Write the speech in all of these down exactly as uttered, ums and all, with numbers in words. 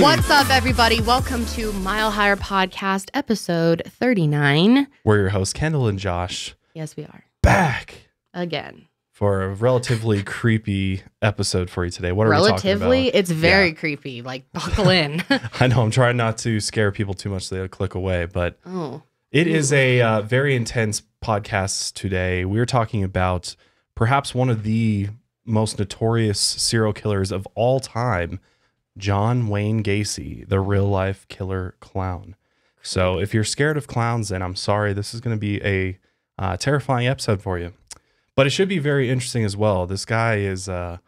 Hey. What's up, everybody? Welcome to Mile Higher Podcast, episode thirty-nine. We're your hosts, Kendall and Josh. Yes, we are. Back. Again. For a relatively creepy episode for you today. What are relatively, we talking about? Relatively? It's very yeah. creepy. Like, buckle in. I know. I'm trying not to scare people too much so they click away, but oh. it is a uh, very intense podcast today. We're talking about perhaps one of the most notorious serial killers of all time, John Wayne Gacy, the real-life killer clown. So if you're scared of clowns, then I'm sorry. This is going to be a uh, terrifying episode for you. But it should be very interesting as well. This guy is uh,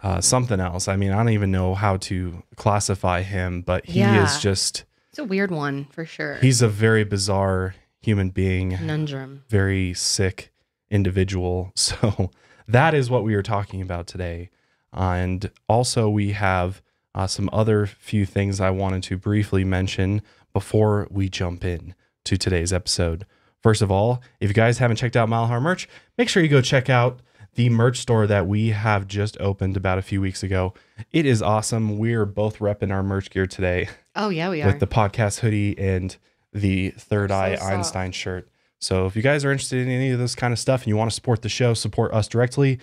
uh, something else. I mean, I don't even know how to classify him, but he yeah. is just... It's a weird one, for sure. He's a very bizarre human being. Conundrum. Very sick individual. So that is what we are talking about today. Uh, and also we have uh, some other few things I wanted to briefly mention before we jump in to today's episode. First of all, if you guys haven't checked out Mile High merch, make sure you go check out the merch store that we have just opened about a few weeks ago. It is awesome. We're both repping our merch gear today. Oh, yeah, we are. With the podcast hoodie and the Third Eye Einstein shirt. So if you guys are interested in any of this kind of stuff and you want to support the show, support us directly,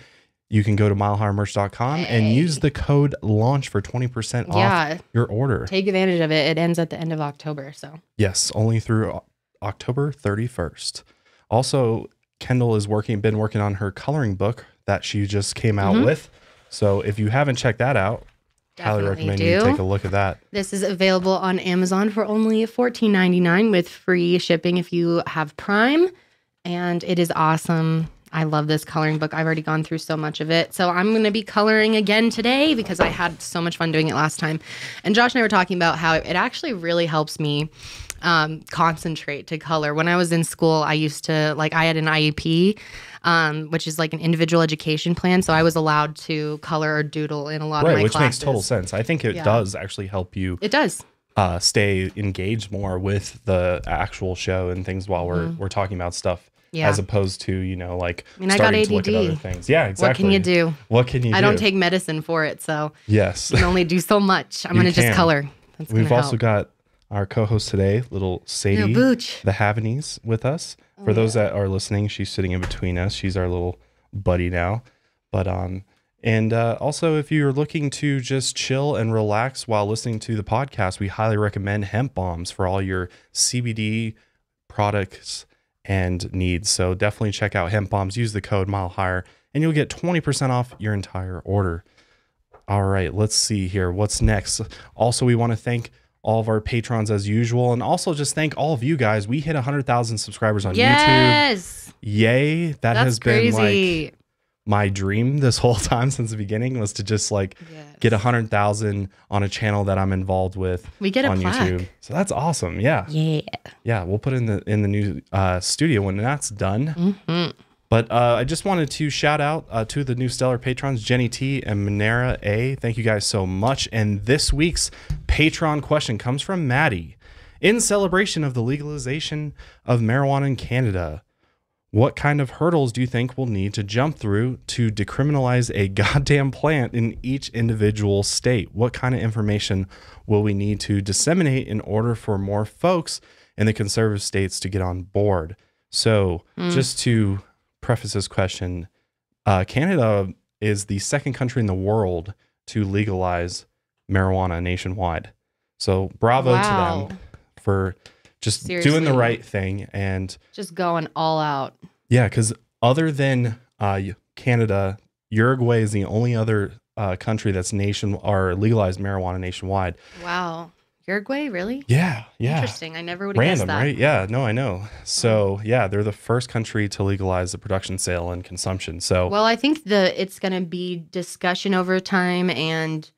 you can go to mile higher merch dot com hey. and use the code LAUNCH for twenty percent off yeah. your order. Take advantage of it. It ends at the end of October. So yes, only through October thirty-first. Also, Kendall has working been working on her coloring book that she just came out mm-hmm. with. So if you haven't checked that out, Definitely highly recommend do. you take a look at that. This is available on Amazon for only fourteen ninety-nine with free shipping if you have Prime. And it is awesome. I love this coloring book. I've already gone through so much of it. So I'm going to be coloring again today because I had so much fun doing it last time. And Josh and I were talking about how it actually really helps me um, concentrate to color. When I was in school, I used to, like, I had an I E P, um, which is like an individual education plan. So I was allowed to color or doodle in a lot right, of my which classes. Which makes total sense. I think it yeah. does actually help you. It does. Uh, stay engaged more with the actual show and things while we're, mm. we're talking about stuff. Yeah. As opposed to, you know, like I mean, starting I got A D D. To look at other things. Yeah, exactly. What can you do? What can you do? I don't take medicine for it, so yes, I can only do so much. I'm going to just color. That's We've also help. got our co-host today, little Sadie, no, the Havanese, with us. Oh, for those yeah. that are listening, she's sitting in between us. She's our little buddy now. But um, and uh, also, if you're looking to just chill and relax while listening to the podcast, we highly recommend Hemp Bombs for all your C B D products and needs. So definitely check out Hemp Bombs. Use the code Mile Higher and you'll get twenty percent off your entire order. All right, let's see here. What's next? Also, we want to thank all of our patrons as usual, and also just thank all of you guys. We hit one hundred thousand subscribers on yes! YouTube. Yay. That That's has been crazy. Like my dream this whole time since the beginning was to just like yes. get one hundred thousand on a channel that I'm involved with. We get a on plaque. YouTube. So that's awesome. Yeah. Yeah. Yeah, we'll put it in the in the new uh studio when that's done. Mm-hmm. But uh I just wanted to shout out uh to the new stellar patrons, Jenny T and Monera A. Thank you guys so much. And this week's patron question comes from Maddie. In celebration of the legalization of marijuana in Canada, what kind of hurdles do you think we'll need to jump through to decriminalize a goddamn plant in each individual state? What kind of information will we need to disseminate in order for more folks in the conservative states to get on board? So mm. just to preface this question, uh, Canada is the second country in the world to legalize marijuana nationwide. So bravo wow. to them for... Just Seriously. doing the right thing and just going all out. Yeah, because other than uh, Canada, Uruguay is the only other uh, country that's nation or legalized marijuana nationwide. Wow, Uruguay, really? Yeah, yeah. Interesting. I never would have guessed that. Random, right? Yeah, no, I know. So yeah, they're the first country to legalize the production, sale, and consumption. So well, I think the it's going to be discussion over time and,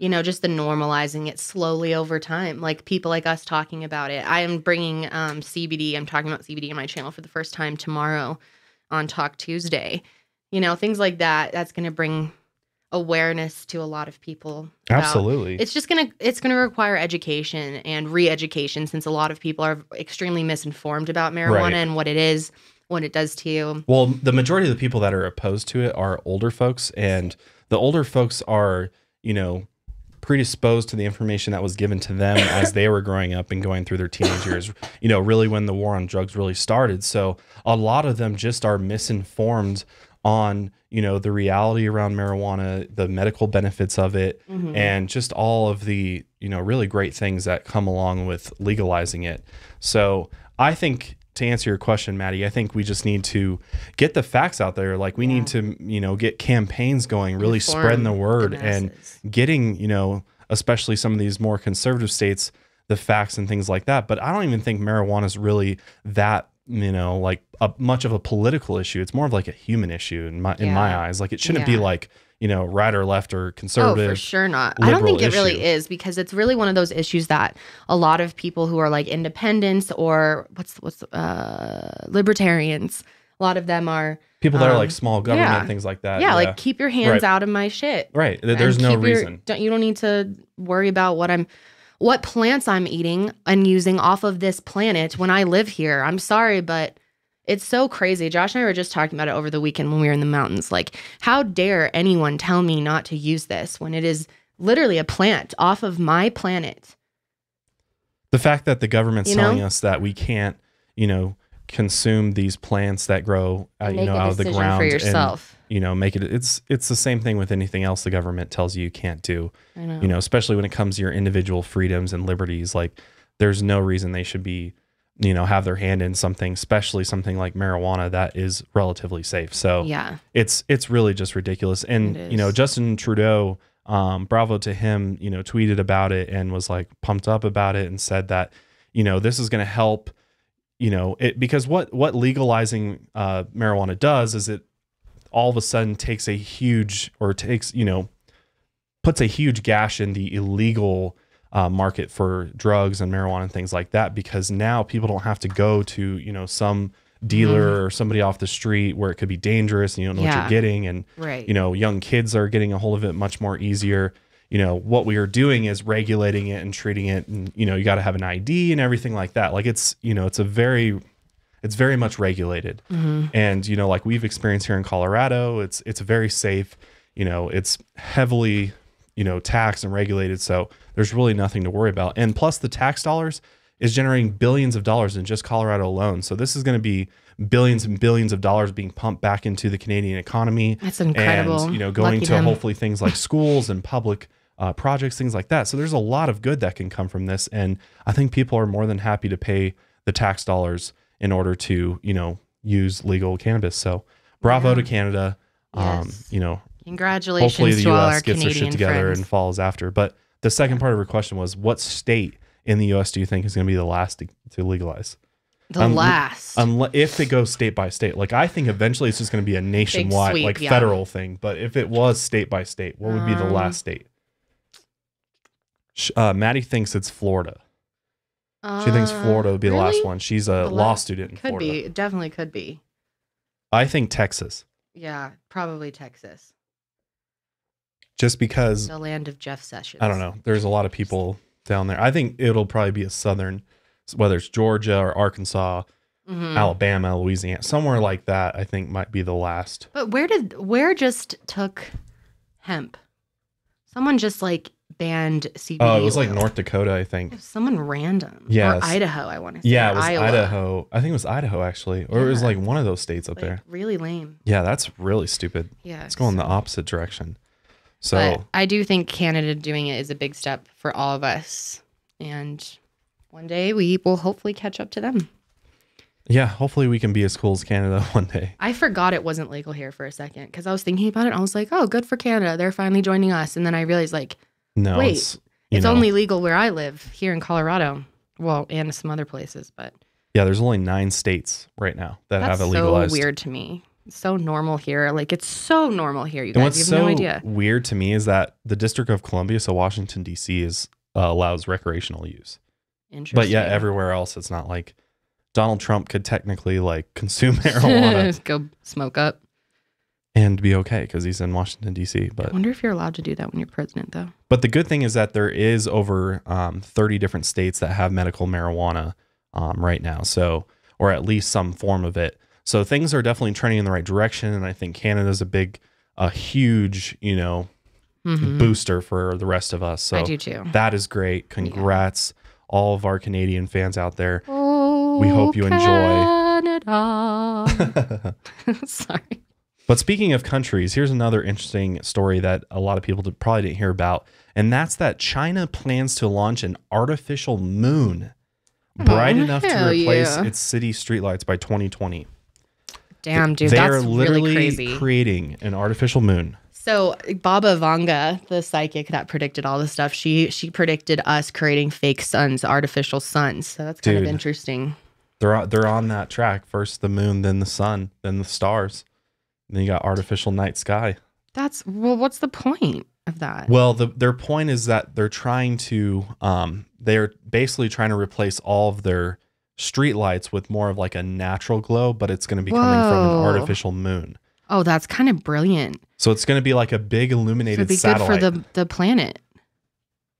you know, just the normalizing it slowly over time, like people like us talking about it. I am bringing um, C B D. I'm talking about C B D in my channel for the first time tomorrow on Talk Tuesday. You know, things like that. That's going to bring awareness to a lot of people. About. Absolutely. It's just going to it's going to require education and re-education, since a lot of people are extremely misinformed about marijuana right. and what it is, what it does to you. Well, the majority of the people that are opposed to it are older folks, and the older folks are, you know, predisposed to the information that was given to them as they were growing up and going through their teenage years, you know, really when the war on drugs really started. So a lot of them just are misinformed on, you know, the reality around marijuana, the medical benefits of it, mm-hmm. and just all of the, you know, really great things that come along with legalizing it. So I think, to answer your question, Maddie, I think we just need to get the facts out there. Like we yeah. need to, you know, get campaigns going, really Inform spreading the word the and getting, you know, especially some of these more conservative states, the facts and things like that. But I don't even think marijuana is really that, you know, like a, much of a political issue. It's more of like a human issue in my, yeah. in my eyes. Like it shouldn't yeah. be like, you know, right or left or conservative. Oh, for sure not. I don't think it issue. really is, because it's really one of those issues that a lot of people who are like independents or what's what's uh, libertarians, a lot of them are people that um, are like small government, yeah. things like that. Yeah, yeah, like keep your hands right. out of my shit. Right. There's no reason. Your, don't you don't need to worry about what I'm, what plants I'm eating and using off of this planet when I live here. I'm sorry, but. It's so crazy. Josh and I were just talking about it over the weekend when we were in the mountains. Like, how dare anyone tell me not to use this when it is literally a plant off of my planet? The fact that the government's you know? telling us that we can't, you know, consume these plants that grow, uh, you know, out of the ground for yourself. And, you know, make it. It's it's the same thing with anything else the government tells you you can't do. I know. You know, especially when it comes to your individual freedoms and liberties. Like, there's no reason they should be, you know, have their hand in something, especially something like marijuana that is relatively safe. So yeah, it's, it's really just ridiculous. And, you know, Justin Trudeau, um, bravo to him, you know, tweeted about it and was like pumped up about it and said that, you know, this is going to help, you know, it, because what, what legalizing uh, marijuana does is it all of a sudden takes a huge, or takes, you know, puts a huge gash in the illegal Uh, market for drugs and marijuana and things like that, because now people don't have to go to, you know, some dealer mm. or somebody off the street where it could be dangerous and you don't know yeah. what you're getting. And, right. you know, young kids are getting a hold of it much more easier. You know, what we are doing is regulating it and treating it. And, you know, you got to have an I D and everything like that. Like it's, you know, it's a very, it's very much regulated. Mm-hmm. And, you know, like we've experienced here in Colorado, it's, it's very safe. You know, it's heavily, you know, taxed and regulated. So there's really nothing to worry about. And plus the tax dollars is generating billions of dollars in just Colorado alone. So this is going to be billions and billions of dollars being pumped back into the Canadian economy. That's incredible. And, you know, going Lucky to them. hopefully things like schools and public uh, projects, things like that. So there's a lot of good that can come from this. And I think people are more than happy to pay the tax dollars in order to, you know, use legal cannabis. So bravo yeah. to Canada. Um, yes. You know, congratulations. Hopefully the to U S all our gets Canadian their shit together friends. and follows after. But the second part of her question was, what state in the U S do you think is going to be the last to, to legalize? The um, last. Um, if they go state by state. Like, I think eventually it's just going to be a nationwide, sweep, like yeah. federal thing. But if it was state by state, what would um, be the last state? Uh, Maddie thinks it's Florida. Uh, she thinks Florida would be really? the last one. She's a the law last, student in could Florida. Could be. It definitely could be. I think Texas. Yeah, probably Texas. Just because the land of Jeff Sessions. I don't know. There's a lot of people down there. I think it'll probably be a southern, whether it's Georgia or Arkansas, mm-hmm. Alabama, Louisiana, somewhere like that. I think might be the last. But where did where just took hemp? Someone just like banned C B D. Oh, it was oil. like North Dakota, I think. It was someone random. Yeah, or Idaho. I want to. say. Yeah, it was Iowa. Idaho. I think it was Idaho actually, or yeah. it was like one of those states up like, there. Really lame. Yeah, that's really stupid. Yeah, it's going so. the opposite direction. So but I do think Canada doing it is a big step for all of us. And one day we will hopefully catch up to them. Yeah, hopefully we can be as cool as Canada one day. I forgot it wasn't legal here for a second because I was thinking about it. And I was like, oh, good for Canada. They're finally joining us. And then I realized like, no, wait, it's, it's only legal where I live here in Colorado. Well, and some other places. But yeah, there's only nine states right now that have it legalized. That's so weird to me. So normal here. Like it's so normal here. You guys, and what's you have so no idea. Weird to me is that the District of Columbia, so Washington D C is uh, allows recreational use. Interesting. But yeah, everywhere else it's not. Like Donald Trump could technically like consume marijuana, go smoke up, and be okay because he's in Washington D C. But I wonder if you're allowed to do that when you're president, though. But the good thing is that there is over um, thirty different states that have medical marijuana um, right now, so or at least some form of it. So things are definitely trending in the right direction. And I think Canada's a big, a huge, you know, mm-hmm. booster for the rest of us. So I do too. That is great. Congrats, yeah. all of our Canadian fans out there. Oh, we hope you Canada. enjoy. Sorry. But speaking of countries, here's another interesting story that a lot of people probably didn't hear about, and that's that China plans to launch an artificial moon bright oh, enough to replace yeah. its city streetlights by twenty twenty. Damn, dude, they that's are literally really crazy. Creating an artificial moon. So Baba Vanga, the psychic that predicted all this stuff, she she predicted us creating fake suns, artificial suns. So that's kind dude, of interesting. They're they're on that track. First the moon, then the sun, then the stars. Then you got artificial night sky. That's well, what's the point of that? Well, the, their point is that they're trying to, um, they're basically trying to replace all of their street lights with more of like a natural glow, but it's going to be Whoa. coming from an artificial moon. Oh, that's kind of brilliant. So it's going to be like a big illuminated satellite. So it'd be good for the, the planet.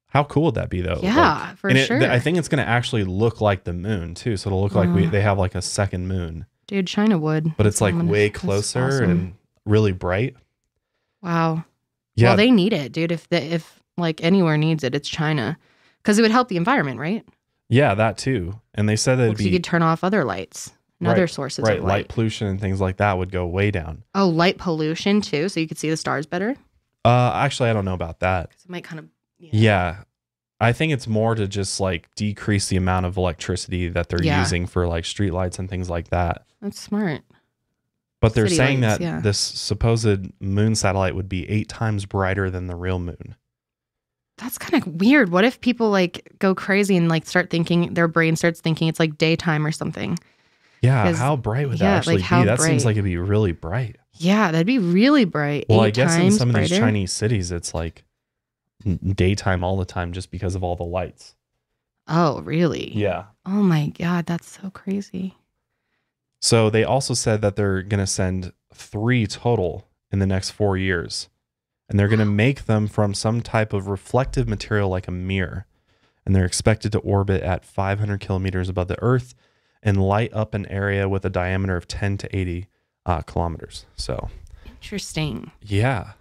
How cool would that be though? Yeah, like, for and sure. It, I think it's going to actually look like the moon too. So it'll look oh. like we, they have like a second moon. Dude, China would. But it's like way closer awesome. and really bright. Wow. Yeah. Well, they need it, dude. If the, if like anywhere needs it, it's China. Because it would help the environment, right? Yeah, that too. And they said that well, it'd be... you could turn off other lights and right, other sources right, of light. Right, light pollution and things like that would go way down. Oh, light pollution too? So you could see the stars better? Uh, actually, I don't know about that. It might kind of... Yeah. yeah. I think it's more to just like decrease the amount of electricity that they're yeah. using for like streetlights and things like that. That's smart. But they're City saying lights, that yeah. this supposed moon satellite would be eight times brighter than the real moon. That's kind of weird. What if people like go crazy and like start thinking, their brain starts thinking it's like daytime or something? Yeah. How bright would that yeah, actually like be? That bright. seems like it'd be really bright. Yeah, that'd be really bright. Well, eight I guess in some brighter. of these Chinese cities, it's like daytime all the time just because of all the lights. Oh, really? Yeah. Oh my God, that's so crazy. So they also said that they're going to send three total in the next four years. And they're going to make them from some type of reflective material like a mirror. And they're expected to orbit at five hundred kilometers above the Earth and light up an area with a diameter of ten to eighty uh, kilometers. So interesting. Yeah.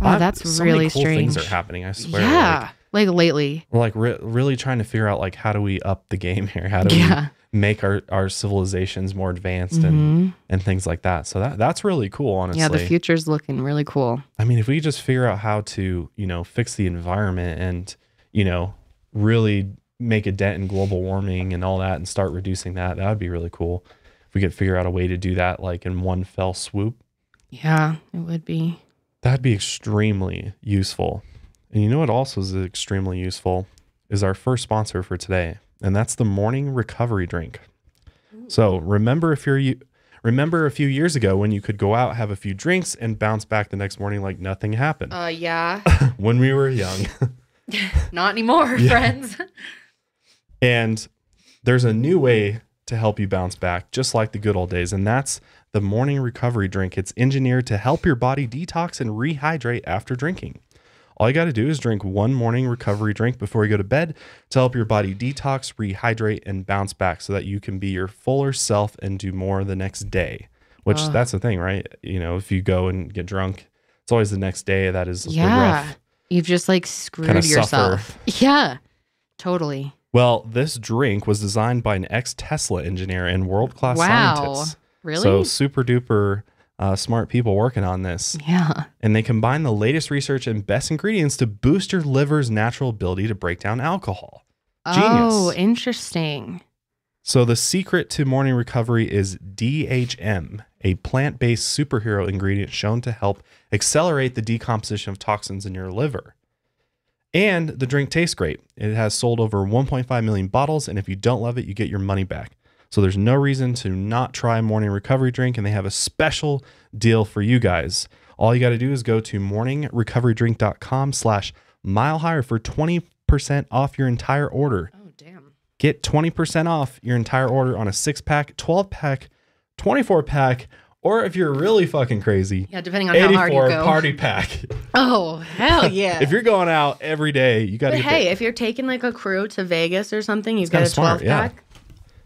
Wow, that's so really many cool strange. Things are happening. I swear. Yeah, like, like lately. We're like re really trying to figure out like how do we up the game here? How do yeah. we make our our civilizations more advanced mm-hmm. and and things like that? So that that's really cool, honestly. Yeah, the future's looking really cool. I mean, if we just figure out how to you know fix the environment and you know really make a dent in global warming and all that and start reducing that, that would be really cool. If we could figure out a way to do that like in one fell swoop. Yeah, it would be. That'd be extremely useful. And you know what also is extremely useful is our first sponsor for today, and that's the morning recovery drink. So remember if you're you remember a few years ago when you could go out, have a few drinks, and bounce back the next morning like nothing happened. Uh yeah. When we were young. Not anymore, yeah. friends. And there's a new way to help you bounce back just like the good old days, and that's the morning recovery drink. It's engineered to help your body detox and rehydrate after drinking. All you got to do is drink one morning recovery drink before you go to bed to help your body detox, rehydrate, and bounce back so that you can be your fuller self and do more the next day, which oh. that's the thing, right? You know, if you go and get drunk, it's always the next day that is yeah. the rough. You've just like screwed kind of yourself. Suffer. Yeah, totally. Well, this drink was designed by an ex-Tesla engineer and world-class wow. scientist. Really? So super duper uh, smart people working on this. Yeah. And they combine the latest research and best ingredients to boost your liver's natural ability to break down alcohol. Genius. Oh, interesting. So the secret to morning recovery is D H M, a plant-based superhero ingredient shown to help accelerate the decomposition of toxins in your liver. And the drink tastes great. It has sold over one point five million bottles, and if you don't love it, you get your money back. So there's no reason to not try morning recovery drink, and they have a special deal for you guys. All you got to do is go to morning recovery drink dot com slash mile higher for twenty percent off your entire order. Oh, damn. Get twenty percent off your entire order on a six pack, twelve pack, twenty-four pack, or if you're really fucking crazy, yeah, depending on how hard you go, party pack. Oh, hell yeah. If you're going out every day, you got to get But hey, that. If you're taking like a crew to Vegas or something, you've got a twelve pack. Yeah.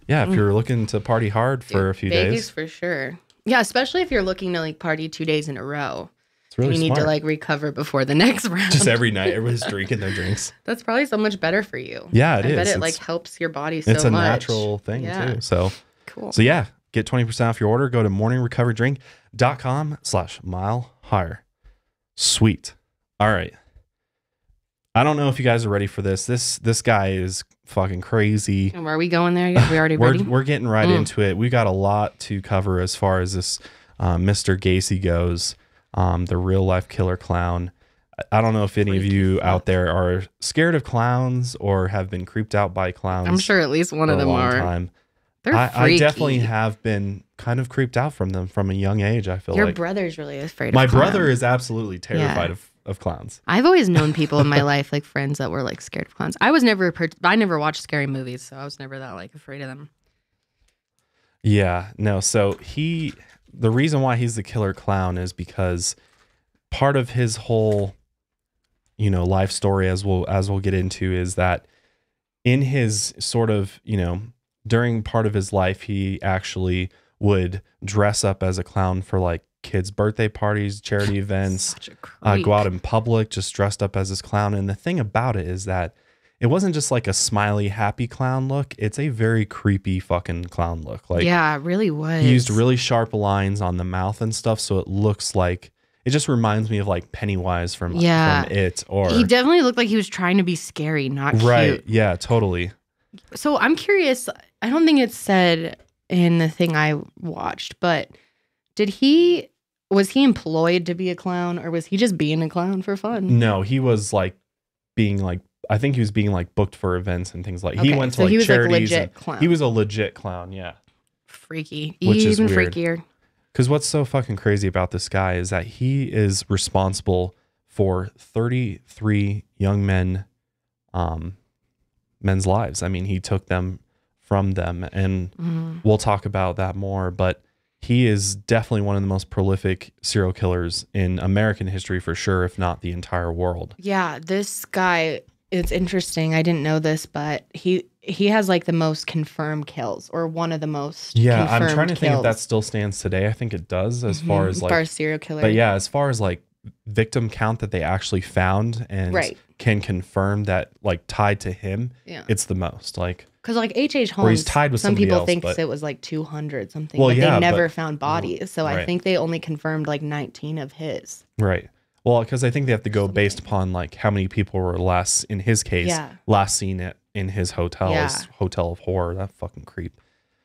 Yeah, if you're looking to party hard for Dude, a few Vegas days. Vegas for sure. Yeah, especially if you're looking to like party two days in a row. It's really and you smart. Need to like recover before the next round. Just every night, everybody's drinking their drinks. That's probably so much better for you. Yeah, it I is. I bet it it's, like helps your body so much. It's a much. natural thing yeah. too. So cool. So yeah, get twenty percent off your order. Go to morning recovery drink dot com slash mile higher. Sweet. All right. I don't know if you guys are ready for this. This this guy is fucking crazy. And are we going there yet? We already we're, ready? We're getting right mm. into it. We got a lot to cover as far as this uh, Mister Gacy goes. Um, the real life killer clown. I don't know if any of you out there are scared of clowns or have been creeped out by clowns. I'm sure at least one of them are. Time. They're I, I definitely have been kind of creeped out from them from a young age. I feel Your like. Your brother's really afraid of clowns. My brother is absolutely terrified yeah. of, of clowns. I've always known people in my life, like friends that were like scared of clowns. I was never, I never watched scary movies, so I was never that like afraid of them. Yeah, no. So he... The reason why he's the killer clown is because part of his whole, you know, life story, as we'll, as we'll get into, is that in his sort of, you know, during part of his life, he actually would dress up as a clown for like kids' birthday parties, charity events, uh, go out in public, just dressed up as this clown. And the thing about it is that it wasn't just like a smiley, happy clown look. It's a very creepy fucking clown look. Like, yeah, it really was. He used really sharp lines on the mouth and stuff, so it looks like, it just reminds me of like Pennywise from, yeah. from It. Or he definitely looked like he was trying to be scary, not cute. Right, yeah, totally. So I'm curious, I don't think it's said in the thing I watched, but did he, was he employed to be a clown, or was he just being a clown for fun? No, he was like being like, I think he was being like booked for events and things like okay, he went to so like he was charities. Like legit and, he was a legit clown, yeah. Freaky, Which even is weird. freakier. Because what's so fucking crazy about this guy is that he is responsible for thirty-three young men, um, men's lives. I mean, he took them from them, and mm-hmm. we'll talk about that more. But he is definitely one of the most prolific serial killers in American history, for sure, if not the entire world. Yeah, this guy. It's interesting. I didn't know this, but he he has like the most confirmed kills, or one of the most. Yeah, I'm trying to kills. think if that still stands today. I think it does, as mm-hmm. far as like as far as serial killer. But yeah, as far as like victim count that they actually found and right. can confirm that like tied to him, yeah. it's the most. Like because like H H Holmes, he's tied with some people else, thinks but, it was like two hundred something. Well, but yeah, they never but, found bodies, so right. I think they only confirmed like nineteen of his. Right. Well, because I think they have to go based upon like how many people were last, in his case, yeah. last seen it in his hotel, yeah. his hotel of horror. That fucking creep.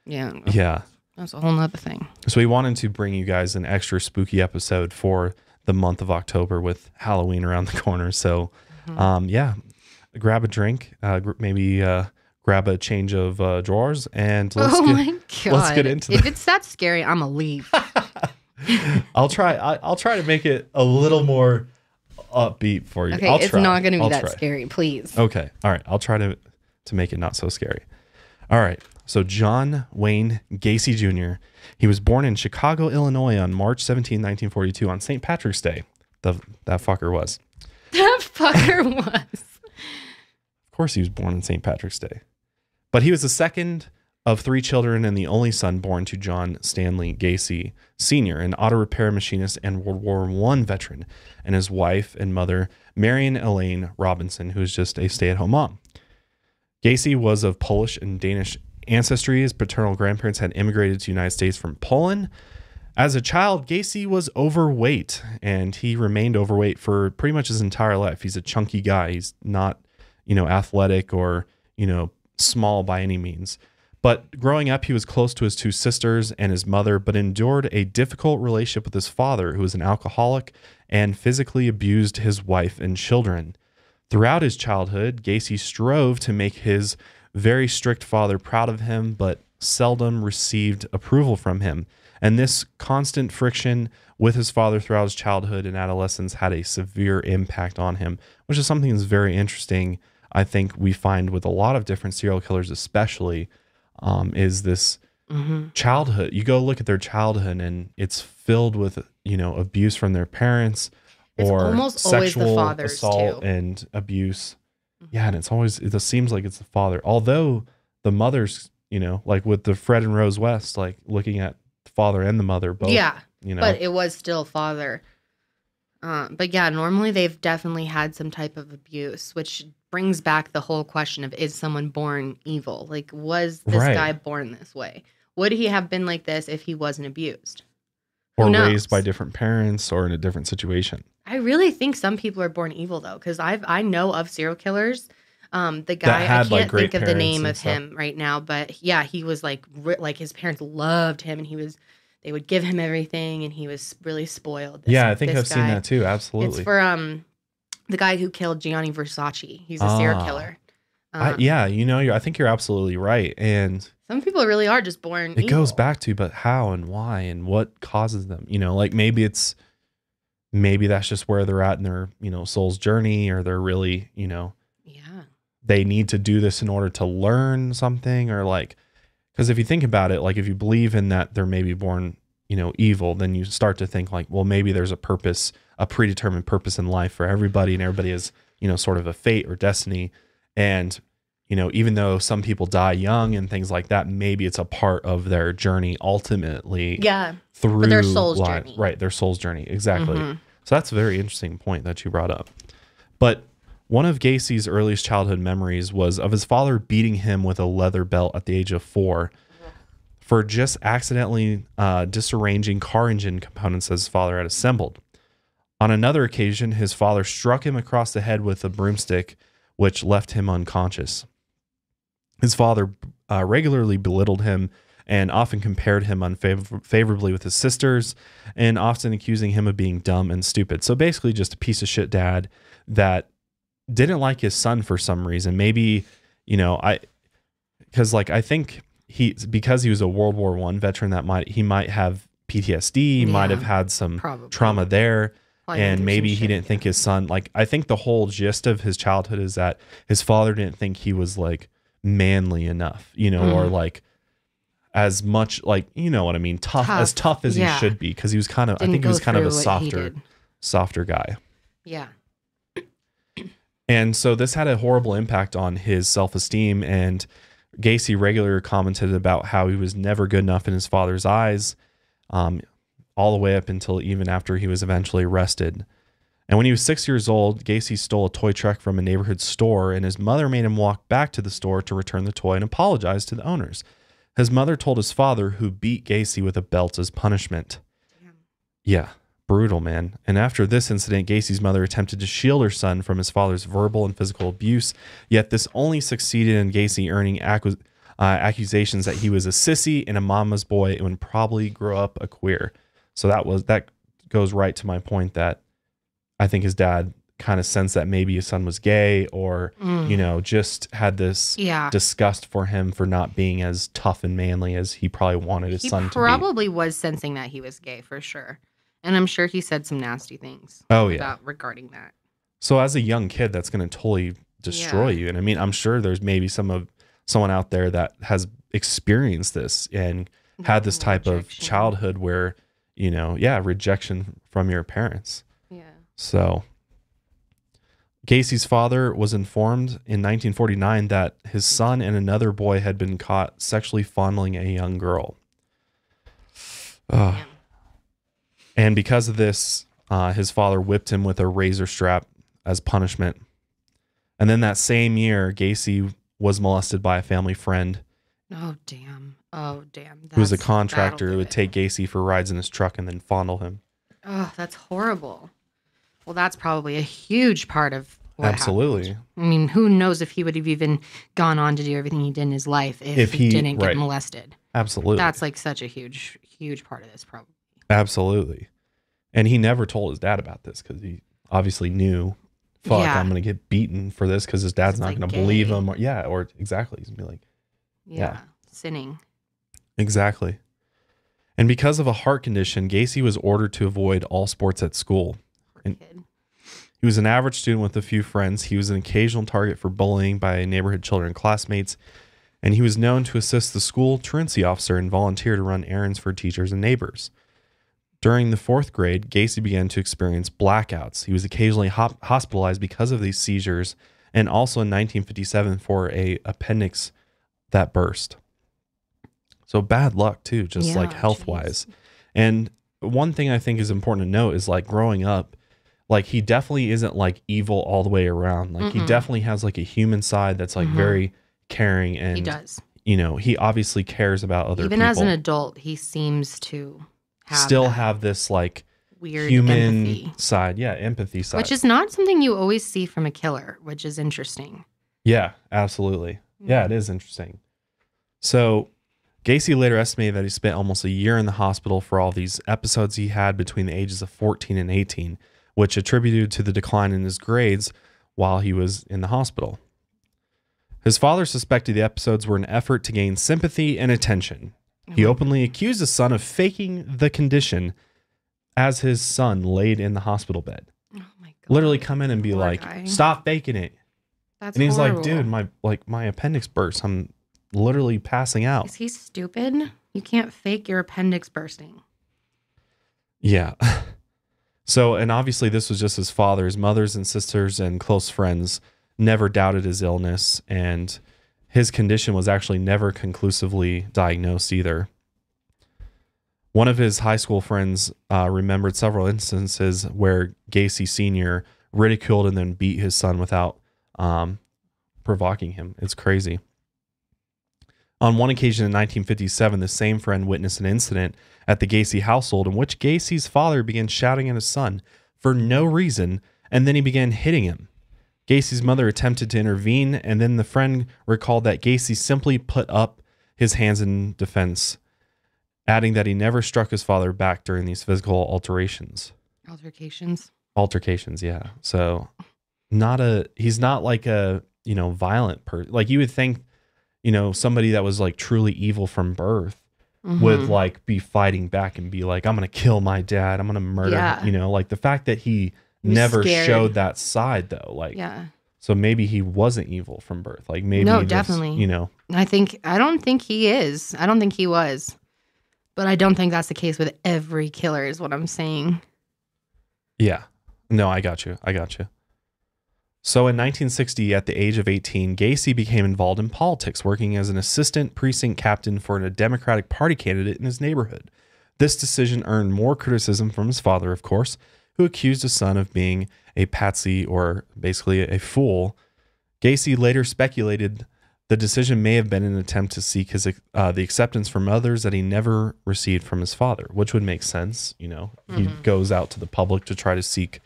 Yeah. Yeah. That's a whole nother thing. So we wanted to bring you guys an extra spooky episode for the month of October with Halloween around the corner. So, mm-hmm. um, yeah, grab a drink, uh, maybe uh, grab a change of uh, drawers, and let's, oh get, my God. let's get into it. If it's that scary, I'm a leave. I'll try. I, I'll try to make it a little more upbeat for you. Okay, I'll it's try. not going to be I'll that try. scary, please. Okay, all right. I'll try to to make it not so scary. All right. So John Wayne Gacy Junior He was born in Chicago, Illinois, on March seventeenth, nineteen forty-two, on Saint Patrick's Day. The that fucker was. That fucker was. Of course, he was born on Saint Patrick's Day, but he was the second of three children and the only son born to John Stanley Gacy Senior, an auto repair machinist and World War One veteran, and his wife and mother, Marion Elaine Robinson, who was just a stay-at-home mom. Gacy was of Polish and Danish ancestry. His paternal grandparents had immigrated to the United States from Poland. As a child, Gacy was overweight, and he remained overweight for pretty much his entire life. He's a chunky guy. He's not, you know, athletic or, you know, small by any means. But growing up, he was close to his two sisters and his mother, but endured a difficult relationship with his father, who was an alcoholic and physically abused his wife and children. Throughout his childhood, Gacy strove to make his very strict father proud of him, but seldom received approval from him. And this constant friction with his father throughout his childhood and adolescence had a severe impact on him, which is something that's very interesting, I think, we find with a lot of different serial killers, especially Um, is this mm-hmm. childhood. You go look at their childhood and it's filled with, you know, abuse from their parents, it's or almost sexual always the fathers assault too. and abuse. Mm-hmm. Yeah, and it's always, it seems like it's the father. Although the mother's, you know, like with the Fred and Rose West, like looking at the father and the mother both. Yeah, you know, but it was still father. Uh, but yeah, normally they've definitely had some type of abuse, which brings back the whole question of, is someone born evil? Like, was this right. guy born this way? Would he have been like this if he wasn't abused? Or raised by different parents or in a different situation? I really think some people are born evil, though, because I've I know of serial killers. Um, the guy, I can't like, think of the name of stuff. him right now, but yeah, he was like, like his parents loved him and he was, they would give him everything and he was really spoiled. This, yeah, I think I've guy. seen that too. Absolutely. It's for um, the guy who killed Gianni Versace. He's a ah, serial killer. Um, I, yeah, you know, you're, I think you're absolutely right. And some people really are just born It evil. goes back to, but how and why and what causes them, you know, like maybe it's, maybe that's just where they're at in their, you know, soul's journey, or they're really, you know, yeah, they need to do this in order to learn something, or like, because if you think about it, like if you believe in that they're maybe born, you know, evil, then you start to think like, well, maybe there's a purpose, a predetermined purpose in life for everybody, and everybody is, you know, sort of a fate or destiny. And you know, even though some people die young and things like that, maybe it's a part of their journey ultimately. Yeah. Through their soul's life. journey. Right. Their soul's journey. Exactly. Mm-hmm. So that's a very interesting point that you brought up. But one of Gacy's earliest childhood memories was of his father beating him with a leather belt at the age of four yeah. for just accidentally uh, disarranging car engine components his father had assembled. On another occasion, his father struck him across the head with a broomstick, which left him unconscious. His father uh, regularly belittled him and often compared him unfavorably with his sisters, and often accusing him of being dumb and stupid. So basically just a piece of shit dad that didn't like his son for some reason. Maybe, you know, I, cause like, I think he, because he was a World War One veteran, that might, he might have P T S D, yeah, might have had some probably. trauma there. Probably and maybe he shit, didn't yeah. think his son, like, I think the whole gist of his childhood is that his father didn't think he was like manly enough, you know, mm. or like as much like, you know what I mean? Tough, tough. as tough as yeah. he should be. Cause he was kind of, Didn't I think he was kind of a softer, softer guy. Yeah. And so this had a horrible impact on his self-esteem, and Gacy regularly commented about how he was never good enough in his father's eyes, um, all the way up until even after he was eventually arrested. And when he was six years old, Gacy stole a toy truck from a neighborhood store, and his mother made him walk back to the store to return the toy and apologize to the owners. His mother told his father, who beat Gacy with a belt as punishment. Damn. Yeah, brutal, man. And after this incident, Gacy's mother attempted to shield her son from his father's verbal and physical abuse, yet this only succeeded in Gacy earning accus uh, accusations that he was a sissy and a mama's boy and would probably grow up a queer. So that was that goes right to my point that I think his dad kind of sensed that maybe his son was gay, or, mm. you know, just had this yeah. disgust for him for not being as tough and manly as he probably wanted his he son to be. He probably was sensing that he was gay for sure. And I'm sure he said some nasty things oh, yeah. about regarding that. So as a young kid, that's going to totally destroy yeah. you. And I mean, I'm sure there's maybe some of someone out there that has experienced this and had this type rejection. of childhood where, you know, yeah, rejection from your parents. Yeah. So Gacy's father was informed in nineteen forty-nine that his son and another boy had been caught sexually fondling a young girl. Uh, and because of this, uh, his father whipped him with a razor strap as punishment. And then that same year, Gacy was molested by a family friend. Oh, damn. Oh, damn. That's, who was a contractor who would take Gacy for rides in his truck and then fondle him. Oh, that's horrible. Well, that's probably a huge part of what Absolutely. happened. I mean, who knows if he would have even gone on to do everything he did in his life if, if he, he didn't right. get molested. Absolutely. That's like such a huge, huge part of this problem. Absolutely. And he never told his dad about this because he obviously knew, fuck, yeah. I'm going to get beaten for this because his dad's not like going to believe him. Or, yeah, or exactly. He's going to be like, yeah, yeah. sinning. Exactly. And because of a heart condition, Gacy was ordered to avoid all sports at school. And he was an average student with a few friends. He was an occasional target for bullying by neighborhood children and classmates. And he was known to assist the school truancy officer and volunteer to run errands for teachers and neighbors. During the fourth grade, Gacy began to experience blackouts. He was occasionally hop hospitalized because of these seizures, and also in nineteen fifty-seven for a appendix that burst. So bad luck too, just yeah, like health-wise. And one thing I think is important to note is like growing up, like he definitely isn't like evil all the way around. Like mm-hmm. he definitely has like a human side that's like mm-hmm. very caring, and he does. You know, he obviously cares about other Even people. Even as an adult, he seems to have still have this like weird human empathy. side. Yeah, empathy side. Which is not something you always see from a killer, which is interesting. Yeah, absolutely. Yeah, it is interesting. So Gacy later estimated that he spent almost a year in the hospital for all these episodes he had between the ages of fourteen and eighteen, which attributed to the decline in his grades while he was in the hospital. His father suspected the episodes were an effort to gain sympathy and attention. He openly accused his son of faking the condition as his son laid in the hospital bed. Oh my God. Literally come in and be Poor like, guy. stop faking it. That's and he's horrible. Like, dude, my like my appendix burst. I'm literally passing out. Is he stupid? You can't fake your appendix bursting. Yeah. So, and obviously this was just his father. His mothers and sisters and close friends never doubted his illness, and his condition was actually never conclusively diagnosed either. One of his high school friends uh, remembered several instances where Gacy Senior ridiculed and then beat his son without um, provoking him. It's crazy. On one occasion in nineteen fifty-seven, the same friend witnessed an incident at the Gacy household in which Gacy's father began shouting at his son for no reason, and then he began hitting him. Gacy's mother attempted to intervene, and then the friend recalled that Gacy simply put up his hands in defense, adding that he never struck his father back during these physical alterations. Altercations. Altercations, yeah. So not a, he's not like a, you know, violent person. Like you would think, you know, somebody that was like truly evil from birth mm-hmm. would like be fighting back and be like, I'm going to kill my dad. I'm going to murder yeah. him. You know, like the fact that he never scared. showed that side though, like yeah so maybe he wasn't evil from birth, like maybe no definitely was, you know I think I don't think he is I don't think he was but I don't think that's the case with every killer is what I'm saying. Yeah, no, I got you, I got you. So in nineteen sixty, at the age of eighteen, Gacy became involved in politics, working as an assistant precinct captain for a Democratic Party candidate in his neighborhood. This decision earned more criticism from his father, of course, who accused his son of being a patsy, or basically a fool. Gacy later speculated the decision may have been an attempt to seek his uh, the acceptance from others that he never received from his father, which would make sense. You know, mm-hmm. he goes out to the public to try to seek,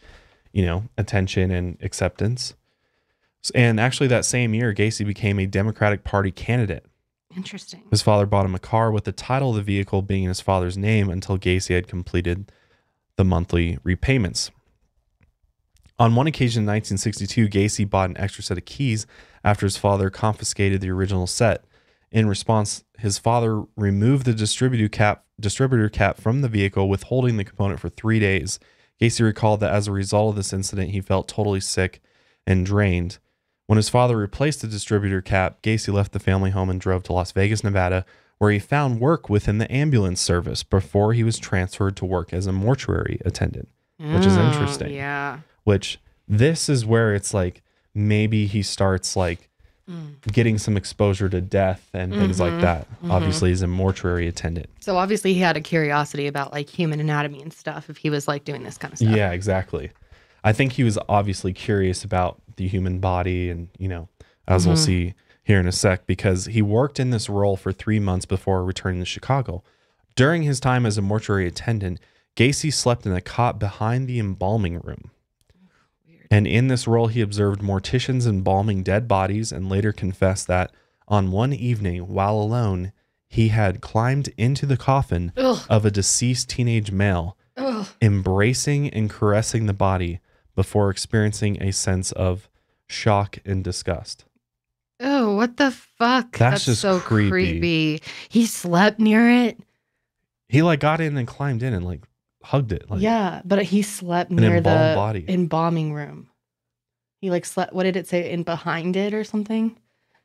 you know, attention and acceptance. And actually that same year, Gacy became a Democratic Party candidate. Interesting. His father bought him a car with the title of the vehicle being in his father's name until Gacy had completed the monthly repayments. On one occasion in nineteen sixty-two, Gacy bought an extra set of keys after his father confiscated the original set. In response, his father removed the distributor cap, distributor cap from the vehicle, withholding the component for three days. Gacy recalled that as a result of this incident, he felt totally sick and drained. When his father replaced the distributor cap, Gacy left the family home and drove to Las Vegas, Nevada, where he found work within the ambulance service before he was transferred to work as a mortuary attendant, mm, which is interesting. Yeah. Which this is where it's like, maybe he starts like mm. getting some exposure to death and mm-hmm, things like that. Mm-hmm. Obviously he's a mortuary attendant. So obviously he had a curiosity about like human anatomy and stuff if he was like doing this kind of stuff. Yeah, exactly. I think he was obviously curious about the human body and, you know, as mm-hmm. we'll see here in a sec, because he worked in this role for three months before returning to Chicago. During his time as a mortuary attendant, Gacy slept in a cot behind the embalming room. Weird. And in this role, he observed morticians embalming dead bodies and later confessed that on one evening, while alone, he had climbed into the coffin Ugh. of a deceased teenage male, Ugh. embracing and caressing the body before experiencing a sense of shock and disgust. Oh, what the fuck? That's, That's just so creepy. creepy. He slept near it. He like got in and climbed in and like hugged it. Like, yeah, but he slept near the body. embalming room. He like slept, what did it say, in behind it or something?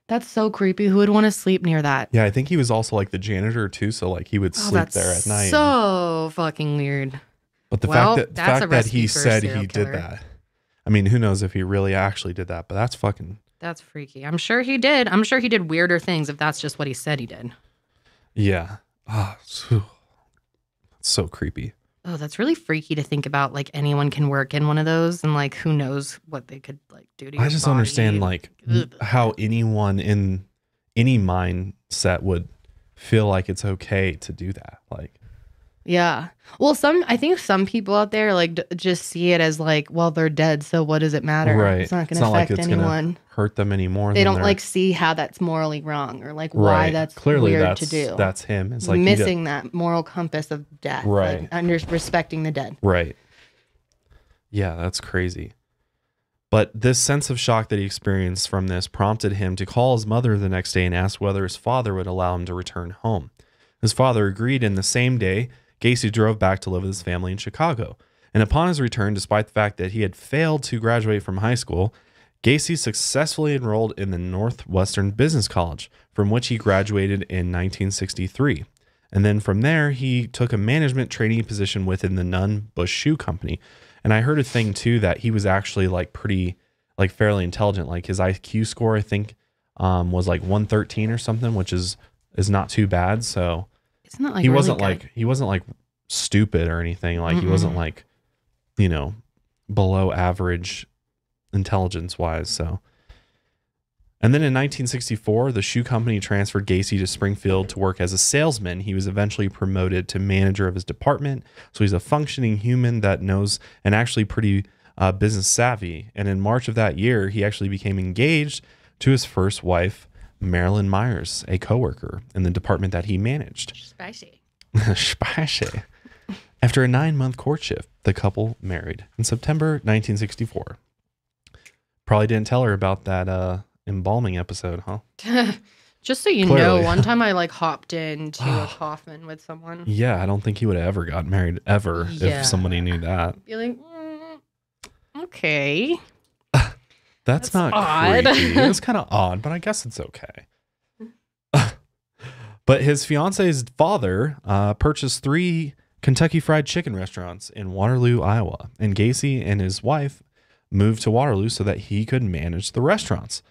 That's so creepy. Who would want to sleep near that? Yeah, I think he was also like the janitor too, so like he would sleep oh, there at night. So and... fucking weird. But the well, fact that, that's fact that he said he killer. did that. I mean, who knows if he really actually did that, but that's fucking... That's freaky. I'm sure he did. I'm sure he did weirder things if that's just what he said he did. Yeah. Ah, oh, so creepy. Oh, that's really freaky to think about. Like, anyone can work in one of those, and like, who knows what they could like do to you. I just don't understand like Ugh. how anyone in any mindset would feel like it's okay to do that. Like, yeah. Well, some I think some people out there like d just see it as like, well, they're dead, so what does it matter? Right. It's not going to affect like it's anyone. Hurt them anymore. They don't like see how that's morally wrong or like right. why that's clearly weird that's, to do. That's him. It's like missing that moral compass of death. Right. Like, under respecting the dead. Right. Yeah, that's crazy. But this sense of shock that he experienced from this prompted him to call his mother the next day and ask whether his father would allow him to return home. His father agreed, and the same day, Gacy drove back to live with his family in Chicago. And upon his return, despite the fact that he had failed to graduate from high school, Gacy successfully enrolled in the Northwestern Business College, from which he graduated in nineteen sixty-three. And then from there, he took a management trainee position within the Nunn Bush Shoe Company. And I heard a thing, too, that he was actually, like, pretty, like, fairly intelligent. Like, his I Q score, I think, um, was, like, one thirteen or something, which is, is not too bad. So it's not like he really wasn't, good. like, he wasn't, like, stupid or anything. Like, mm-hmm. he wasn't, like, you know, below average intelligence wise. So, and then in nineteen sixty-four, the shoe company transferred Gacy to Springfield to work as a salesman. He was eventually promoted to manager of his department. So he's a functioning human that knows and actually pretty uh, business savvy. And in March of that year, he actually became engaged to his first wife, Marilyn Myers, a coworker in the department that he managed. Spicy. Spicy. After a nine month courtship, the couple married in September nineteen sixty-four. Probably didn't tell her about that uh, embalming episode, huh? Just so you Clearly. know, one time I like hopped into a coffin with someone. Yeah, I don't think he would have ever got married ever yeah. if somebody knew that. Be like, mm, okay, that's, that's not odd. It's kind of odd, but I guess it's okay. But his fiance's father uh, purchased three Kentucky Fried Chicken restaurants in Waterloo, Iowa, and Gacy and his wife moved to Waterloo so that he could manage the restaurants,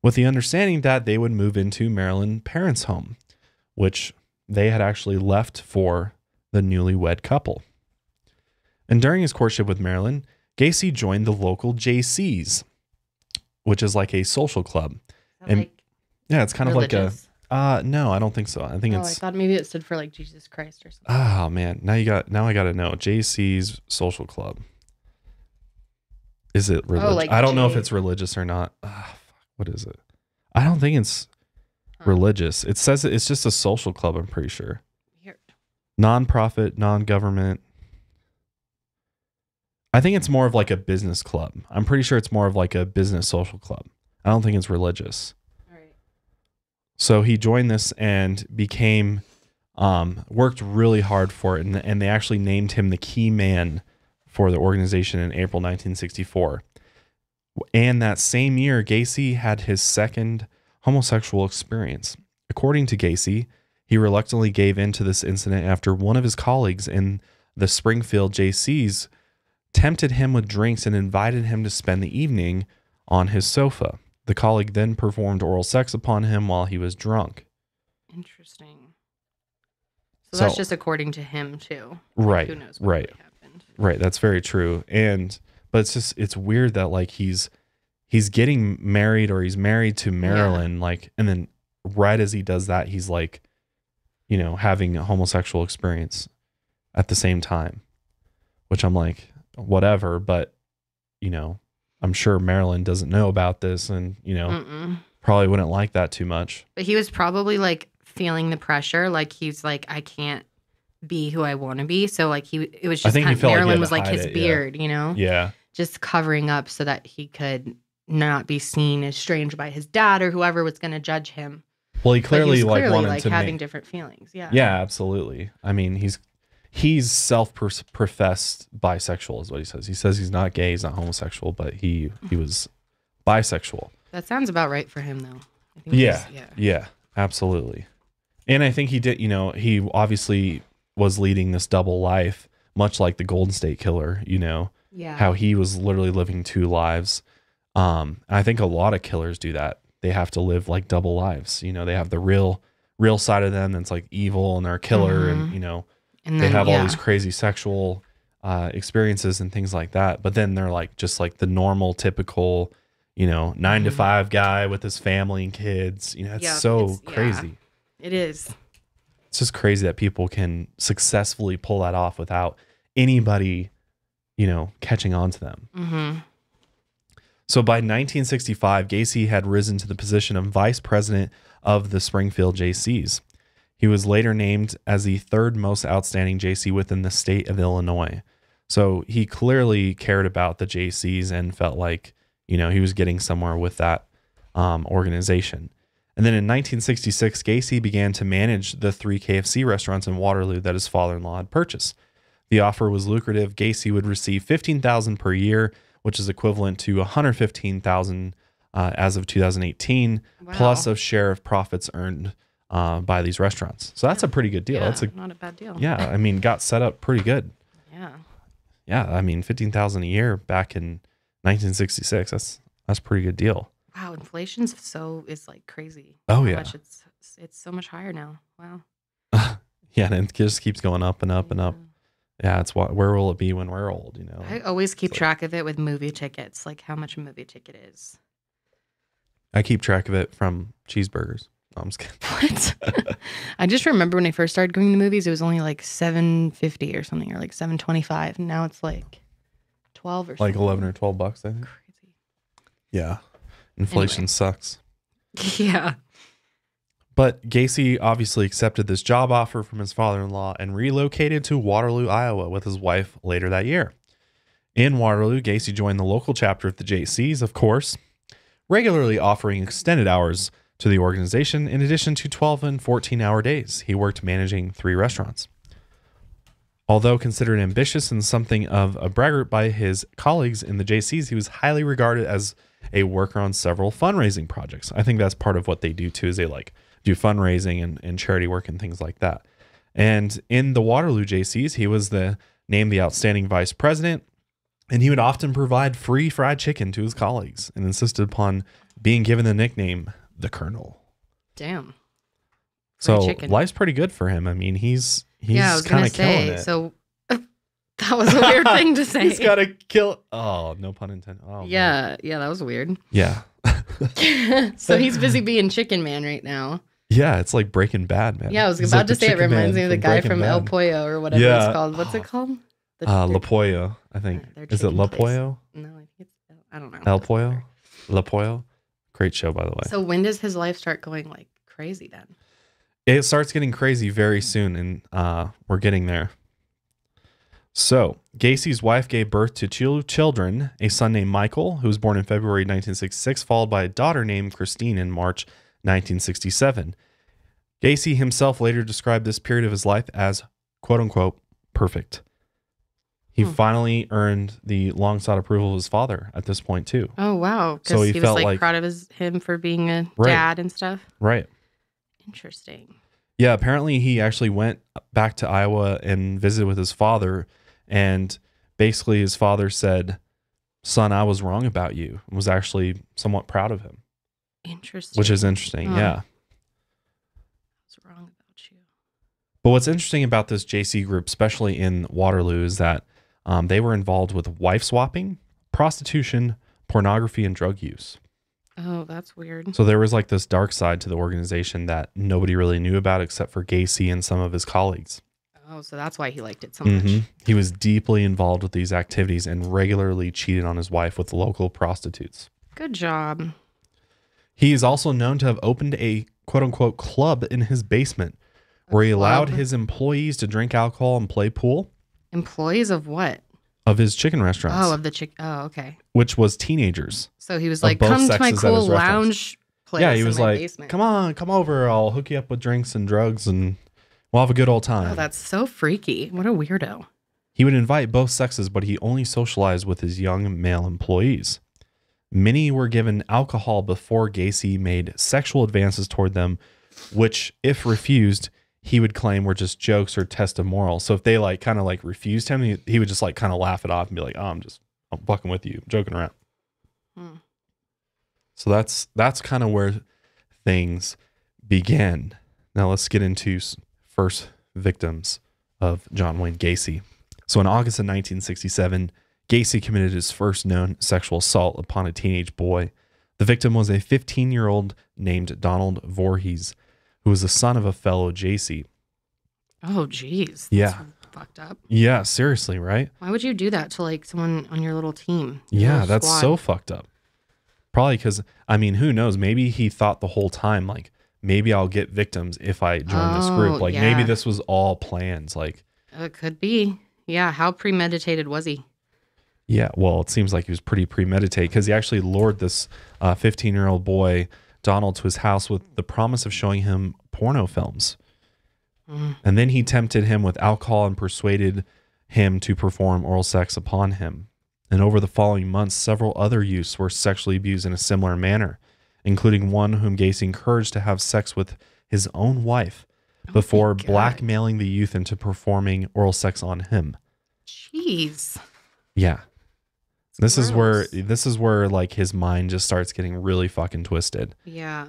with the understanding that they would move into Marilyn's parents' home, which they had actually left for the newlywed couple. And during his courtship with Marilyn, Gacy joined the local J C's, which is like a social club. And like yeah, it's kind religious. of like a... Uh, no, I don't think so. I think oh, it's... I thought maybe it stood for like Jesus Christ or something. Oh, man. Now you got. Now I got to know. J C's social club. Is it religious? Oh, like I don't know if it's religious or not. Ugh, what is it? I don't think it's huh. religious. It says it's just a social club, I'm pretty sure. Weird. Non-profit, non-government. I think it's more of like a business club. I'm pretty sure it's more of like a business social club. I don't think it's religious. All right. So he joined this and became, um, worked really hard for it. And, and they actually named him the key man for the organization in April nineteen sixty-four. And that same year, Gacy had his second homosexual experience. According to Gacy, he reluctantly gave in to this incident after one of his colleagues in the Springfield J C's tempted him with drinks and invited him to spend the evening on his sofa. The colleague then performed oral sex upon him while he was drunk. Interesting. So, so that's just according to him, too. Right. Like, who knows what right. Right, that's very true. And but it's just it's weird that like he's he's getting married or he's married to Marilyn, yeah. like and then right as he does that, he's like, you know, having a homosexual experience at the same time. Which I'm like, whatever, but you know, I'm sure Marilyn doesn't know about this and, you know, Mm-mm. probably wouldn't like that too much. But he was probably like feeling the pressure, like he's like, I can't be who I want to be. So like he it was just kind of Marilyn like was like his it, beard, yeah. you know? Yeah. Just covering up so that he could not be seen as strange by his dad or whoever was going to judge him. Well, he clearly, he like, clearly wanted like to having make... different feelings. Yeah. Yeah, absolutely. I mean, he's he's self-professed bisexual is what he says. He says he's not gay, he's not homosexual, but he he was bisexual. That sounds about right for him though. I think yeah, yeah. Yeah, absolutely. And I think he did, you know, he obviously was leading this double life, much like the Golden State Killer, you know, yeah. how he was literally living two lives. Um, I think a lot of killers do that. They have to live like double lives. You know, they have the real, real side of them that's like evil and they're a killer mm-hmm. and, you know, And then, they have yeah. all these crazy sexual uh, experiences and things like that. But then they're like just like the normal, typical, you know, nine mm-hmm. to five guy with his family and kids. You know, it's yep, so it's, crazy. Yeah, it is. It's just crazy that people can successfully pull that off without anybody, you know, catching on to them. Mm-hmm. So by nineteen sixty-five, Gacy had risen to the position of vice president of the Springfield J Cs. He was later named as the third most outstanding J C within the state of Illinois. So he clearly cared about the J Cs and felt like, you know, he was getting somewhere with that um, organization. And then in nineteen sixty-six, Gacy began to manage the three K F C restaurants in Waterloo that his father-in-law had purchased. The offer was lucrative. Gacy would receive fifteen thousand dollars per year, which is equivalent to one hundred fifteen thousand dollars uh, as of two thousand eighteen, wow. plus a share of profits earned uh, by these restaurants. So that's yeah. a pretty good deal. Yeah, that's a, not a bad deal. Yeah, I mean, got set up pretty good. Yeah. Yeah, I mean, fifteen thousand dollars a year back in nineteen sixty-six. That's that's a pretty good deal. Wow, inflation's so is like crazy. Oh yeah, much it's it's so much higher now. Wow. Yeah, and it just keeps going up and up yeah. and up. Yeah, it's what where will it be when we're old? You know, I always keep it's track like, of it with movie tickets, like how much a movie ticket is. I keep track of it from cheeseburgers. No, I'm just kidding. What? I just remember when I first started going to the movies, it was only like seven fifty or something, or like seven twenty five. Now it's like twelve or like something. eleven or twelve bucks. I think. Crazy. Yeah. Inflation anyway. Sucks. Yeah. But Gacy obviously accepted this job offer from his father-in-law and relocated to Waterloo, Iowa with his wife later that year. In Waterloo, Gacy joined the local chapter of the J Cs, of course, regularly offering extended hours to the organization in addition to twelve and fourteen hour days. He worked managing three restaurants. Although considered ambitious and something of a braggart by his colleagues in the J Cs, he was highly regarded as a worker on several fundraising projects. I think that's part of what they do too, is they like do fundraising and, and charity work and things like that. And in the Waterloo J Cs, he was the named the outstanding vice president, and he would often provide free fried chicken to his colleagues and insisted upon being given the nickname the Colonel. Damn. Free so chicken. Life's pretty good for him. I mean, he's he's yeah, kind of killing it. So that was a weird thing to say. He's got to kill. Oh, no pun intended. Oh, yeah. Man. Yeah, that was weird. Yeah. So he's busy being Chicken Man right now. Yeah, it's like Breaking Bad, man. Yeah, I was he's about like to say it reminds me of the guy from Bad. El Pollo or whatever yeah. it's called. What's it called? The, uh, La Pollo, I think. Uh, Is it La Pollo? No, I think it's, I don't know. El Pollo? La Pollo? Great show, by the way. So when does his life start going like crazy then? It starts getting crazy very soon, and uh, we're getting there. So Gacy's wife gave birth to two children, a son named Michael, who was born in February nineteen sixty-six, followed by a daughter named Christine in March nineteen sixty-seven. Gacy himself later described this period of his life as, quote unquote, perfect. He hmm. finally earned the long-sought approval of his father at this point, too. Oh, wow. Because so he, he felt was like, like proud of his, him for being a right, dad and stuff. Right. Interesting. Yeah, apparently he actually went back to Iowa and visited with his father. And basically his father said, son, I was wrong about you, and was actually somewhat proud of him. Interesting. Which is interesting. Oh. Yeah. I was wrong about you. But what's interesting about this J C group, especially in Waterloo, is that um, they were involved with wife swapping, prostitution, pornography, and drug use. Oh, that's weird. So there was like this dark side to the organization that nobody really knew about except for Gacy and some of his colleagues. Oh, so that's why he liked it so mm-hmm. much. He was deeply involved with these activities and regularly cheated on his wife with local prostitutes. Good job. He is also known to have opened a quote-unquote club in his basement a where he club? allowed his employees to drink alcohol and play pool. Employees of what? Of his chicken restaurants. Oh, of the chick. Oh, okay. Which was teenagers. So he was like, come to my cool lounge place yeah, he was in my like, basement. Come on, come over. I'll hook you up with drinks and drugs and... we'll have a good old time. Oh, that's so freaky. What a weirdo. He would invite both sexes, but he only socialized with his young male employees. Many were given alcohol before Gacy made sexual advances toward them, which if refused, he would claim were just jokes or test of morals. So if they like kind of like refused him, he, he would just like kind of laugh it off and be like, oh, I'm just I'm fucking with you, I'm joking around. Hmm. So that's, that's kind of where things begin. Now let's get into... first victims of John Wayne Gacy. So in August of nineteen sixty-seven, Gacy committed his first known sexual assault upon a teenage boy. The victim was a fifteen-year-old named Donald Voorhees, who was the son of a fellow J C. Oh, geez. Yeah. Fucked up. Yeah, seriously, right? Why would you do that to like someone on your little team? Yeah, that's squad? So fucked up. Probably because, I mean, who knows? Maybe he thought the whole time, like, maybe I'll get victims if I join oh, this group. Like, yeah. Maybe this was all plans. Like, it could be. Yeah. How premeditated was he? Yeah. Well, it seems like he was pretty premeditated because he actually lured this uh, fifteen-year-old boy, Donald, to his house with the promise of showing him porno films. Mm. And then he tempted him with alcohol and persuaded him to perform oral sex upon him. And over the following months, several other youths were sexually abused in a similar manner, including one whom Gacy encouraged to have sex with his own wife oh before blackmailing the youth into performing oral sex on him. Jeez. Yeah. It's this gross. is where this is where like his mind just starts getting really fucking twisted. Yeah.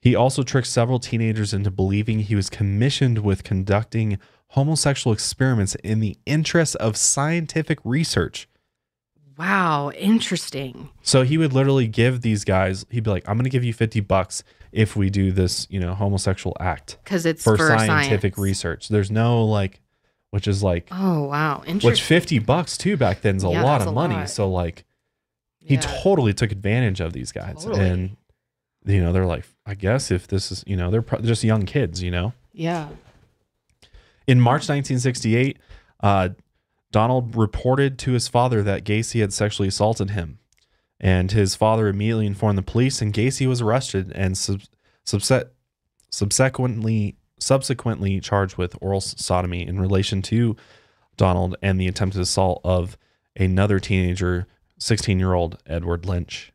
He also tricked several teenagers into believing he was commissioned with conducting homosexual experiments in the interest of scientific research. Wow, interesting. So he would literally give these guys, he'd be like, I'm going to give you fifty bucks if we do this, you know, homosexual act. Because it's for, for scientific science. research. There's no like, which is like, oh, wow, interesting. Which fifty bucks too back then is a yeah, lot of a money. Lot. So like, he yeah. totally took advantage of these guys. Totally. And you know, they're like, I guess if this is, you know, they're pro just young kids, you know? Yeah. In March nineteen sixty-eight, uh, Donald reported to his father that Gacy had sexually assaulted him. And his father immediately informed the police, and Gacy was arrested and sub subset subsequently, subsequently charged with oral sodomy in relation to Donald and the attempted assault of another teenager, sixteen-year-old Edward Lynch.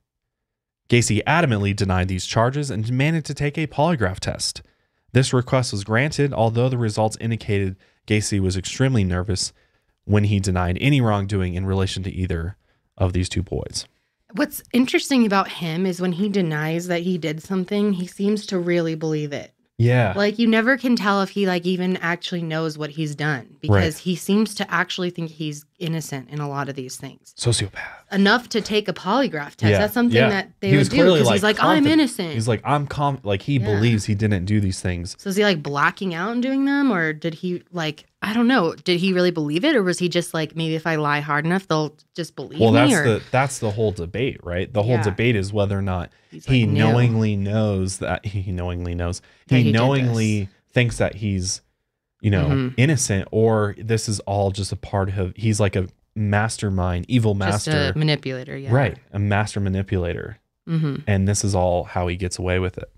Gacy adamantly denied these charges and demanded to take a polygraph test. This request was granted, although the results indicated Gacy was extremely nervous when he denied any wrongdoing in relation to either of these two boys. What's interesting about him is when he denies that he did something, he seems to really believe it. Yeah. Like, you never can tell if he, like, even actually knows what he's done because right. he seems to actually think he's innocent in a lot of these things. Sociopath. Enough to take a polygraph test. Yeah. That's something yeah. that they he would do because like he's like, confident. I'm innocent. He's like, I'm com Like, he yeah. believes he didn't do these things. So is he, like, blacking out and doing them? Or did he, like, I don't know. Did he really believe it? Or was he just like, maybe if I lie hard enough, they'll just believe well, me? Well, that's, or... the, that's the whole debate, right? The whole yeah. debate is whether or not he's he like, no. knowingly knows that he knowingly knows. He, he knowingly thinks that he's, you know, mm-hmm. innocent, or this is all just a part of, he's like a mastermind, evil master. Just a manipulator, yeah. Right, a master manipulator. Mm-hmm. And this is all how he gets away with it.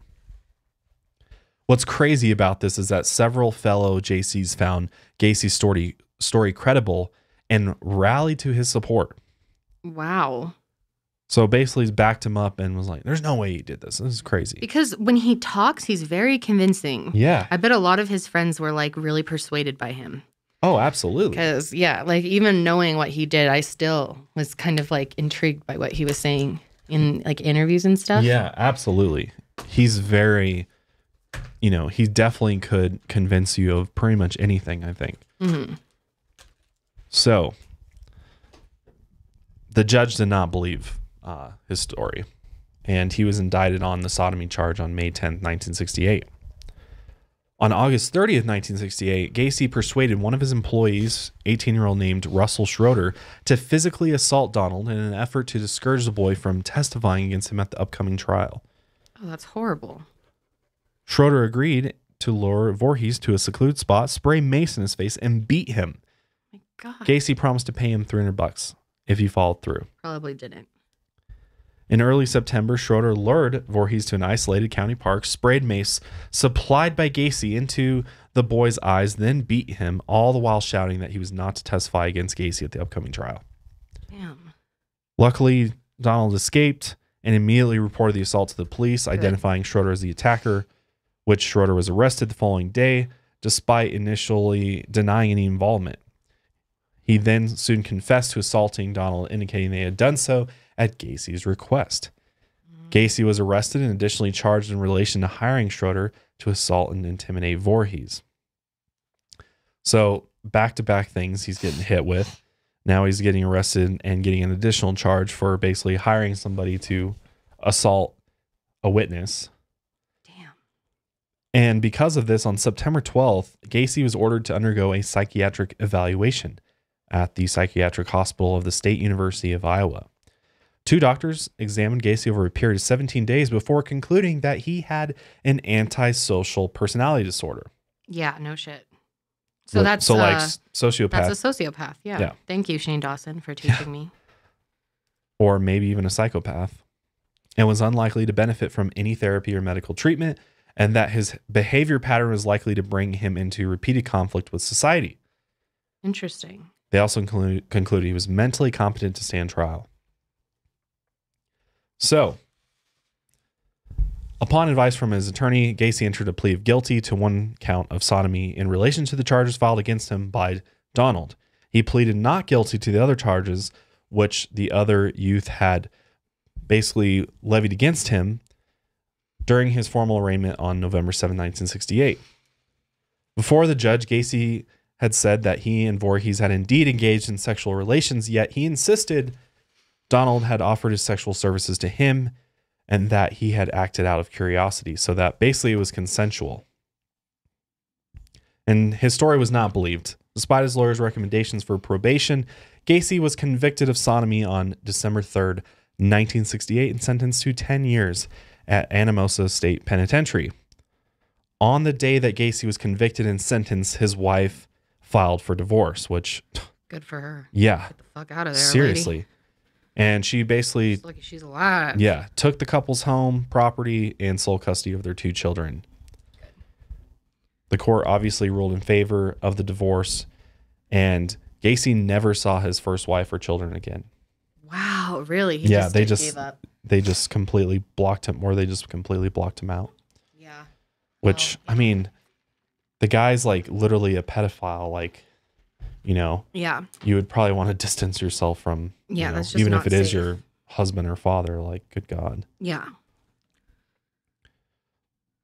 What's crazy about this is that several fellow J Cs found Gacy's story, story credible and rallied to his support. Wow. So basically, he's backed him up and was like, there's no way he did this. This is crazy. Because when he talks, he's very convincing. Yeah. I bet a lot of his friends were like really persuaded by him. Oh, absolutely. Because, yeah, like even knowing what he did, I still was kind of like intrigued by what he was saying in like interviews and stuff. Yeah, absolutely. He's very, you know, he definitely could convince you of pretty much anything, I think. Mm-hmm. So the judge did not believe Uh, his story, and he was indicted on the sodomy charge on May tenth, nineteen sixty-eight. On August thirtieth, nineteen sixty-eight, Gacy persuaded one of his employees, eighteen-year-old named Russell Schroeder, to physically assault Donald in an effort to discourage the boy from testifying against him at the upcoming trial. Oh, that's horrible. Schroeder agreed to lure Voorhees to a secluded spot, spray mace in his face, and beat him. Oh my God. Gacy promised to pay him three hundred bucks if he followed through. Probably didn't. In early September, Schroeder lured Voorhees to an isolated county park, sprayed mace supplied by Gacy into the boy's eyes, then beat him, all the while shouting that he was not to testify against Gacy at the upcoming trial. Damn. Luckily, Donald escaped and immediately reported the assault to the police, Good. identifying Schroeder as the attacker, which Schroeder was arrested the following day, despite initially denying any involvement. He then soon confessed to assaulting Donald, indicating they had done so at Gacy's request. Gacy was arrested and additionally charged in relation to hiring Schroeder to assault and intimidate Voorhees. So back-to-back things he's getting hit with. Now he's getting arrested and getting an additional charge for basically hiring somebody to assault a witness. Damn. And because of this, on September twelfth, Gacy was ordered to undergo a psychiatric evaluation at the psychiatric hospital of the State University of Iowa. Two doctors examined Gacy over a period of seventeen days before concluding that he had an antisocial personality disorder. Yeah, no shit. So but, that's so like uh, sociopath. That's a sociopath. Yeah. yeah. Thank you, Shane Dawson, for teaching yeah. me. Or maybe even a psychopath, and was unlikely to benefit from any therapy or medical treatment, and that his behavior pattern was likely to bring him into repeated conflict with society. Interesting. They also conclu- concluded he was mentally competent to stand trial. So, upon advice from his attorney, Gacy entered a plea of guilty to one count of sodomy in relation to the charges filed against him by Donald. He pleaded not guilty to the other charges, which the other youth had basically levied against him during his formal arraignment on November seventh, nineteen sixty-eight. Before the judge, Gacy had said that he and Voorhees had indeed engaged in sexual relations, yet he insisted Donald had offered his sexual services to him and that he had acted out of curiosity. So that basically it was consensual. And his story was not believed. Despite his lawyer's recommendations for probation, Gacy was convicted of sodomy on December third, nineteen sixty-eight and sentenced to ten years at Anamosa State Penitentiary. On the day that Gacy was convicted and sentenced, his wife filed for divorce, which... Good for her. Yeah. Get the fuck out of there, seriously. Lady. And she basically... She's lucky she's alive. Yeah. Took the couple's home, property, and sole custody of their two children. Good. The court obviously ruled in favor of the divorce, and Gacy never saw his first wife or children again. Wow, really? He yeah, just they just... Gave up. They just completely blocked him, or they just completely blocked him out. Yeah. Which, oh. I mean, the guy's, like, literally a pedophile, like... You know, yeah, you would probably want to distance yourself from, yeah, you know, that's just even if it safe. Is your husband or father, like, good God. Yeah.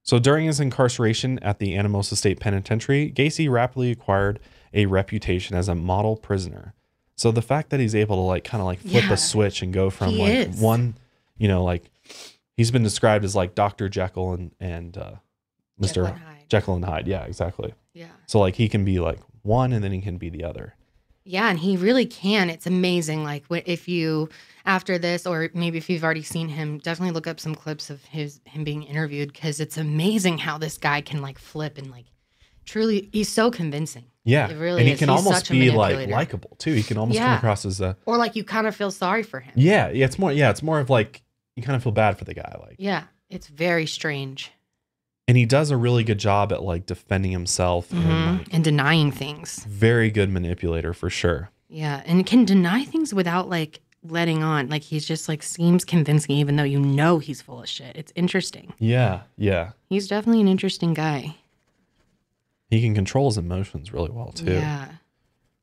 So during his incarceration at the Anamosa State Penitentiary, Gacy rapidly acquired a reputation as a model prisoner. So the fact that he's able to, like, kind of like flip yeah. a switch and go from he like is. one, you know, like he's been described as like Doctor Jekyll and, and uh, Mister Jekyll and Hyde. Jekyll and Hyde. Yeah, exactly. Yeah. So like he can be like one and then he can be the other. Yeah, and he really can. It's amazing. Like if you, after this, or maybe if you've already seen him, definitely look up some clips of his him being interviewed, because it's amazing how this guy can like flip and like truly, he's so convincing. Yeah, it really and he is. Can he's almost be like likable too. He can almost yeah. come across as a, or like you kind of feel sorry for him. Yeah, yeah, it's more. Yeah, it's more of like you kind of feel bad for the guy. Like yeah, it's very strange. And he does a really good job at like defending himself mm-hmm. and, like, and denying things. Very good manipulator for sure. Yeah. And can deny things without like letting on. Like he's just like seems convincing, even though you know he's full of shit. It's interesting. Yeah. Yeah. He's definitely an interesting guy. He can control his emotions really well too. Yeah.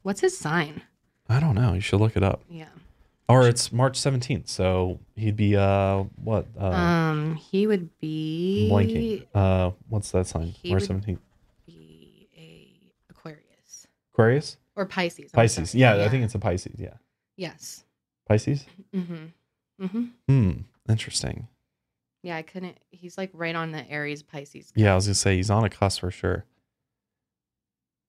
What's his sign? I don't know. You should look it up. Yeah. Or it's March seventeenth, so he'd be, uh, what? Uh, um, he would be... Blanking. Uh, what's that sign? March seventeenth. Be a Aquarius. Aquarius? Or Pisces. I'm Pisces, sorry. Yeah, yeah. I think it's a Pisces, yeah. Yes. Pisces? Mm-hmm. Mm-hmm. Hmm, interesting. Yeah, I couldn't... He's, like, right on the Aries Pisces. Cusp. Yeah, I was going to say, he's on a cusp for sure.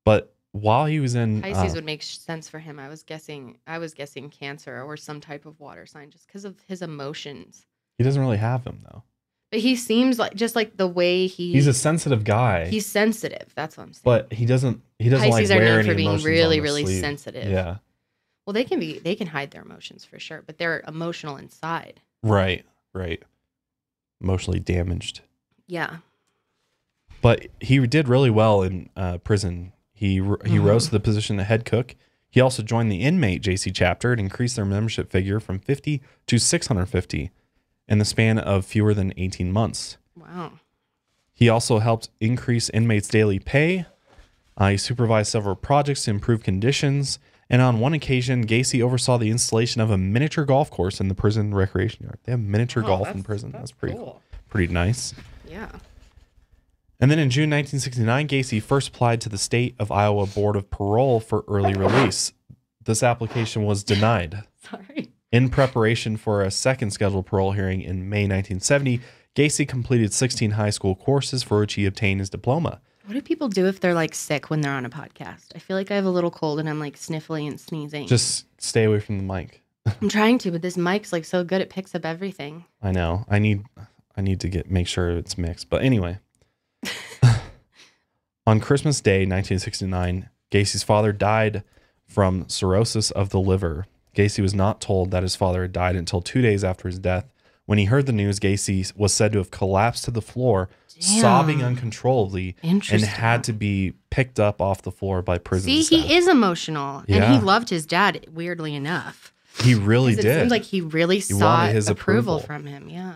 But... While he was in Pisces uh, would make sense for him. I was guessing I was guessing Cancer or some type of water sign just because of his emotions. He doesn't really have them though. But he seems like just like the way he He's a sensitive guy. He's sensitive. That's what I'm saying. But he doesn't he doesn't Pisces like wear are known for any being really really sleeve. Sensitive. Yeah. Well, they can be they can hide their emotions for sure, but they're emotional inside. Right, right. Emotionally damaged. Yeah. But he did really well in uh, prison. He he mm-hmm. rose to the position of head cook. He also joined the inmate J C chapter and increased their membership figure from fifty to six hundred fifty in the span of fewer than eighteen months. Wow. He also helped increase inmates' daily pay. Uh, he supervised several projects to improve conditions. And on one occasion, Gacy oversaw the installation of a miniature golf course in the prison recreation yard. They have miniature oh, golf in prison. That's, that's pretty cool. Pretty nice. Yeah. And then in June nineteen sixty-nine, Gacy first applied to the State of Iowa Board of Parole for early release. This application was denied. Sorry. In preparation for a second scheduled parole hearing in May nineteen seventy, Gacy completed sixteen high school courses for which he obtained his diploma. What do people do if they're like sick when they're on a podcast? I feel like I have a little cold and I'm like sniffling and sneezing. Just stay away from the mic. I'm trying to, but this mic's like so good. It picks up everything. I know. I need, I need to get, make sure it's mixed. But anyway, on Christmas Day, nineteen sixty-nine, Gacy's father died from cirrhosis of the liver. Gacy was not told that his father had died until two days after his death. When he heard the news, Gacy was said to have collapsed to the floor, damn, sobbing uncontrollably, and had to be picked up off the floor by prison See, staff. He is emotional, yeah. and he loved his dad, weirdly enough. He really it did. It seems like he really he sought his approval, approval from him, yeah.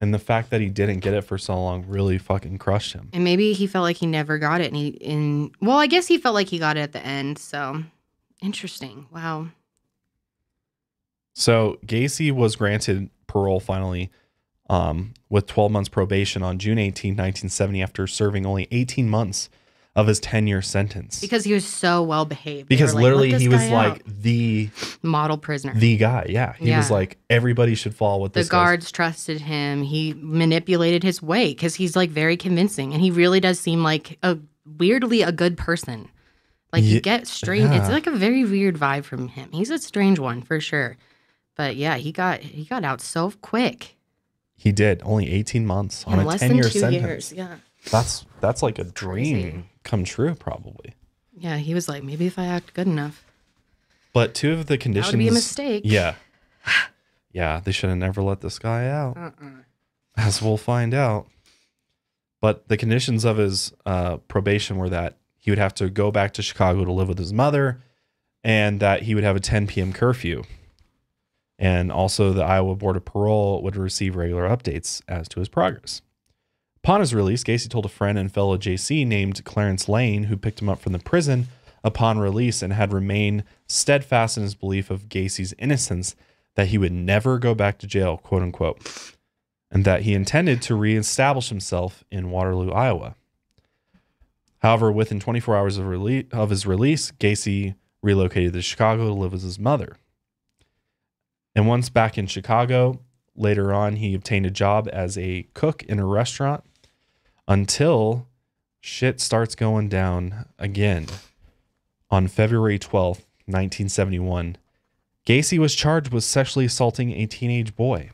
And the fact that he didn't get it for so long really fucking crushed him. And maybe he felt like he never got it. And he, in, well, I guess he felt like he got it at the end, so interesting. Wow. So Gacy was granted parole finally um, with twelve months probation on June eighteenth, nineteen seventy, after serving only eighteen months of his ten-year sentence. Because he was so well-behaved. Because like, literally he was like out. the... model prisoner. The guy, yeah. He yeah. was like, everybody should follow what this The guards guy's. trusted him. He manipulated his way because he's like very convincing. And he really does seem like a weirdly a good person. Like you yeah. get strange. Yeah. It's like a very weird vibe from him. He's a strange one for sure. But yeah, he got he got out so quick. He did only eighteen months on yeah, a ten year sentence. Less than two years, yeah. That's that's like a dream come true, probably. Yeah, he was like, maybe if I act good enough. But two of the conditions. That would be a mistake. Yeah, yeah, they should have never let this guy out. Uh-uh. As we'll find out. But the conditions of his uh, probation were that he would have to go back to Chicago to live with his mother, and that he would have a ten p m curfew. And also the Iowa Board of Parole would receive regular updates as to his progress. Upon his release, Gacy told a friend and fellow J C named Clarence Lane, who picked him up from the prison upon release and had remained steadfast in his belief of Gacy's innocence, that he would never go back to jail, quote unquote, and that he intended to reestablish himself in Waterloo, Iowa. However, within twenty-four hours of, rele of his release, Gacy relocated to Chicago to live with his mother. And once back in Chicago, later on, he obtained a job as a cook in a restaurant until shit starts going down again. On February twelfth, nineteen seventy-one, Gacy was charged with sexually assaulting a teenage boy.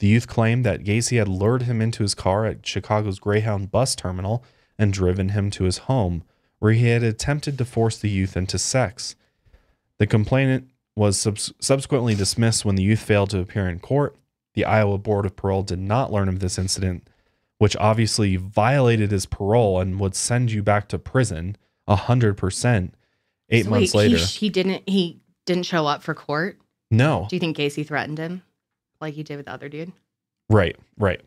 The youth claimed that Gacy had lured him into his car at Chicago's Greyhound bus terminal and driven him to his home, where he had attempted to force the youth into sex. The complainant was sub subsequently dismissed when the youth failed to appear in court. The Iowa Board of Parole did not learn of this incident, which obviously violated his parole and would send you back to prison one hundred percent eight so months wait, later. He, he, didn't, he didn't show up for court? No. Do you think Gacy threatened him like he did with the other dude? Right, right.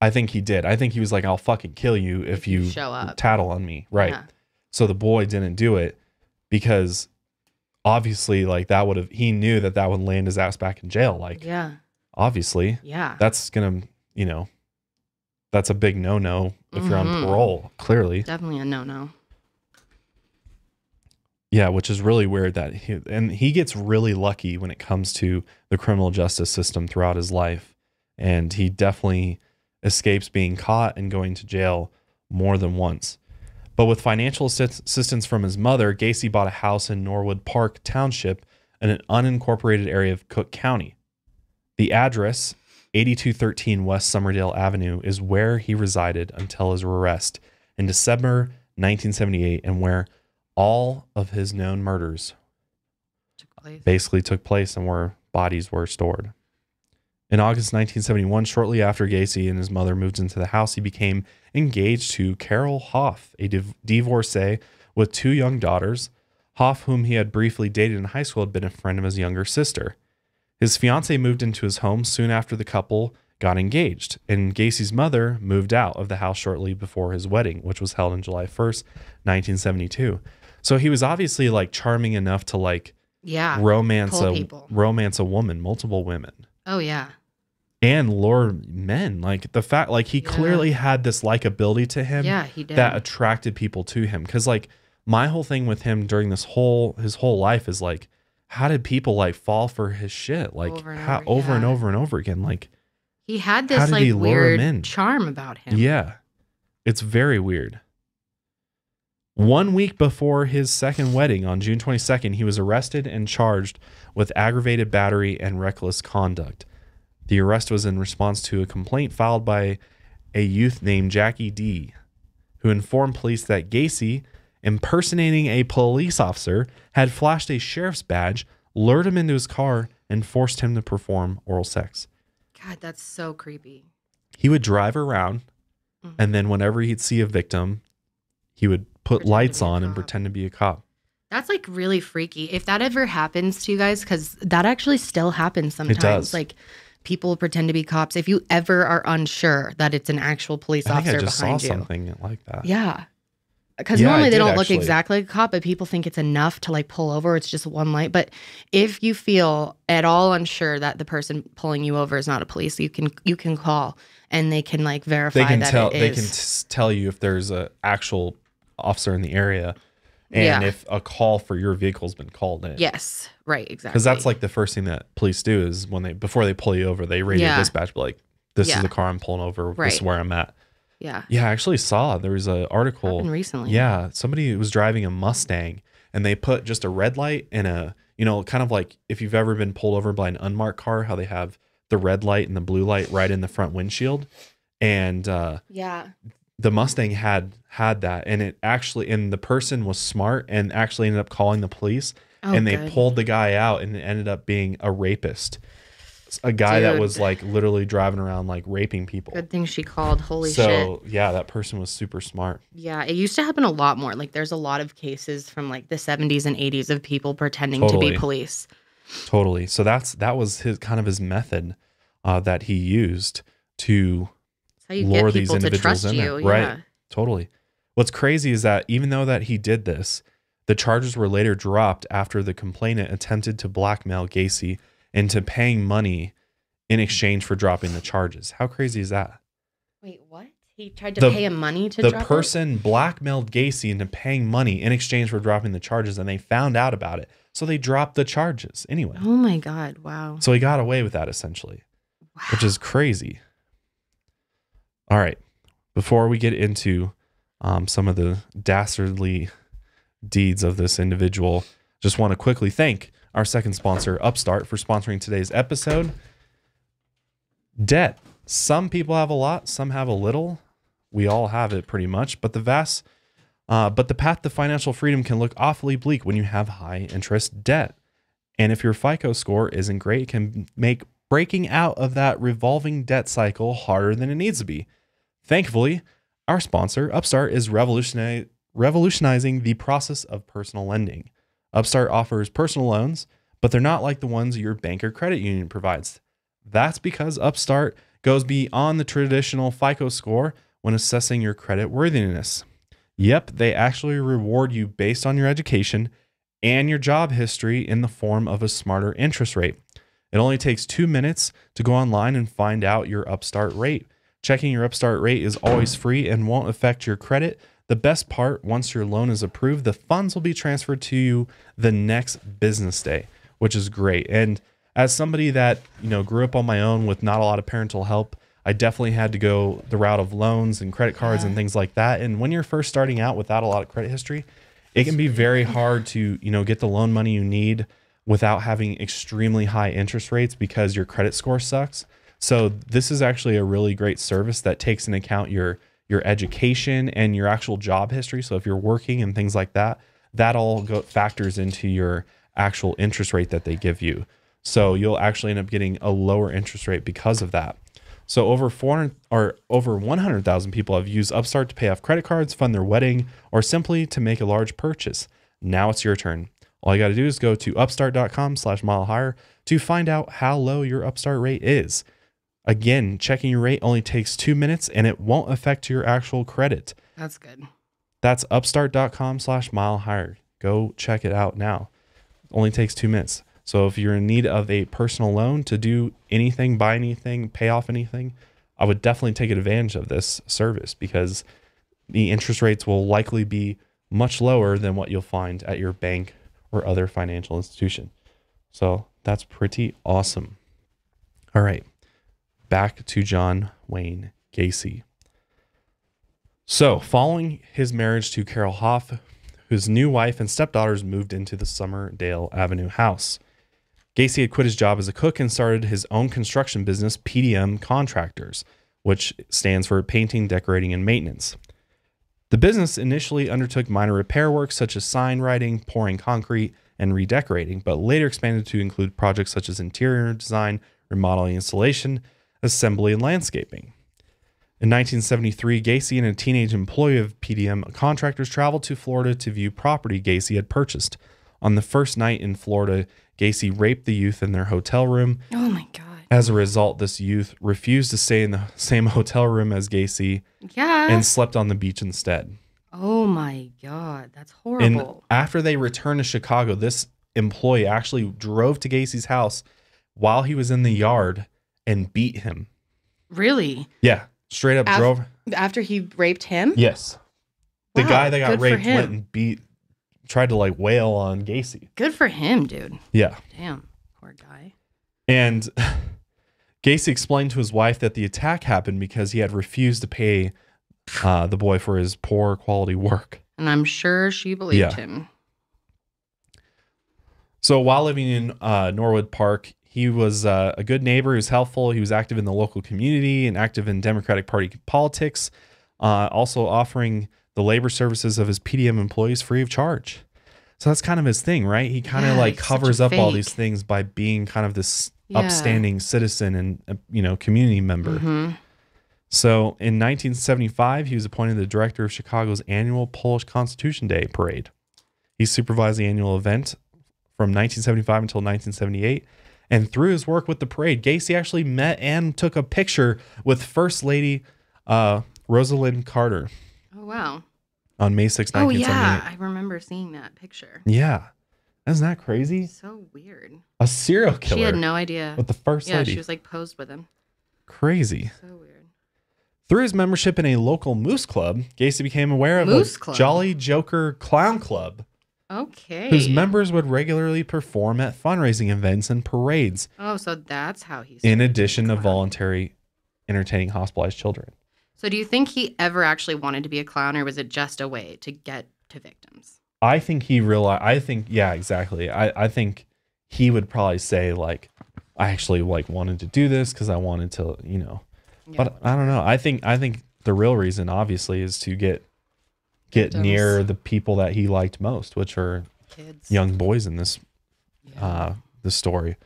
I think he did. I think he was like, I'll fucking kill you if, if you, you show up. tattle on me. Right. Yeah. So the boy didn't do it because... obviously, like that would have, he knew that that would land his ass back in jail. Like, yeah, obviously, yeah, that's gonna, you know, that's a big no-no if mm-hmm. you're on parole, clearly. Definitely a no-no. Yeah, which is really weird that he, and he gets really lucky when it comes to the criminal justice system throughout his life. And he definitely escapes being caught and going to jail more than once. But with financial assistance from his mother, Gacy bought a house in Norwood Park Township in an unincorporated area of Cook County. The address, eighty-two thirteen West Summerdale Avenue, is where he resided until his arrest in December nineteen seventy-eight, and where all of his known murders took place. basically took place and where bodies were stored. In August nineteen seventy-one, shortly after Gacy and his mother moved into the house, he became engaged to Carol Hoff, a div divorcee with two young daughters. Hoff, whom he had briefly dated in high school, had been a friend of his younger sister. His fiancée moved into his home soon after the couple got engaged, and Gacy's mother moved out of the house shortly before his wedding, which was held on July first, nineteen seventy-two. So he was obviously like charming enough to like yeah, romance a romance a woman, multiple women. Oh yeah. and lure men. Like the fact, like he yeah. clearly had this likability to him yeah, he did. that attracted people to him. Cause like my whole thing with him during this whole, his whole life is like, how did people like fall for his shit? Like over and, how, over, over, yeah. and over and over again. Like he had this like weird charm about him. Yeah. It's very weird. One week before his second wedding on June twenty-second, he was arrested and charged with aggravated battery and reckless conduct. The arrest was in response to a complaint filed by a youth named Jackie D, who informed police that Gacy, impersonating a police officer, had flashed a sheriff's badge, lured him into his car, and forced him to perform oral sex. God, that's so creepy. He would drive around, mm-hmm. and then whenever he'd see a victim, he would put pretend lights on and pretend to be a cop. That's like really freaky. If that ever happens to you guys, because that actually still happens sometimes. It does. Like people pretend to be cops. If you ever are unsure that it's an actual police I officer behind you. I just saw you. something like that. Yeah. Because yeah, normally they don't actually. look exactly like a cop, but people think it's enough to like pull over. It's just one light. But if you feel at all unsure that the person pulling you over is not a police, you can you can call and they can like verify they can that tell, it is. They can tell you if there's an actual officer in the area and yeah. if a call for your vehicle has been called in. Yes, right, exactly. Because that's like the first thing that police do is when they before they pull you over, they radio yeah. dispatch, but like this yeah. is the car I'm pulling over. Right. This is where I'm at. Yeah. Yeah, I actually saw there was an article happened recently. Yeah, somebody was driving a Mustang and they put just a red light and a, you know, kind of like if you've ever been pulled over by an unmarked car, how they have the red light and the blue light right in the front windshield. And uh, yeah, the Mustang had had that, and it actually, and the person was smart and actually ended up calling the police, oh, and they good. pulled the guy out, and it ended up being a rapist. A guy Dude. that was like literally driving around like raping people. Good thing she called. Holy so, shit. So yeah, that person was super smart. Yeah, it used to happen a lot more. Like there's a lot of cases from like the seventies and eighties of people pretending totally. to be police. Totally. So that's that was his kind of his method uh, that he used to how you lure get these individuals to trust in you. There. Yeah. Right. Totally. What's crazy is that even though that he did this, the charges were later dropped after the complainant attempted to blackmail Gacy into paying money in exchange for dropping the charges. How crazy is that? Wait, what? He tried to the, pay him money to the drop The person it? blackmailed Gacy into paying money in exchange for dropping the charges, and they found out about it. So they dropped the charges anyway. Oh my God, wow. So he got away with that essentially, wow. which is crazy. All right, before we get into um, some of the dastardly deeds of this individual, just want to quickly thank our second sponsor, Upstart, for sponsoring today's episode. Debt. Some people have a lot, some have a little. We all have it pretty much, but the vast, uh, but the path to financial freedom can look awfully bleak when you have high interest debt. And if your FICO score isn't great, it can make breaking out of that revolving debt cycle harder than it needs to be. Thankfully, our sponsor, Upstart, is revolutionizing the process of personal lending. Upstart offers personal loans, but they're not like the ones your bank or credit union provides. That's because Upstart goes beyond the traditional FICO score when assessing your credit worthiness. Yep, they actually reward you based on your education and your job history in the form of a smarter interest rate. It only takes two minutes to go online and find out your Upstart rate. Checking your Upstart rate is always free and won't affect your credit. The best part, once your loan is approved, the funds will be transferred to you the next business day, which is great. And as somebody that, you know, grew up on my own with not a lot of parental help, I definitely had to go the route of loans and credit cards yeah. and things like that. And when you're first starting out without a lot of credit history, it can be very hard to, you know, get the loan money you need without having extremely high interest rates because your credit score sucks. So this is actually a really great service that takes into account your your education and your actual job history. So if you're working and things like that, that all go, factors into your actual interest rate that they give you. So you'll actually end up getting a lower interest rate because of that. So over four hundred or over one hundred thousand people have used Upstart to pay off credit cards, fund their wedding, or simply to make a large purchase. Now it's your turn. All you got to do is go to upstart dot com slash mile higher to find out how low your Upstart rate is. Again, checking your rate only takes two minutes and it won't affect your actual credit. That's good. That's upstart dot com slash mile higher. Go check it out now. It only takes two minutes. So if you're in need of a personal loan to do anything, buy anything, pay off anything, I would definitely take advantage of this service because the interest rates will likely be much lower than what you'll find at your bank or other financial institution. So that's pretty awesome. All right, back to John Wayne Gacy. So following his marriage to Carol Hoff, whose new wife and stepdaughters moved into the Summerdale Avenue house, Gacy had quit his job as a cook and started his own construction business, P D M Contractors, which stands for Painting, Decorating, and Maintenance. The business initially undertook minor repair work such as sign writing, pouring concrete, and redecorating, but later expanded to include projects such as interior design, remodeling, installation, assembly, and landscaping. In nineteen seventy-three, Gacy and a teenage employee of P D M Contractors traveled to Florida to view property Gacy had purchased. On the first night in Florida, Gacy raped the youth in their hotel room. Oh my God. As a result, this youth refused to stay in the same hotel room as Gacy yeah. and slept on the beach instead. Oh my God, that's horrible. And after they returned to Chicago, this employee actually drove to Gacy's house while he was in the yard and beat him. Really? Yeah, straight up Af- drove. After he raped him? Yes. Wow, the guy that got raped went and beat, tried to like wail on Gacy. Good for him, dude. Yeah. Damn, poor guy. And Gacy explained to his wife that the attack happened because he had refused to pay uh, the boy for his poor quality work. And I'm sure she believed yeah. him. So while living in uh, Norwood Park, he was uh, a good neighbor. He was helpful. He was active in the local community and active in Democratic Party politics, uh, also offering the labor services of his P D M employees free of charge. So that's kind of his thing, right? He kind of yeah, like covers up fake. all these things by being kind of this yeah. upstanding citizen and, you know, community member. Mm-hmm. So in nineteen seventy-five, he was appointed the director of Chicago's annual Polish Constitution Day parade. He supervised the annual event from nineteen seventy-five until nineteen seventy-eight. And through his work with the parade, Gacy actually met and took a picture with First Lady uh, Rosalind Carter. Oh, wow. On May sixth, nineteen seventy-eight. Oh, yeah. I remember seeing that picture. Yeah. Isn't that crazy? So weird. A serial killer. She had no idea. With the first yeah, lady. Yeah, she was like posed with him. Crazy. So weird. Through his membership in a local moose club, Gacy became aware of moose club. Jolly Joker Clown Club. Okay. Whose members would regularly perform at fundraising events and parades. Oh, so that's how he's. In addition to voluntary entertaining hospitalized children. So do you think he ever actually wanted to be a clown, or was it just a way to get to victims? I think he realized, I think, yeah, exactly. I, I think he would probably say, like, I actually, like, wanted to do this because I wanted to, you know. Yeah, but whatever. I don't know. I think I think the real reason, obviously, is to get get victims. Near the people that he liked most, which are kids, young boys in this, yeah. uh, this story.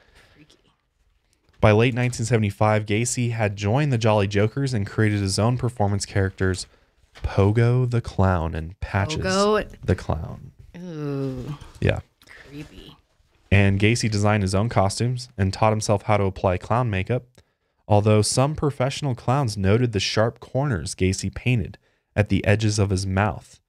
By late nineteen seventy-five, Gacy had joined the Jolly Jokers and created his own performance characters, Pogo the Clown and Patches Pogo. the Clown. Ooh. Yeah. Creepy. And Gacy designed his own costumes and taught himself how to apply clown makeup, although some professional clowns noted the sharp corners Gacy painted at the edges of his mouth,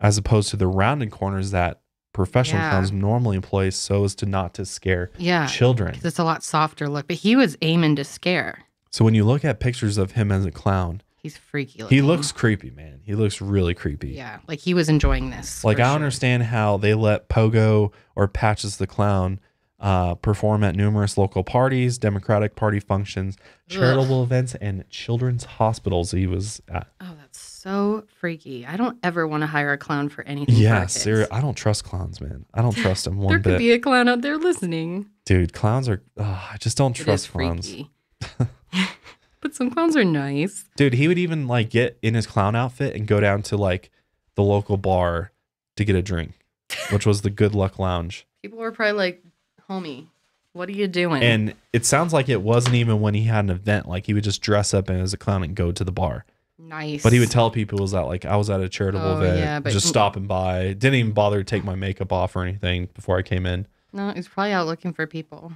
as opposed to the rounded corners that professional yeah. clowns normally employ so as to not to scare yeah, children. It's a lot softer look, but he was aiming to scare. So when you look at pictures of him as a clown, he's freaky looking. He looks creepy, man. He looks really creepy. Yeah, like he was enjoying this. Like I sure. understand how they let Pogo or Patches the Clown uh, perform at numerous local parties, Democratic Party functions, charitable Ugh. events, and children's hospitals he was at. Oh, that's so freaky. I don't ever want to hire a clown for anything. Yeah, seriously. I don't trust clowns, man. I don't trust them one there bit. There could be a clown out there listening. Dude, clowns are, uh, I just don't trust clowns. But some clowns are nice. Dude, he would even like get in his clown outfit and go down to like the local bar to get a drink, which was the Good Luck Lounge. People were probably like, homie, what are you doing? And it sounds like it wasn't even when he had an event. Like he would just dress up as a clown and go to the bar. Nice. But he would tell people was that like I was at a charitable oh, event, yeah, but just stopping by. Didn't even bother to take my makeup off or anything before I came in. No, he's probably out looking for people.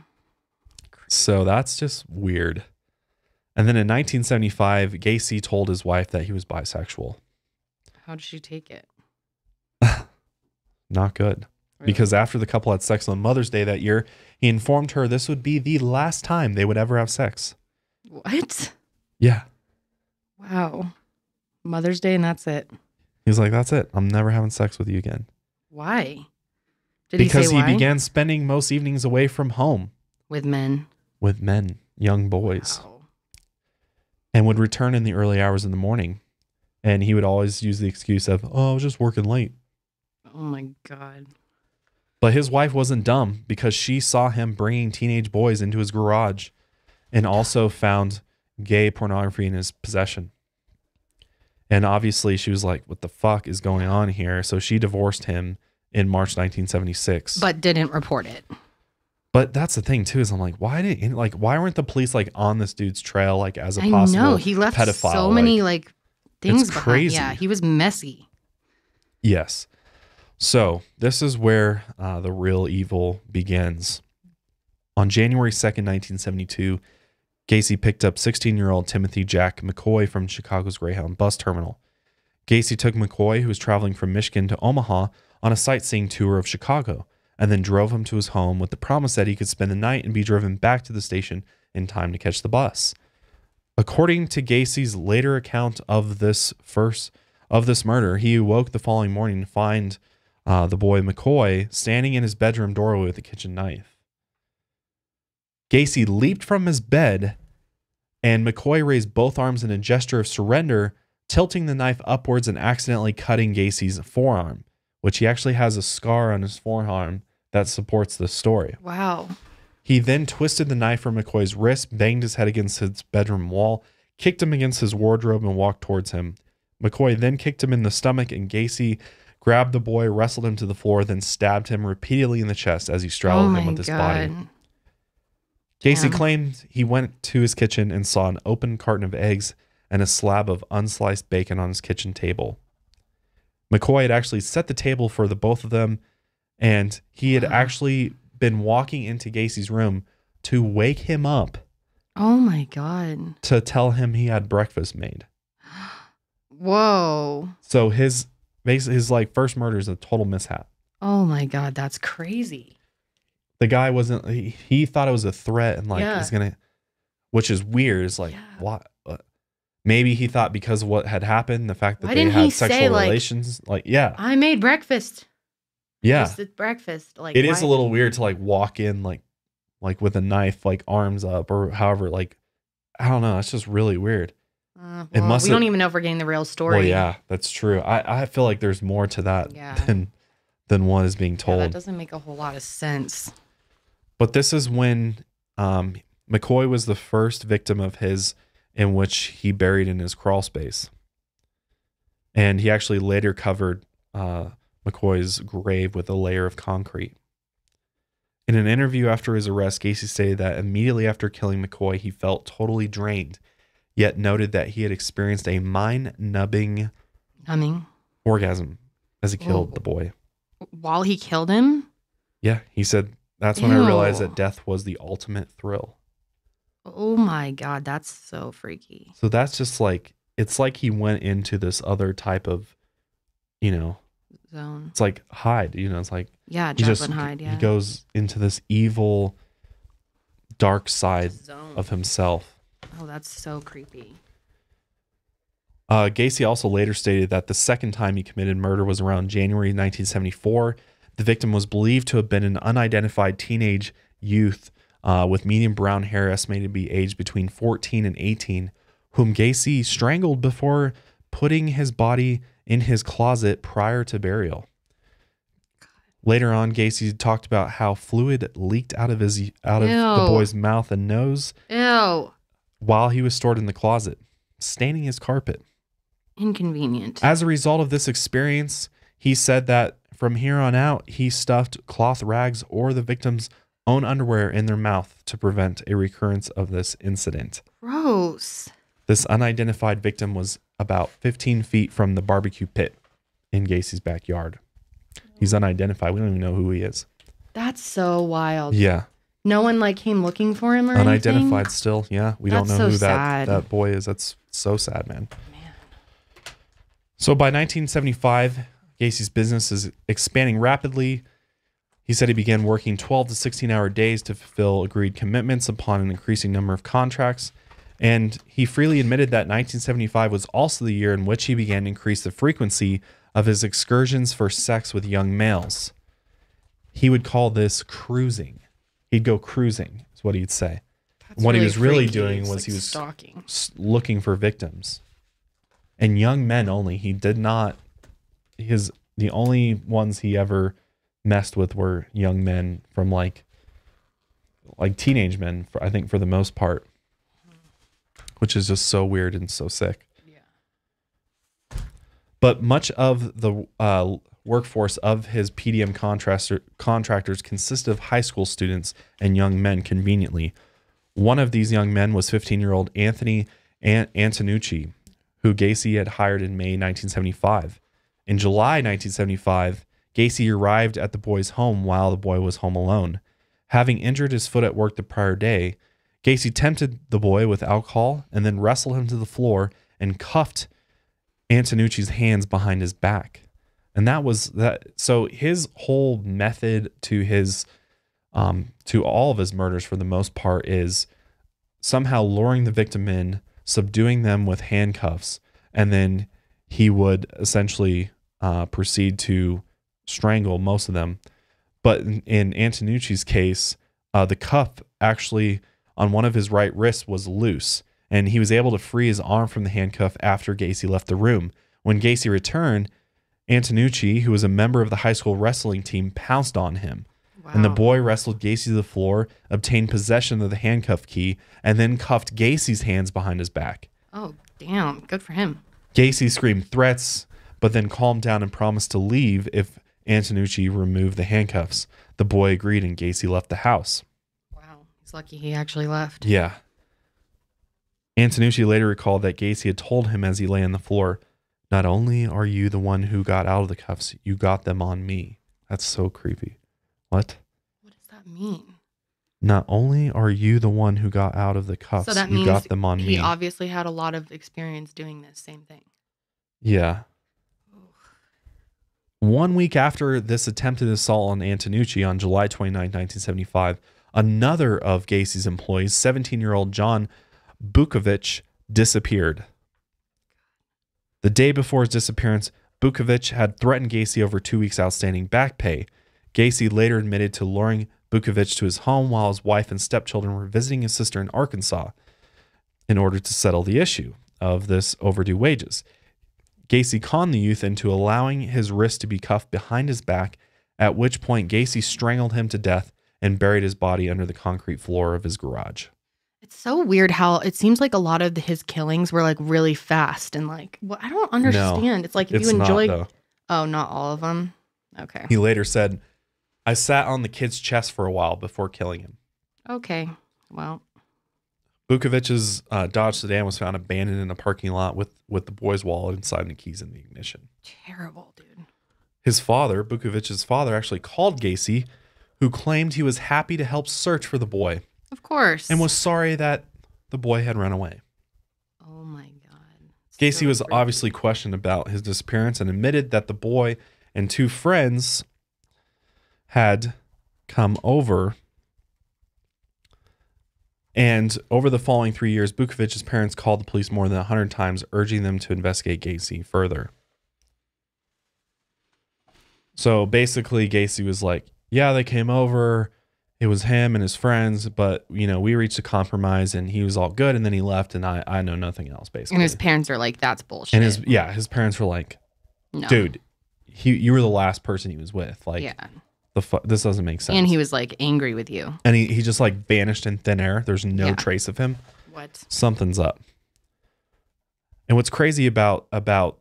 So that's just weird. And then in nineteen seventy-five, Gacy told his wife that he was bisexual. How did she take it? Not good. Really? Because after the couple had sex on Mother's Day that year, he informed her this would be the last time they would ever have sex. What? Yeah. Wow. Mother's Day and that's it. He was like, that's it. I'm never having sex with you again. Why? Did he say why? Because he began spending most evenings away from home. With men. With men. Young boys. Wow. And would return in the early hours in the morning. And he would always use the excuse of, oh, I was just working late. Oh, my God. But his wife wasn't dumb, because she saw him bringing teenage boys into his garage and also found gay pornography in his possession. And obviously she was like, what the fuck is going on here? So she divorced him in March nineteen seventy-six. But didn't report it. But that's the thing, too, is I'm like, why didn't, like, why weren't the police, like, on this dude's trail, like, as a I possible know. He left pedophile? So many, like, like things it's behind. Crazy. Yeah, he was messy. Yes. So this is where uh, the real evil begins. On January second, nineteen seventy-two, Gacy picked up sixteen-year-old Timothy Jack McCoy from Chicago's Greyhound bus terminal. Gacy took McCoy, who was traveling from Michigan to Omaha, on a sightseeing tour of Chicago, and then drove him to his home with the promise that he could spend the night and be driven back to the station in time to catch the bus. According to Gacy's later account of this first of this murder, he awoke the following morning to find uh, the boy McCoy standing in his bedroom doorway with a kitchen knife. Gacy leaped from his bed, and McCoy raised both arms in a gesture of surrender, tilting the knife upwards and accidentally cutting Gacy's forearm, which he actually has a scar on his forearm that supports this story. Wow. He then twisted the knife from McCoy's wrist, banged his head against his bedroom wall, kicked him against his wardrobe, and walked towards him. McCoy then kicked him in the stomach, and Gacy grabbed the boy, wrestled him to the floor, then stabbed him repeatedly in the chest as he straddled oh him with his God. body. Gacy Damn. claimed he went to his kitchen and saw an open carton of eggs and a slab of unsliced bacon on his kitchen table. McCoy had actually set the table for the both of them, and he had wow. actually been walking into Gacy's room to wake him up. Oh, my God. To tell him he had breakfast made. Whoa. So his, his like first murder is a total mishap. Oh, my God. That's crazy. The guy wasn't, he, he thought it was a threat and like, yeah. it's going to, which is weird. It's like, yeah. what? Maybe he thought because of what had happened, the fact that Why they had sexual say, relations, like, like yeah, I made breakfast. Yeah, just at breakfast. Like it is a little weird to like walk in like, like with a knife, like arms up or however. Like I don't know, it's just really weird. Uh, well, it must. We don't even know if we're getting the real story. Well, yeah, that's true. I I feel like there's more to that yeah. than than what is being told. Yeah, that doesn't make a whole lot of sense. But this is when um, McCoy was the first victim of his. In which he buried in his crawl space. And he actually later covered uh, McCoy's grave with a layer of concrete. In an interview after his arrest, Gacy stated that immediately after killing McCoy, he felt totally drained, yet noted that he had experienced a mind-numbing numbing orgasm as he killed Whoa. the boy. While he killed him? Yeah, he said, that's when Ew. I realized that death was the ultimate thrill. Oh my God, that's so freaky. So that's just like, it's like he went into this other type of, you know, zone. It's like Hyde, you know, it's like, yeah, Joplin just, Hyde, yeah. He goes into this evil, dark side zone. Of himself. Oh, that's so creepy. Uh, Gacy also later stated that the second time he committed murder was around January nineteen seventy-four. The victim was believed to have been an unidentified teenage youth Uh, with medium brown hair estimated to be aged between fourteen and eighteen, whom Gacy strangled before putting his body in his closet prior to burial. God. Later on, Gacy talked about how fluid leaked out of his out of Ew. the boy's mouth and nose Ew. while he was stored in the closet, staining his carpet. Inconvenient. As a result of this experience, he said that from here on out, he stuffed cloth rags or the victim's own underwear in their mouth to prevent a recurrence of this incident. Gross. This unidentified victim was about fifteen feet from the barbecue pit in Gacy's backyard. He's unidentified. We don't even know who he is. That's so wild. Yeah. No one like came looking for him or unidentified anything? Unidentified still. Yeah. We That's don't know so who sad. that that boy is. That's so sad, man. Man. So by nineteen seventy-five, Gacy's business is expanding rapidly. He said he began working twelve to sixteen hour days to fulfill agreed commitments upon an increasing number of contracts. And he freely admitted that nineteen seventy-five was also the year in which he began to increase the frequency of his excursions for sex with young males. He would call this cruising. He'd go cruising, is what he'd say. That's what really he was really freaky. doing was like he was stalking, looking for victims, and young men only. He did not. His the only ones he ever messed with were young men from like, like teenage men. For, I think for the most part. Which is just so weird and so sick. Yeah. But much of the uh, workforce of his P D M contractor, contractors consist of high school students and young men, conveniently. One of these young men was fifteen-year-old Anthony An- Antonucci, who Gacy had hired in May nineteen seventy-five. In July nineteen seventy-five, Gacy arrived at the boy's home while the boy was home alone. Having injured his foot at work the prior day, Gacy tempted the boy with alcohol and then wrestled him to the floor and cuffed Antonucci's hands behind his back. And that was that. So his whole method to his, um, to all of his murders for the most part is somehow luring the victim in, subduing them with handcuffs, and then he would essentially uh, proceed to strangle most of them. But in, in Antonucci's case, uh, the cuff actually on one of his right wrists was loose, and he was able to free his arm from the handcuff after Gacy left the room. When Gacy returned, Antonucci, who was a member of the high school wrestling team, pounced on him. Wow. And the boy wrestled Gacy to the floor, obtained possession of the handcuff key, and then cuffed Gacy's hands behind his back. Oh, damn. Good for him. Gacy screamed threats, but then calmed down and promised to leave if Antonucci removed the handcuffs. The boy agreed, and Gacy left the house. It's lucky he actually left. Yeah. Antonucci later recalled that Gacy had told him as he lay on the floor, "Not only are you the one who got out of the cuffs, you got them on me." That's so creepy. What? What does that mean? Not only are you the one who got out of the cuffs, so that you means got them on he me. He obviously had a lot of experience doing this same thing. Yeah. Oof. One week after this attempted assault on Antonucci on July twenty-ninth, nineteen seventy-five, another of Gacy's employees, seventeen-year-old John Bukovich, disappeared. The day before his disappearance, Bukovich had threatened Gacy over two weeks' outstanding back pay. Gacy later admitted to luring Bukovich to his home while his wife and stepchildren were visiting his sister in Arkansas in order to settle the issue of this overdue wages. Gacy conned the youth into allowing his wrist to be cuffed behind his back, at which point Gacy strangled him to death and buried his body under the concrete floor of his garage. It's so weird how it seems like a lot of his killings were like really fast and like, well, I don't understand. No, it's like if it's you enjoyed. Not, oh, not all of them. Okay. He later said, "I sat on the kid's chest for a while before killing him." Okay. Well. Bukovich's uh, Dodge sedan was found abandoned in a parking lot with, with the boy's wallet inside and the keys in the ignition. Terrible, dude. His father, Bukovich's father, actually called Gacy, who claimed he was happy to help search for the boy. Of course. And was sorry that the boy had run away. Oh my God. Gacy was obviously questioned about his disappearance and admitted that the boy and two friends had come over. And over the following three years, Bukovich's parents called the police more than one hundred times, urging them to investigate Gacy further. So basically, Gacy was like, yeah, they came over. It was him and his friends, but you know, we reached a compromise and he was all good. And then he left and I, I know nothing else basically. And his parents are like, that's bullshit. And his, yeah, his parents were like, no. Dude, he, you were the last person he was with. Like, yeah. the fu this doesn't make sense. And he was like angry with you. And he, he just like vanished in thin air. There's no yeah. trace of him. What? Something's up. And what's crazy about, about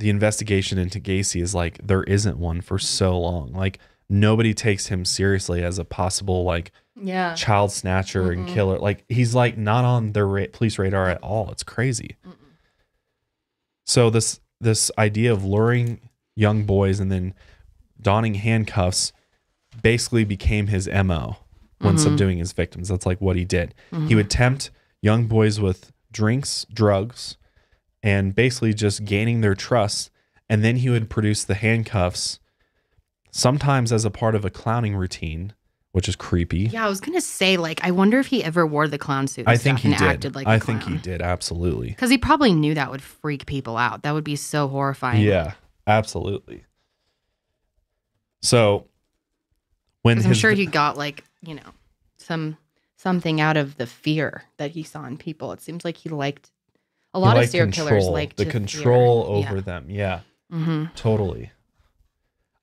the investigation into Gacy is like, there isn't one for so long. Like, nobody takes him seriously as a possible like yeah. child snatcher Mm-mm. and killer. Like he's like not on their ra police radar at all. It's crazy. Mm-mm. So this, this idea of luring young boys and then donning handcuffs basically became his M O when mm-hmm. subduing his victims. That's like what he did. Mm-hmm. He would tempt young boys with drinks, drugs, and basically just gaining their trust. And then he would produce the handcuffs sometimes as a part of a clowning routine, which is creepy. Yeah, I was going to say, like, I wonder if he ever wore the clown suit and I think he did. Acted like I a clown. think he did, absolutely. Because he probably knew that would freak people out. That would be so horrifying. Yeah, absolutely. So when his, I'm sure he got, like, you know, some something out of the fear that he saw in people. It seems like he liked, a lot of serial killers like the control over them. Yeah, mm-hmm. Totally.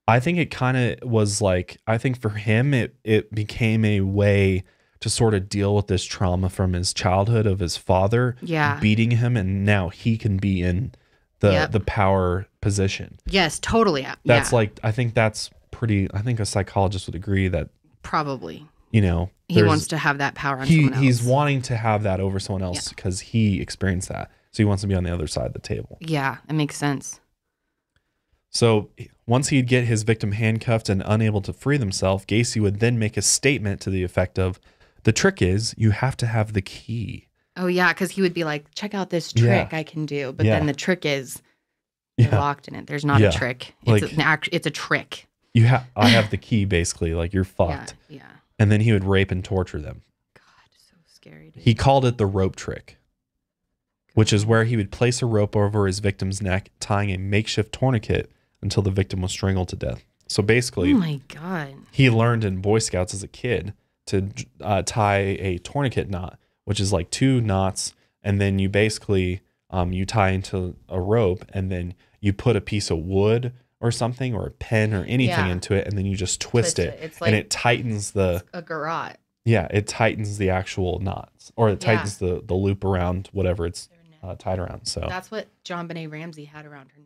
I think it kind of was like, I think for him, it, it became a way to sort of deal with this trauma from his childhood of his father yeah. beating him. And now he can be in the, yep. the power position. Yes, totally. That's yeah. like, I think that's pretty, I think a psychologist would agree that probably, you know, he wants to have that power on he, someone else. He's wanting to have that over someone else because yeah. he experienced that. So he wants to be on the other side of the table. Yeah, it makes sense. So once he'd get his victim handcuffed and unable to free themselves, Gacy would then make a statement to the effect of, the trick is you have to have the key. Oh, yeah, because he would be like, check out this trick yeah. I can do. But yeah. then the trick is you're yeah. locked in it. There's not yeah. a trick. It's, like, an act it's a trick. You ha I have the key, basically. Like, you're fucked. Yeah, yeah. And then he would rape and torture them. God, so scary. Dude. He called it the rope trick, which is where he would place a rope over his victim's neck, tying a makeshift tourniquet until the victim was strangled to death. So basically, oh my God. He learned in Boy Scouts as a kid to uh, tie a tourniquet knot, which is like two knots. And then you basically, um, you tie into a rope and then you put a piece of wood or something or a pen or anything yeah. into it. And then you just twist, twist it, it. It's like, and it tightens the a garrote. Yeah. It tightens the actual knots, or it yeah. tightens the, the loop around whatever it's uh, tied around. So that's what JonBenet Ramsey had around her neck.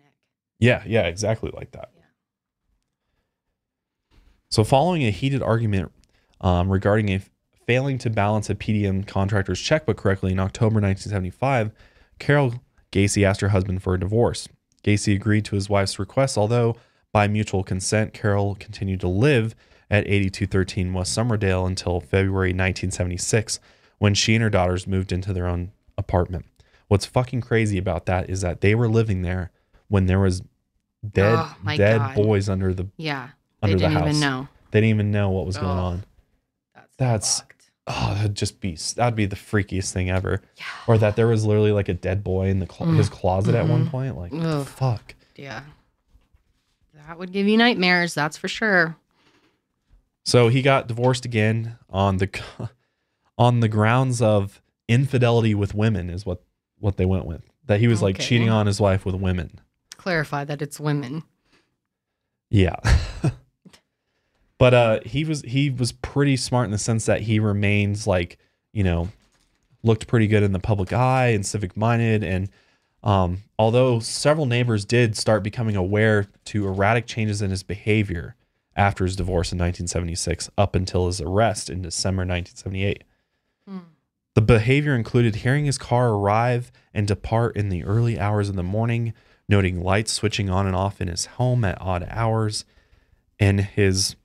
Yeah, yeah, exactly like that. Yeah. So following a heated argument um, regarding a failing to balance a P D M contractor's checkbook correctly in October nineteen seventy-five, Carol Gacy asked her husband for a divorce. Gacy agreed to his wife's request, although by mutual consent, Carol continued to live at eighty-two thirteen West Summerdale until February nineteen seventy-six, when she and her daughters moved into their own apartment. What's fucking crazy about that is that they were living there when there was dead oh, dead God. boys under the yeah under they didn't the house. Even know. They didn't even know what was oh, going on. That's, that's oh that'd just be that'd be the freakiest thing ever. Yeah. Or that there was literally like a dead boy in the clo mm. his closet mm -hmm. at one point. Like what the fuck. Yeah, that would give you nightmares. That's for sure. So he got divorced again on the on the grounds of infidelity with women is what what they went with, that he was okay. like cheating on his wife with women. Clarify that it's women. Yeah. But uh he was he was pretty smart in the sense that he remains, like, you know, looked pretty good in the public eye and civic minded, and um although several neighbors did start becoming aware to erratic changes in his behavior after his divorce in nineteen seventy-six up until his arrest in December nineteen seventy-eight. Hmm. The behavior included hearing his car arrive and depart in the early hours of the morning, noting lights switching on and off in his home at odd hours, and his,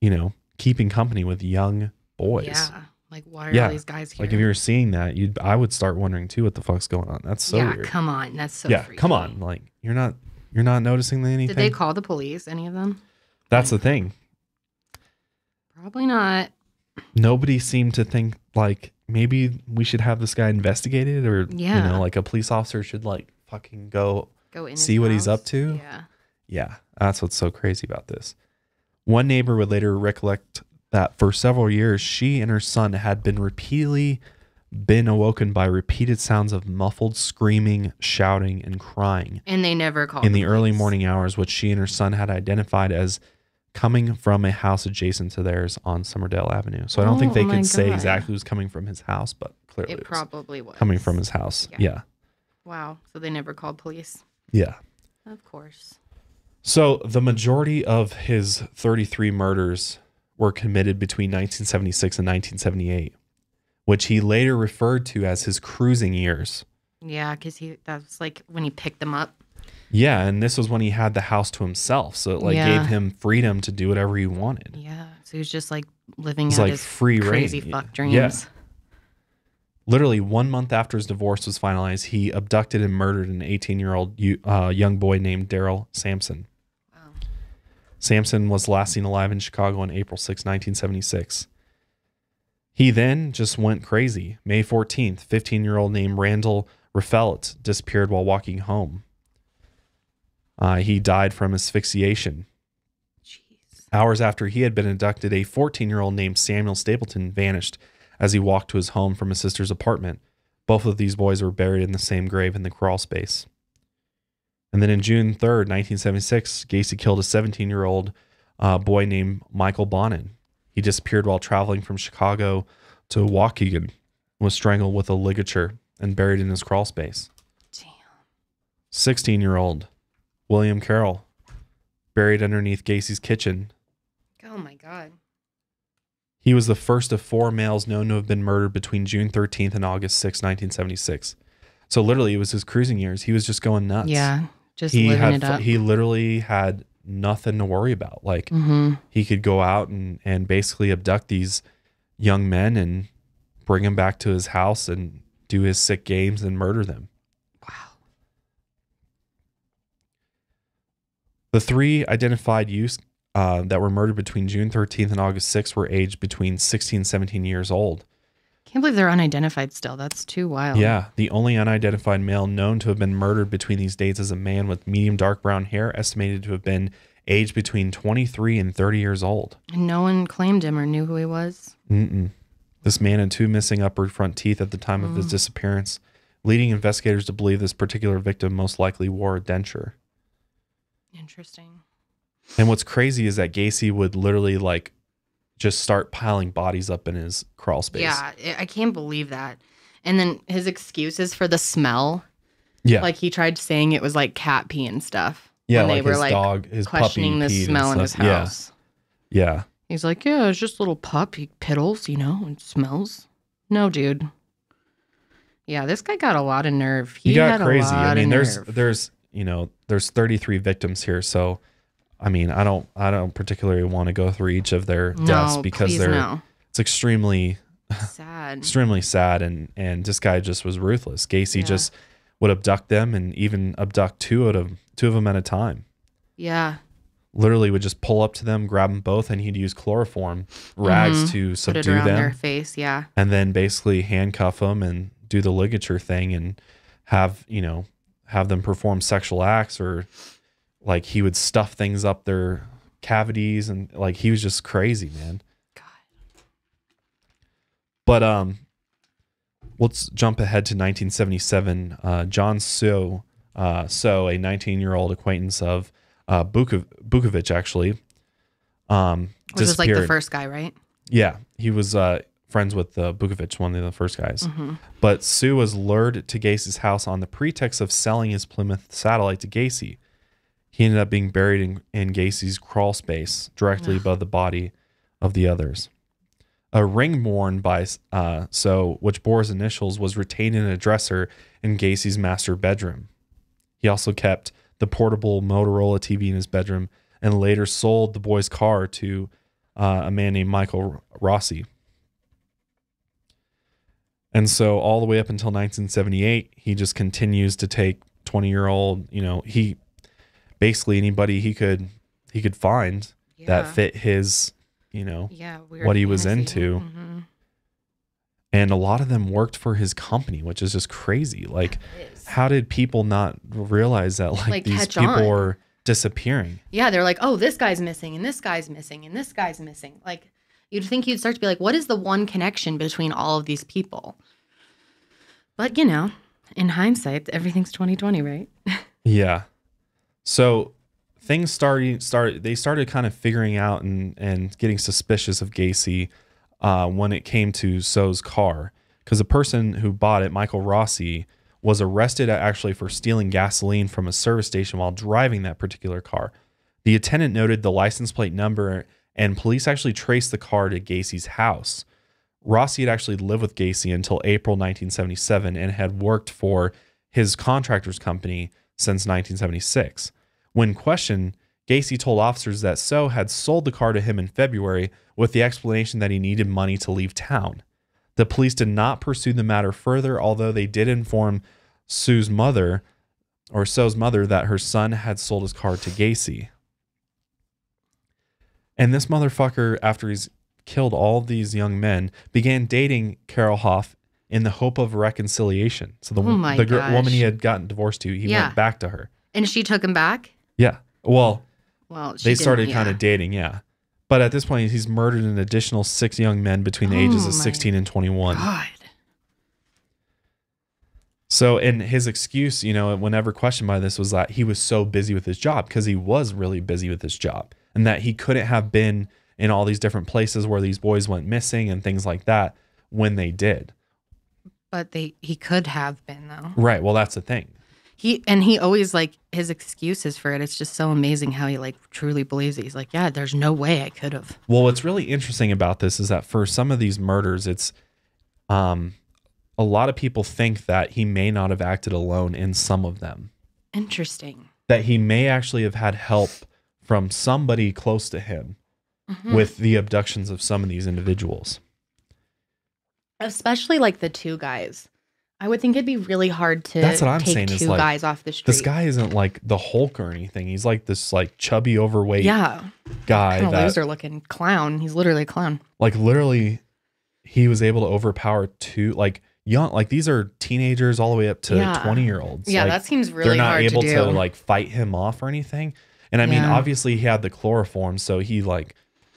you know, keeping company with young boys. Yeah, like why are yeah. all these guys here? Like if you were seeing that, you'd I would start wondering too what the fuck's going on. That's so yeah, weird. Come on, that's so yeah. Freaky. Come on, like you're not you're not noticing anything. Did they call the police? Any of them? That's the thing. Probably not. Nobody seemed to think like maybe we should have this guy investigated, or yeah. you know, like a police officer should like fucking go. Go in see what house. He's up to. Yeah. Yeah. That's what's so crazy about this. One neighbor would later recollect that for several years, she and her son had been repeatedly been awoken by repeated sounds of muffled screaming, shouting, and crying. And they never called. In the, the early morning hours, which she and her son had identified as coming from a house adjacent to theirs on Summerdale Avenue. So I don't oh, think they oh could say exactly who's coming from his house, but clearly it, it was probably was coming from his house. Yeah. yeah. Wow. So they never called police. Yeah. Of course. So the majority of his thirty-three murders were committed between nineteen seventy-six and nineteen seventy-eight, which he later referred to as his cruising years. Yeah, because he that was like when he picked them up. Yeah, and this was when he had the house to himself. So it like yeah. gave him freedom to do whatever he wanted. Yeah. So he was just like living out like his free crazy rain. fuck dreams. Yeah. Literally one month after his divorce was finalized, he abducted and murdered an eighteen-year-old uh, young boy named Daryl Sampson. Wow. Sampson was last seen alive in Chicago on April sixth, nineteen seventy-six. He then just went crazy. May fourteenth, fifteen-year-old named Randall Raffellet disappeared while walking home. Uh, he died from asphyxiation. Jeez. Hours after he had been abducted, a fourteen-year-old named Samuel Stapleton vanished as he walked to his home from his sister's apartment. Both of these boys were buried in the same grave in the crawl space. And then on June third, nineteen seventy-six, Gacy killed a seventeen-year-old uh, boy named Michael Bonin. He disappeared while traveling from Chicago to Waukegan and was strangled with a ligature and buried in his crawl space. Damn. sixteen-year-old William Carroll, buried underneath Gacy's kitchen. Oh my God. He was the first of four males known to have been murdered between June thirteenth and August sixth, nineteen seventy-six. So literally it was his cruising years. He was just going nuts. Yeah, just he living had, it up. He literally had nothing to worry about. Like mm-hmm. he could go out and, and basically abduct these young men and bring them back to his house and do his sick games and murder them. Wow. The three identified youths Uh, that were murdered between June thirteenth and August sixth were aged between sixteen and seventeen years old. Can't believe they're unidentified still. That's too wild. Yeah. The only unidentified male known to have been murdered between these dates is a man with medium dark brown hair estimated to have been aged between twenty-three and thirty years old. And no one claimed him or knew who he was? Mm-mm. This man had two missing upper front teeth at the time mm. of his disappearance, leading investigators to believe this particular victim most likely wore a denture. Interesting. And what's crazy is that Gacy would literally like just start piling bodies up in his crawl space. Yeah, I can't believe that. And then his excuses for the smell. Yeah. Like he tried saying it was like cat pee and stuff. Yeah, when like they were his like dog, his questioning puppy the smell in his house. Yeah. yeah. He's like, yeah, it's just little pup. He piddles, you know, and smells. No, dude. Yeah, this guy got a lot of nerve. He, he got had crazy. A lot I mean, of there's, nerve. there's, you know, there's thirty-three victims here. So. I mean, I don't, I don't particularly want to go through each of their no, deaths because they're, no. it's extremely sad, extremely sad. And, and this guy just was ruthless. Gacy yeah. just would abduct them and even abduct two out of two of them at a time. Yeah. Literally would just pull up to them, grab them both. And he'd use chloroform rags mm-hmm. to subdue Put it around them their face. Yeah. And then basically handcuff them and do the ligature thing and have, you know, have them perform sexual acts or, like he would stuff things up their cavities and like he was just crazy, man. God. But um, let's jump ahead to nineteen seventy-seven. Uh, John Szyc, uh, so a nineteen-year-old acquaintance of uh, Bukov Bukovich, actually, um, which was like the first guy, right? Yeah, he was uh, friends with uh, Bukovich, one of the first guys. Mm-hmm. But Sue was lured to Gacy's house on the pretext of selling his Plymouth Satellite to Gacy. He ended up being buried in, in Gacy's crawl space directly Ugh. above the body of the others. A ring worn by uh, so, which bore his initials, was retained in a dresser in Gacy's master bedroom. He also kept the portable Motorola T V in his bedroom and later sold the boy's car to uh, a man named Michael Rossi. And so all the way up until nineteen seventy-eight, he just continues to take twenty-year-old, you know, he... basically anybody he could he could find yeah. that fit his, you know, yeah, what he was into. Mm-hmm. And a lot of them worked for his company, which is just crazy. Like, how did people not realize that like, like these people on. Are disappearing? Yeah, they're like, oh, this guy's missing and this guy's missing and this guy's missing. Like, you'd think you'd start to be like, what is the one connection between all of these people? But, you know, in hindsight, everything's twenty twenty, right? Yeah. So things started, started, they started kind of figuring out and, and getting suspicious of Gacy uh, when it came to So's car. Because the person who bought it, Michael Rossi, was arrested actually for stealing gasoline from a service station while driving that particular car. The attendant noted the license plate number and police actually traced the car to Gacy's house. Rossi had actually lived with Gacy until April nineteen seventy-seven and had worked for his contractor's company since nineteen seventy-six. When questioned, Gacy told officers that So had sold the car to him in February with the explanation that he needed money to leave town. The police did not pursue the matter further, although they did inform Sue's mother or So's mother that her son had sold his car to Gacy. And this motherfucker, after he's killed all these young men, began dating Carol Hoff in the hope of reconciliation. So the, oh the gr- woman he had gotten divorced to, he yeah. went back to her. And she took him back? Yeah. Well, well they started yeah. kind of dating, yeah. But at this point, he's murdered an additional six young men between the oh ages of sixteen and twenty-one. God. So, and his excuse, you know, whenever questioned by this, was that he was so busy with his job, because he was really busy with his job, and that he couldn't have been in all these different places where these boys went missing and things like that when they did. But they, he could have been, though. Right. Well, that's the thing. He and he always, like, his excuses for it. It's just so amazing how he, like, truly believes it. He's like, yeah, there's no way I could have. Well, what's really interesting about this is that for some of these murders, it's, um, a lot of people think that he may not have acted alone in some of them. Interesting. That he may actually have had help from somebody close to him mm-hmm. with the abductions of some of these individuals. Especially like the two guys. I would think it'd be really hard to That's what I'm take saying, two is like, guys off the street. This guy isn't like the Hulk or anything. He's like this like chubby, overweight yeah. guy. Kind of loser looking clown. He's literally a clown. Like literally he was able to overpower two, like, young, like these are teenagers all the way up to yeah. twenty year olds. Yeah, like, that seems really hard to do. They're not able to like fight him off or anything. And I yeah. mean, obviously he had the chloroform, so he like,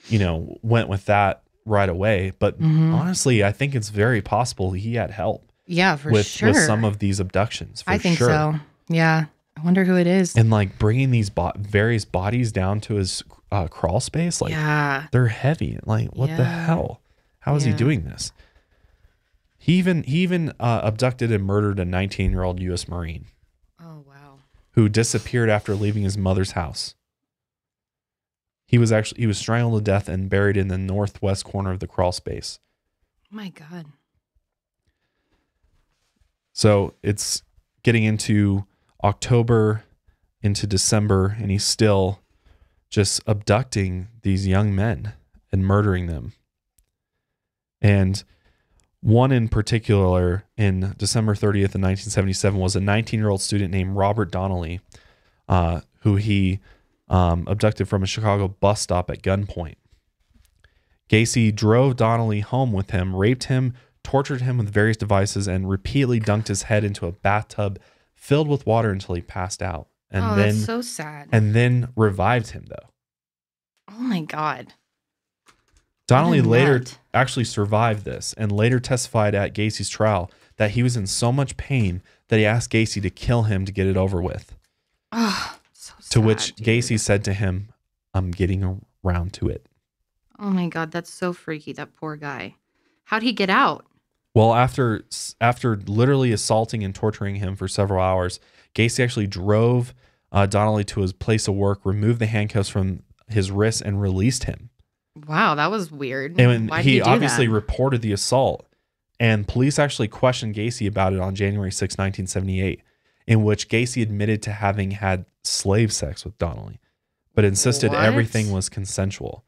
you know, went with that right away. But mm-hmm. honestly, I think it's very possible he had help. Yeah, for with, sure. With some of these abductions, for I think sure. so. Yeah, I wonder who it is. And like bringing these bo- various bodies down to his uh, crawl space, like yeah. they're heavy. Like, what yeah. the hell? How is yeah. he doing this? He even he even uh, abducted and murdered a nineteen-year-old U S Marine. Oh, wow. Who disappeared after leaving his mother's house. He was actually he was strangled to death and buried in the northwest corner of the crawl space. Oh my God. So it's getting into October, into December, and he's still just abducting these young men and murdering them. And one in particular, in December thirtieth of nineteen seventy-seven, was a nineteen-year-old student named Robert Donnelly, uh, who he um, abducted from a Chicago bus stop at gunpoint. Gacy drove Donnelly home with him, raped him, tortured him with various devices, and repeatedly dunked his head into a bathtub filled with water until he passed out. And oh, then, that's so sad. And then revived him, though. Oh, my God. Donnelly later t- actually survived this and later testified at Gacy's trial that he was in so much pain that he asked Gacy to kill him to get it over with. Oh, so sad, to which dude. Gacy said to him, "I'm getting around to it." Oh, my God. That's so freaky, that poor guy. How'd he get out? Well, after after literally assaulting and torturing him for several hours, Gacy actually drove uh, Donnelly to his place of work, removed the handcuffs from his wrists, and released him. Wow, that was weird. And Why did he, he do obviously that? reported the assault, and police actually questioned Gacy about it on January sixth, nineteen seventy-eight, in which Gacy admitted to having had slave sex with Donnelly, but insisted what? everything was consensual.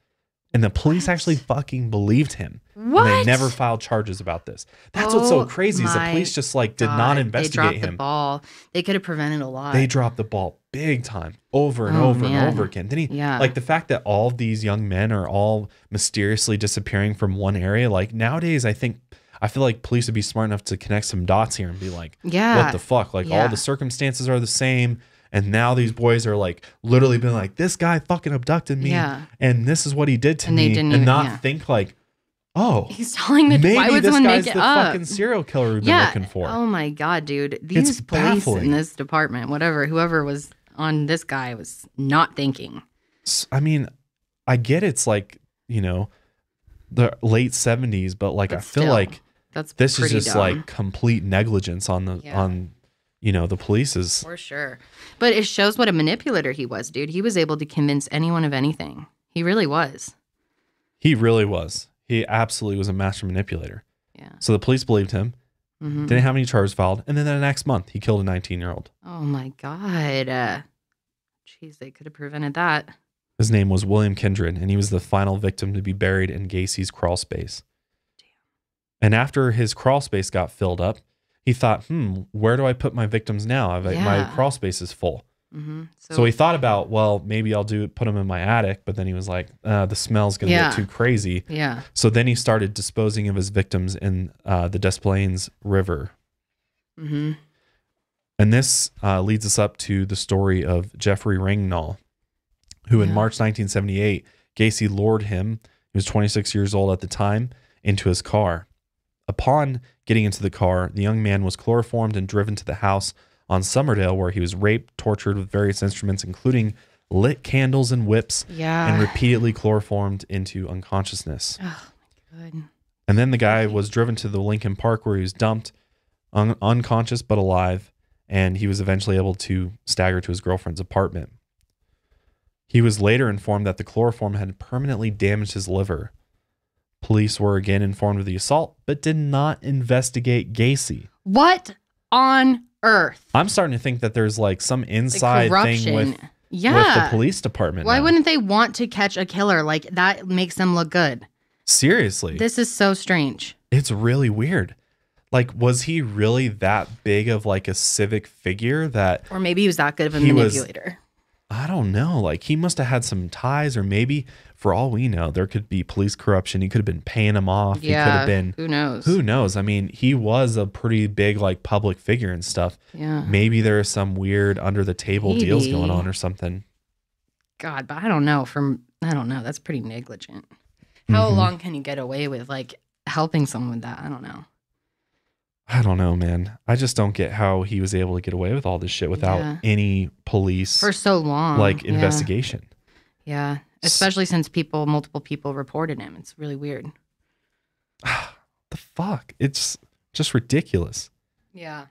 And the police what? actually fucking believed him. What? And they never filed charges about this. That's oh, what's so crazy is the police just like did God. not investigate him. They dropped him. the ball. They could have prevented a lot. They dropped the ball big time, over and oh, over man. and over again. Then he, yeah. like the fact that all these young men are all mysteriously disappearing from one area. Like nowadays, I think I feel like police would be smart enough to connect some dots here and be like, yeah. what the fuck? Like yeah. all the circumstances are the same. And now these boys are like literally been like, this guy fucking abducted me, yeah. and this is what he did to and me, they didn't and even, not yeah. think like, oh, he's telling the maybe why would this someone guy's make it the up? fucking serial killer we've been yeah. looking for. Oh my God, dude! These it's police baffling. in this department, whatever, whoever was on this guy was not thinking. I mean, I get it's like you know, the late seventies, but like but I feel still, like that's this is just dumb. like complete negligence on the yeah. on. You know, the police is... For sure. But it shows what a manipulator he was, dude. He was able to convince anyone of anything. He really was. He really was. He absolutely was a master manipulator. Yeah. So the police believed him. Mm-hmm. Didn't have any charges filed. And then the next month, he killed a nineteen-year-old. Oh, my God. Uh, geez, they could have prevented that. His name was William Kindred, and he was the final victim to be buried in Gacy's crawl space. Damn. And after his crawl space got filled up, he thought, hmm, where do I put my victims now? I've, yeah. my crawl space is full. Mm-hmm. So, so he thought about, well, maybe I'll do put them in my attic, but then he was like, uh, the smell's going to yeah. get too crazy. Yeah. So then he started disposing of his victims in uh, the Des Plaines River. Mm-hmm. And this uh, leads us up to the story of Jeffrey Rignall, who in yeah. March nineteen seventy-eight, Gacy lured him, he was twenty-six years old at the time, into his car. Upon getting into the car, the young man was chloroformed and driven to the house on Summerdale, where he was raped, tortured with various instruments, including lit candles and whips, yeah. and repeatedly chloroformed into unconsciousness. Oh, my God. And then the guy was driven to the Lincoln Park, where he was dumped, un unconscious but alive, and he was eventually able to stagger to his girlfriend's apartment. He was later informed that the chloroform had permanently damaged his liver. Police were again informed of the assault, but did not investigate Gacy. What on earth? I'm starting to think that there's like some inside thing with, yeah. with the police department. Why now. wouldn't they want to catch a killer? Like, that makes them look good. Seriously. This is so strange. It's really weird. Like, was he really that big of like a civic figure that... Or maybe he was that good of a manipulator. Was, I don't know. Like, he must have had some ties, or maybe... For all we know, there could be police corruption. He could have been paying him off. Yeah, he could have been, who knows? Who knows? I mean, he was a pretty big, like, public figure and stuff. Yeah. Maybe there are some weird under-the-table deals going on or something. God, but I don't know. From I don't know. That's pretty negligent. How mm-hmm. long can you get away with, like, helping someone with that? I don't know. I don't know, man. I just don't get how he was able to get away with all this shit without yeah. any police... For so long. Like, investigation. Yeah. yeah. Especially since people, multiple people reported him. It's really weird. The fuck? It's just ridiculous. Yeah.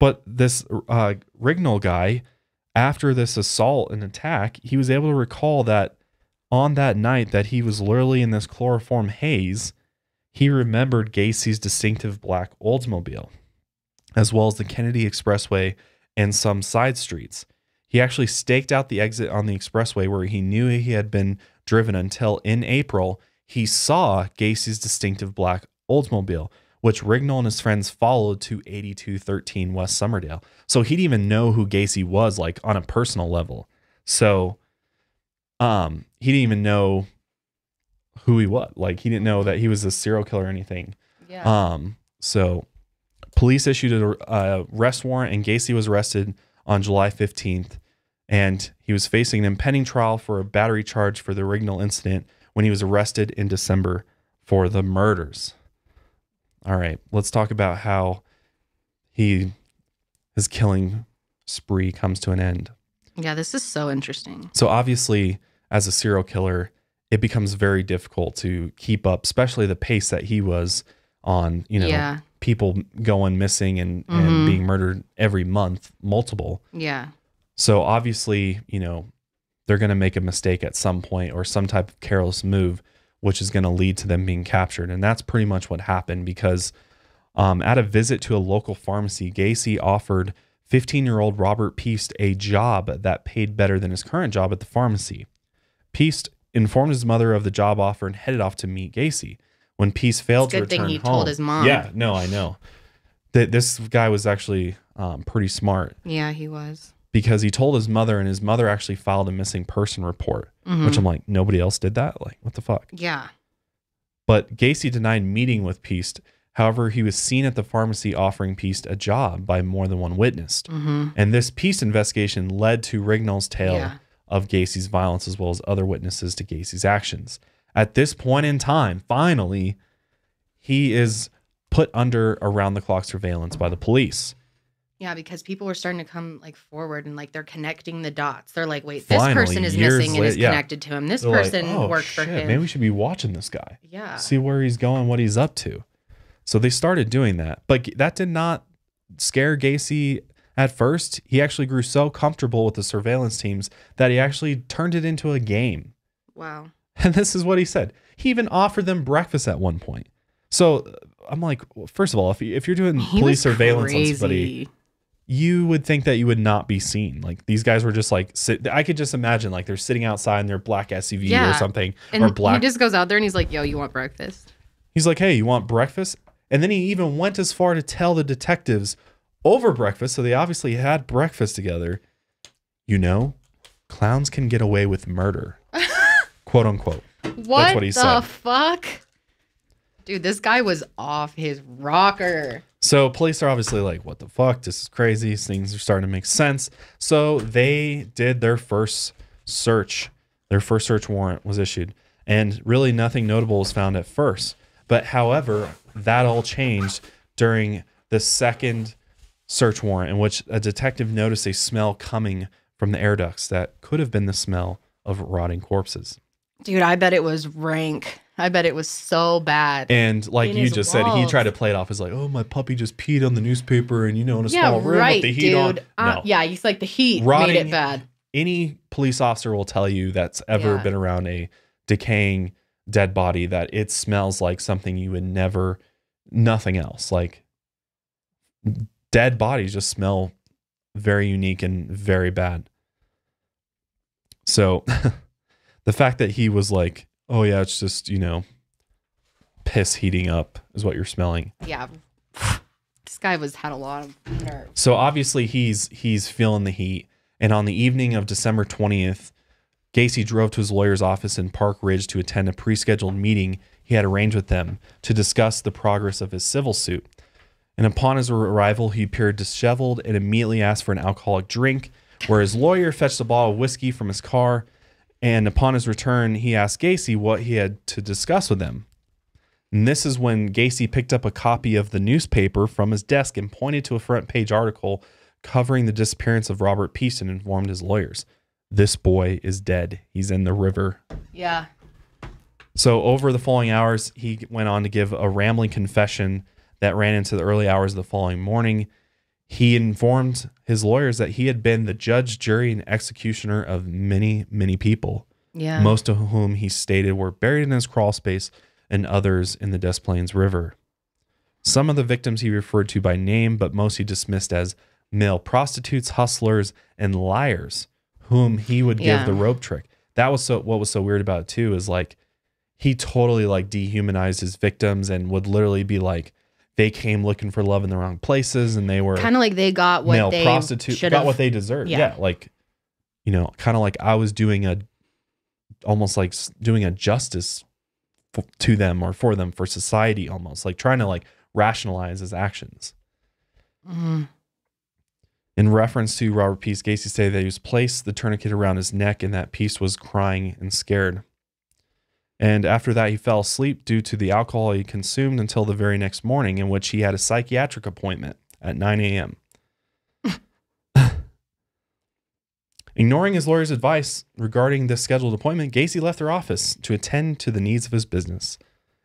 But this uh, Rignall guy, after this assault and attack, he was able to recall that on that night that he was literally in this chloroform haze, he remembered Gacy's distinctive black Oldsmobile, as well as the Kennedy Expressway and some side streets. He actually staked out the exit on the expressway where he knew he had been driven until in April, he saw Gacy's distinctive black Oldsmobile, which Rignall and his friends followed to eighty-two thirteen West Summerdale. So he didn't even know who Gacy was, like, on a personal level. So um, he didn't even know who he was. Like, he didn't know that he was a serial killer or anything. Yeah. Um, so police issued an arrest warrant, and Gacy was arrested on July fifteenth, and he was facing an impending trial for a battery charge for the Rignall incident when he was arrested in December for the murders. All right, let's talk about how he his killing spree comes to an end. Yeah, this is so interesting. So obviously, as a serial killer, it becomes very difficult to keep up, especially the pace that he was on, you know, yeah. people going missing and, mm-hmm. and being murdered every month, multiple. Yeah. So obviously, you know, they're going to make a mistake at some point or some type of careless move, which is going to lead to them being captured. And that's pretty much what happened, because um, at a visit to a local pharmacy, Gacy offered fifteen-year-old Robert Piest a job that paid better than his current job at the pharmacy. Piest informed his mother of the job offer and headed off to meet Gacy. When Piest failed to return home. Good thing he told his mom. Yeah, no, I know. That this guy was actually um, pretty smart. Yeah, he was. Because he told his mother, and his mother actually filed a missing person report, mm-hmm. which I'm like, nobody else did that? Like, what the fuck? Yeah. But Gacy denied meeting with Piest. However, he was seen at the pharmacy offering Piest a job by more than one witness. Mm-hmm. And this Piest investigation led to Rignall's tale yeah. of Gacy's violence, as well as other witnesses to Gacy's actions. At this point in time, finally, he is put under around-the-clock surveillance by the police. Yeah, because people were starting to come like forward, and like they're connecting the dots. They're like, wait, finally, this person is missing and is yeah. connected to him. This they're person like, oh, worked shit, for him. Maybe we should be watching this guy. Yeah. See where he's going, what he's up to. So they started doing that. But that did not scare Gacy at first. He actually grew so comfortable with the surveillance teams that he actually turned it into a game. Wow. And this is what he said. He even offered them breakfast at one point. So I'm like, well, first of all, if, if you're doing he police surveillance crazy. on somebody, you would think that you would not be seen. Like, these guys were just like, sit, I could just imagine like they're sitting outside in their black S U V yeah. or something. And or black. He just goes out there and he's like, yo, you want breakfast? He's like, hey, you want breakfast? And then he even went as far to tell the detectives over breakfast. So they obviously had breakfast together. you know, clowns can get away with murder, quote unquote. What, That's what he the said. fuck? Dude, this guy was off his rocker. So police are obviously like, what the fuck? This is crazy. Things are starting to make sense. So they did their first search. Their first search warrant was issued. And really nothing notable was found at first. But however, that all changed during the second search warrant, in which a detective noticed a smell coming from the air ducts that could have been the smell of rotting corpses. Dude, I bet it was rank. I bet it was so bad. And like you just walls. said, he tried to play it off as like, oh, my puppy just peed on the newspaper and, you know, in a yeah, small room right, with the heat dude. on. Uh, no. Yeah, he's like the heat rotting, made it bad. Any police officer will tell you that's ever yeah. been around a decaying dead body that it smells like something you would never, nothing else. Like dead bodies just smell very unique and very bad. So the fact that he was like, oh yeah, it's just, you know, piss heating up is what you're smelling. Yeah. This guy was had a lot of nerve. So obviously he's he's feeling the heat. And on the evening of December twentieth, Gacy drove to his lawyer's office in Park Ridge to attend a pre-scheduled meeting he had arranged with them to discuss the progress of his civil suit. And upon his arrival, he appeared disheveled and immediately asked for an alcoholic drink, where his lawyer fetched a bottle of whiskey from his car. And upon his return, he asked Gacy what he had to discuss with him. And this is when Gacy picked up a copy of the newspaper from his desk and pointed to a front page article covering the disappearance of Robert Piest and informed his lawyers, this boy is dead. He's in the river. Yeah. So over the following hours, he went on to give a rambling confession that ran into the early hours of the following morning. He informed his lawyers that he had been the judge, jury, and executioner of many, many people. Yeah. Most of whom he stated were buried in his crawl space and others in the Des Plaines River. Some of the victims he referred to by name, but most he dismissed as male prostitutes, hustlers, and liars, whom he would give yeah. the rope trick. That was so what was so weird about it too, is like he totally like dehumanized his victims and would literally be like, they came looking for love in the wrong places, and they were kind of like they got what male they prostitute got what they deserved. Yeah. yeah, like you know, kind of like I was doing a almost like doing a justice f to them or for them for society, almost like trying to like rationalize his actions. Mm-hmm. In reference to Robert Piest, Gacy said that he was placed the tourniquet around his neck and that Piest was crying and scared. And after that, he fell asleep due to the alcohol he consumed until the very next morning, in which he had a psychiatric appointment at nine A M Ignoring his lawyer's advice regarding this scheduled appointment, Gacy left their office to attend to the needs of his business.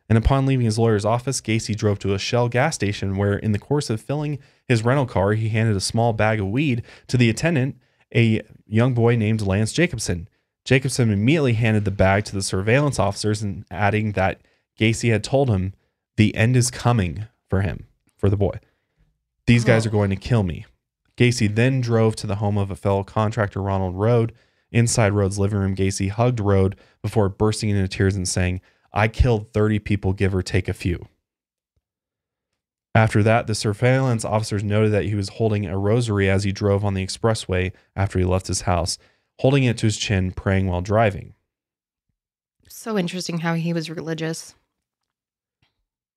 And upon leaving his lawyer's office, Gacy drove to a Shell gas station where, in the course of filling his rental car, he handed a small bag of weed to the attendant, a young boy named Lance Jacobson. Jacobson immediately handed the bag to the surveillance officers, and adding that Gacy had told him, the end is coming for him, for the boy. These guys are going to kill me. Gacy then drove to the home of a fellow contractor, Ronald Rhode. Inside Rhode's living room, Gacy hugged Rhode before bursting into tears and saying, I killed thirty people, give or take a few. After that, the surveillance officers noted that he was holding a rosary as he drove on the expressway after he left his house, holding it to his chin, praying while driving. So interesting how he was religious.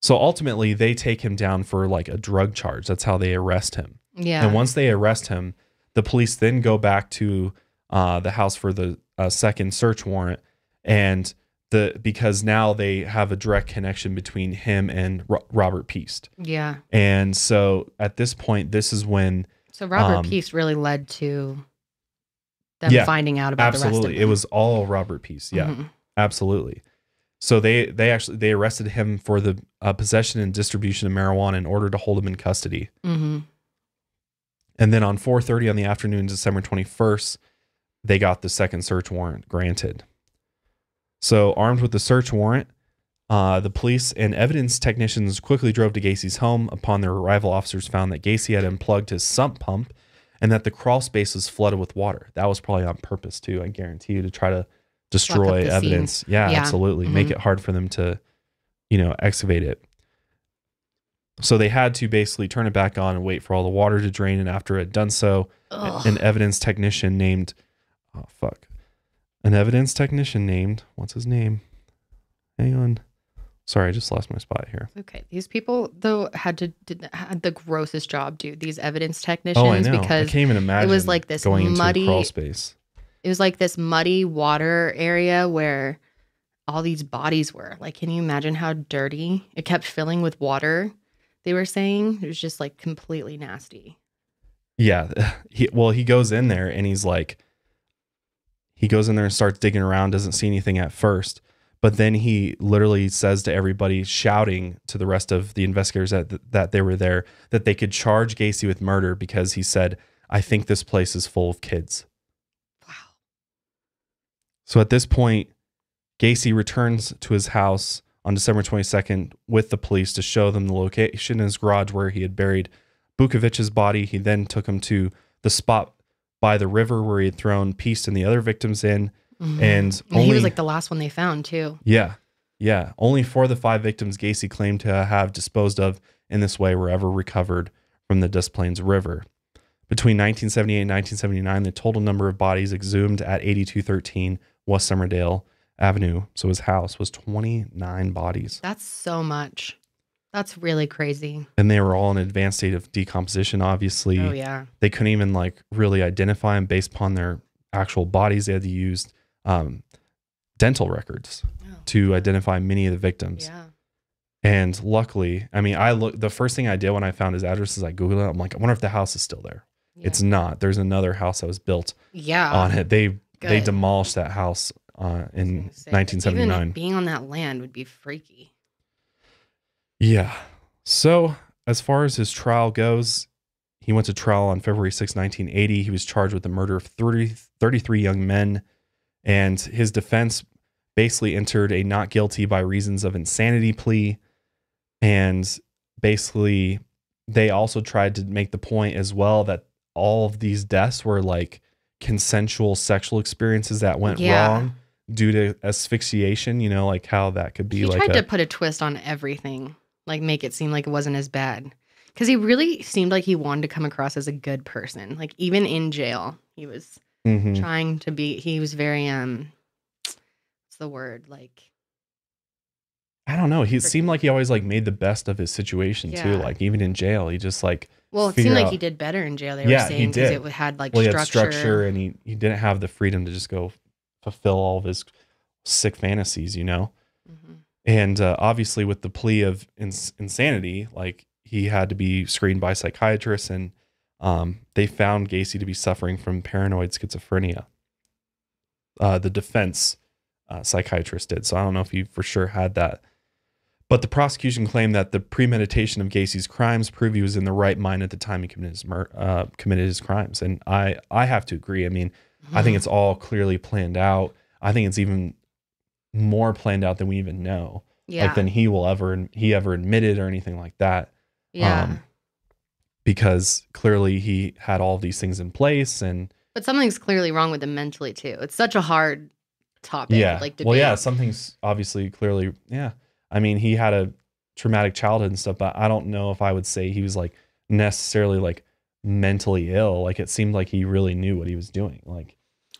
So ultimately, they take him down for like a drug charge. That's how they arrest him. Yeah. And once they arrest him, the police then go back to uh, the house for the uh, second search warrant, and The, because now they have a direct connection between him and Ro Robert Piest. Yeah. And so at this point, this is when... So Robert um, Piest really led to them yeah, finding out about absolutely. the rest of them. It was all Robert Piest. Yeah, mm-hmm. absolutely. So they, they actually, they arrested him for the uh, possession and distribution of marijuana in order to hold him in custody. Mm-hmm. And then on four thirty on the afternoon, December twenty-first, they got the second search warrant granted. So armed with the search warrant, uh, the police and evidence technicians quickly drove to Gacy's home. Upon their arrival, officers found that Gacy had unplugged his sump pump and that the crawl space was flooded with water. That was probably on purpose too, I guarantee you, to try to destroy evidence. Yeah, yeah, absolutely. Mm-hmm. Make it hard for them to, you know, excavate it. So they had to basically turn it back on and wait for all the water to drain. And after it had done so, Ugh. an evidence technician named, oh, fuck. An evidence technician named, what's his name? Hang on. Sorry, I just lost my spot here. Okay. These people, though, had to did, had the grossest job, dude. These evidence technicians. Oh, I know. Because I can't even imagine it was like this going muddy, into a crawl space. It was like this muddy water area where all these bodies were. Like, can you imagine how dirty? It kept filling with water. They were saying it was just like completely nasty. Yeah. He, well, he goes in there and he's like, he goes in there and starts digging around, doesn't see anything at first. But then he literally says to everybody, shouting to the rest of the investigators that, that they were there, that they could charge Gacy with murder because he said, I think this place is full of kids. Wow. So at this point, Gacy returns to his house on December twenty-second with the police to show them the location in his garage where he had buried Bukovich's body. He then took him to the spot by the river where he had thrown Piest and the other victims in. Mm-hmm. And, and only, he was like the last one they found too. Yeah. Yeah. Only four of the five victims Gacy claimed to have disposed of in this way were ever recovered from the Des Plaines River. Between nineteen seventy-eight and nineteen seventy-nine, the total number of bodies exhumed at eighty-two thirteen West Summerdale Avenue, so his house, was twenty-nine bodies. That's so much. That's really crazy. And they were all in an advanced state of decomposition, obviously. Oh, yeah. They couldn't even like really identify them based upon their actual bodies. They had to use um, dental records oh. to identify many of the victims. Yeah. And luckily, I mean, I look, the first thing I did when I found his address is I Googled it. I'm like, I wonder if the house is still there. Yeah. It's not. There's another house that was built yeah. on it. They, they demolished that house Uh, in say, nineteen seventy-nine. Even being on that land would be freaky. Yeah. So as far as his trial goes, he went to trial on February sixth, nineteen eighty. He was charged with the murder of thirty, thirty-three young men. And his defense basically entered a not guilty by reasons of insanity plea. And basically they also tried to make the point as well that all of these deaths were like consensual sexual experiences that went yeah. wrong due to asphyxiation, you know, like how that could be. He like tried a, to put a twist on everything, like make it seem like it wasn't as bad, because he really seemed like he wanted to come across as a good person. Like even in jail, he was mm-hmm. trying to be. He was very um, what's the word? Like, I don't know. He seemed like he always like made the best of his situation yeah. too. Like even in jail, he just like. Well, it seemed like out. he did better in jail. They yeah, were saying because it had like well, he structure. Had structure, and he he didn't have the freedom to just go fulfill all of his sick fantasies, you know. Mm-hmm. And uh, obviously, with the plea of ins insanity, like he had to be screened by psychiatrists, and um, they found Gacy to be suffering from paranoid schizophrenia. Uh, the defense uh, psychiatrist did, so I don't know if he for sure had that. But the prosecution claimed that the premeditation of Gacy's crimes proved he was in the right mind at the time he committed his, mur uh, committed his crimes. And I, I have to agree. I mean, mm-hmm. I think it's all clearly planned out. I think it's even more planned out than we even know. Yeah. Like than he will ever, he ever admitted or anything like that. Yeah. Um, because clearly he had all these things in place. And But something's clearly wrong with him mentally too. It's such a hard topic. Yeah. Like to well, yeah, something's obviously clearly, yeah. I mean, he had a traumatic childhood and stuff, but I don't know if I would say he was like necessarily like mentally ill. Like it seemed like he really knew what he was doing. Like,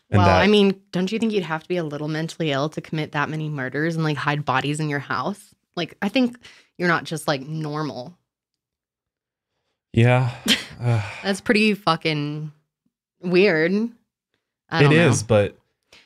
and well, that, I mean, don't you think you'd have to be a little mentally ill to commit that many murders and like hide bodies in your house? Like, I think you're not just like normal. Yeah. Uh, that's pretty fucking weird. I don't it know. is, but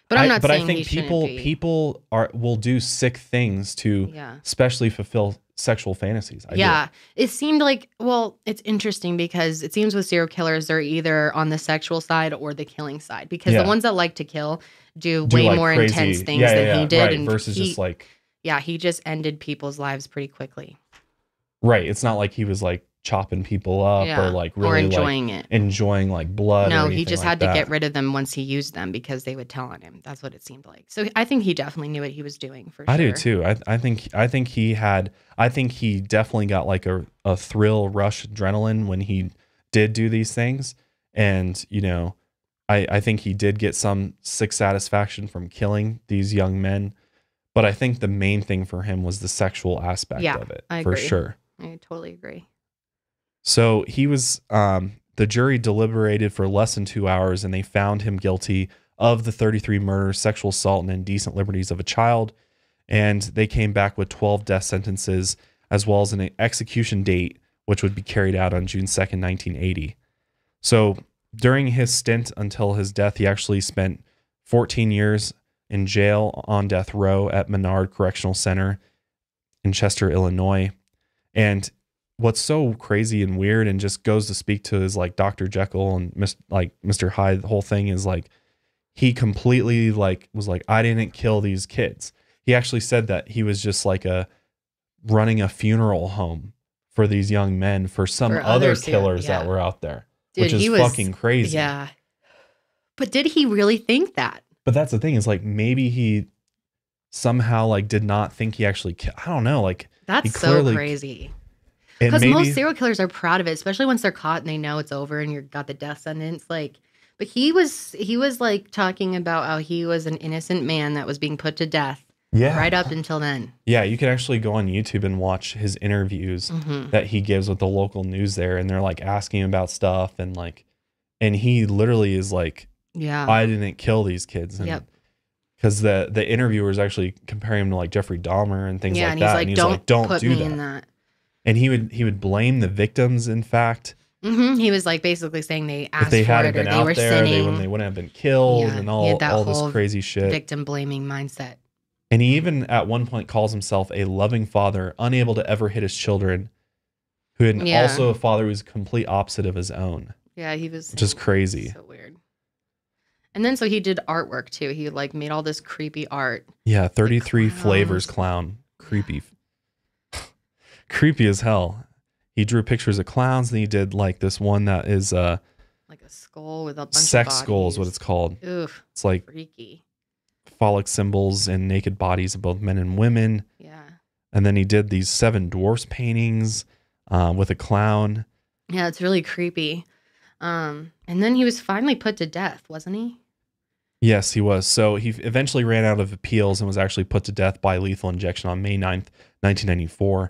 But I'm not I, but saying I think he people be. people are will do sick things to yeah. especially fulfill sexual fantasies. I yeah. Do. It seemed like, well, it's interesting because it seems with serial killers, they're either on the sexual side or the killing side, because yeah. the ones that like to kill do, do way like more crazy, intense things yeah, yeah, than yeah, he did. Right, and versus he, just like, yeah, he just ended people's lives pretty quickly. Right. It's not like he was like chopping people up yeah. or like really or enjoying like it enjoying like blood no or he just like had that. to get rid of them once he used them because they would tell on him. That's what it seemed like. So I think he definitely knew what he was doing for I sure. I do too. I, I think I think he had I think he definitely got like a, a thrill rush adrenaline when he did do these things. And you know, I, I think he did get some sick satisfaction from killing these young men, but I think the main thing for him was the sexual aspect yeah, of it I for agree. sure. I I totally agree. So he was, um, the jury deliberated for less than two hours and they found him guilty of the thirty-three murders, sexual assault, and indecent liberties of a child. And they came back with twelve death sentences, as well as an execution date, which would be carried out on June second, nineteen eighty. So during his stint until his death, he actually spent fourteen years in jail on death row at Menard Correctional Center in Chester, Illinois. And what's so crazy and weird and just goes to speak to is like Doctor Jekyll and Mister like Mister Hyde, the whole thing is like, he completely like was like, I didn't kill these kids. He actually said that he was just like a running a funeral home for these young men for some for other others, killers yeah. that were out there, Dude, which is was, fucking crazy. Yeah. But did he really think that? But that's the thing is like, maybe he somehow like did not think he actually, I don't know. Like that's clearly, so crazy. Because most serial killers are proud of it, especially once they're caught and they know it's over and you've got the death sentence. Like, but he was, he was like talking about how he was an innocent man that was being put to death. Yeah. Right up until then. Yeah, you can actually go on YouTube and watch his interviews mm-hmm. that he gives with the local news there, and they're like asking him about stuff and like, and he literally is like, yeah, I didn't kill these kids. And, yep. Because the the interviewers actually compare him to like Jeffrey Dahmer and things yeah, like and that. Like, and he's don't like, don't put do me that. In that. And he would he would blame the victims. In fact, mm-hmm. he was like basically saying they asked if they hadn't for it been or out they were there, they, they wouldn't have been killed yeah, and all all this crazy shit. Victim blaming mindset. And he even at one point calls himself a loving father, unable to ever hit his children, who had yeah. also a father who was complete opposite of his own. Yeah, he was, which is crazy. So weird. And then so he did artwork too. He like made all this creepy art. Yeah, thirty-three flavors clown, creepy. Creepy as hell. He drew pictures of clowns, and he did like this one that is uh like a skull with a bunch of sex skull is what it's called. Oof, it's like freaky. Phallic symbols and naked bodies of both men and women. Yeah. And then he did these seven dwarfs paintings uh, with a clown. Yeah, it's really creepy. Um, and then he was finally put to death, wasn't he? Yes, he was. So he eventually ran out of appeals and was actually put to death by lethal injection on May ninth, nineteen ninety-four.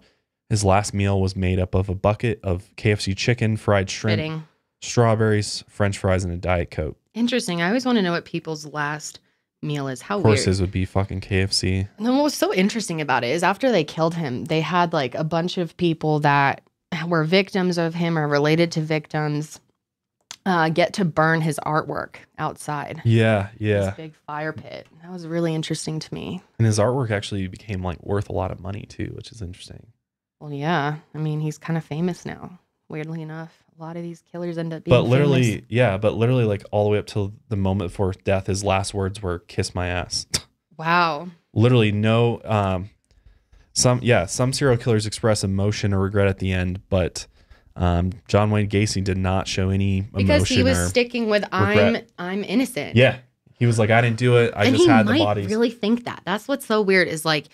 His last meal was made up of a bucket of K F C chicken, fried shrimp, Fitting. strawberries, French fries, and a Diet Coke. Interesting. I always want to know what people's last meal is. How weird. Of course his would be fucking K F C. And then what was so interesting about it is after they killed him, they had like a bunch of people that were victims of him or related to victims uh, get to burn his artwork outside. Yeah, yeah. This big fire pit. That was really interesting to me. And his artwork actually became like worth a lot of money too, which is interesting. Well, yeah. I mean, he's kind of famous now. Weirdly enough, a lot of these killers end up being But literally, famous. yeah, but literally like all the way up till the moment before death, his last words were kiss my ass. Wow. Literally no, um, some, yeah, some serial killers express emotion or regret at the end, but um, John Wayne Gacy did not show any emotion Because he was sticking with regret. I'm I'm innocent. Yeah. He was like, I didn't do it. I and just had the bodies. I really think that. That's what's so weird is like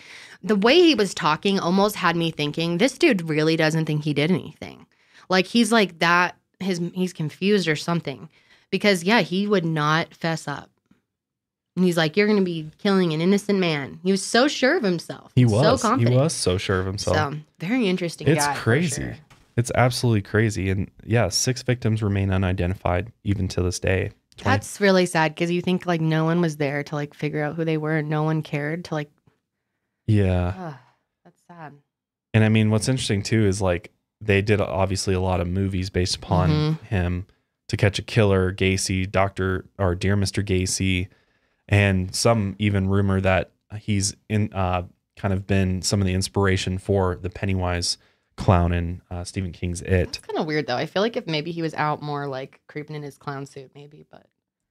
the way he was talking almost had me thinking this dude really doesn't think he did anything. Like he's like that, his he's confused or something because yeah, he would not fess up. And he's like, you're going to be killing an innocent man. He was so sure of himself. He was, so confident. He was so sure of himself. So very interesting guy. It's crazy. Sure. It's absolutely crazy. And yeah, six victims remain unidentified even to this day. twenty That's really sad because you think like no one was there to like figure out who they were and no one cared to like. Yeah. Ugh, that's sad. And I mean, what's interesting too is like, they did obviously a lot of movies based upon mm-hmm. him, To Catch a Killer, Gacy, Doctor or Dear Mister Gacy, and some even rumor that he's in uh, kind of been some of the inspiration for the Pennywise clown in uh, Stephen King's It. It's kind of weird though. I feel like if maybe he was out more like creeping in his clown suit, maybe. But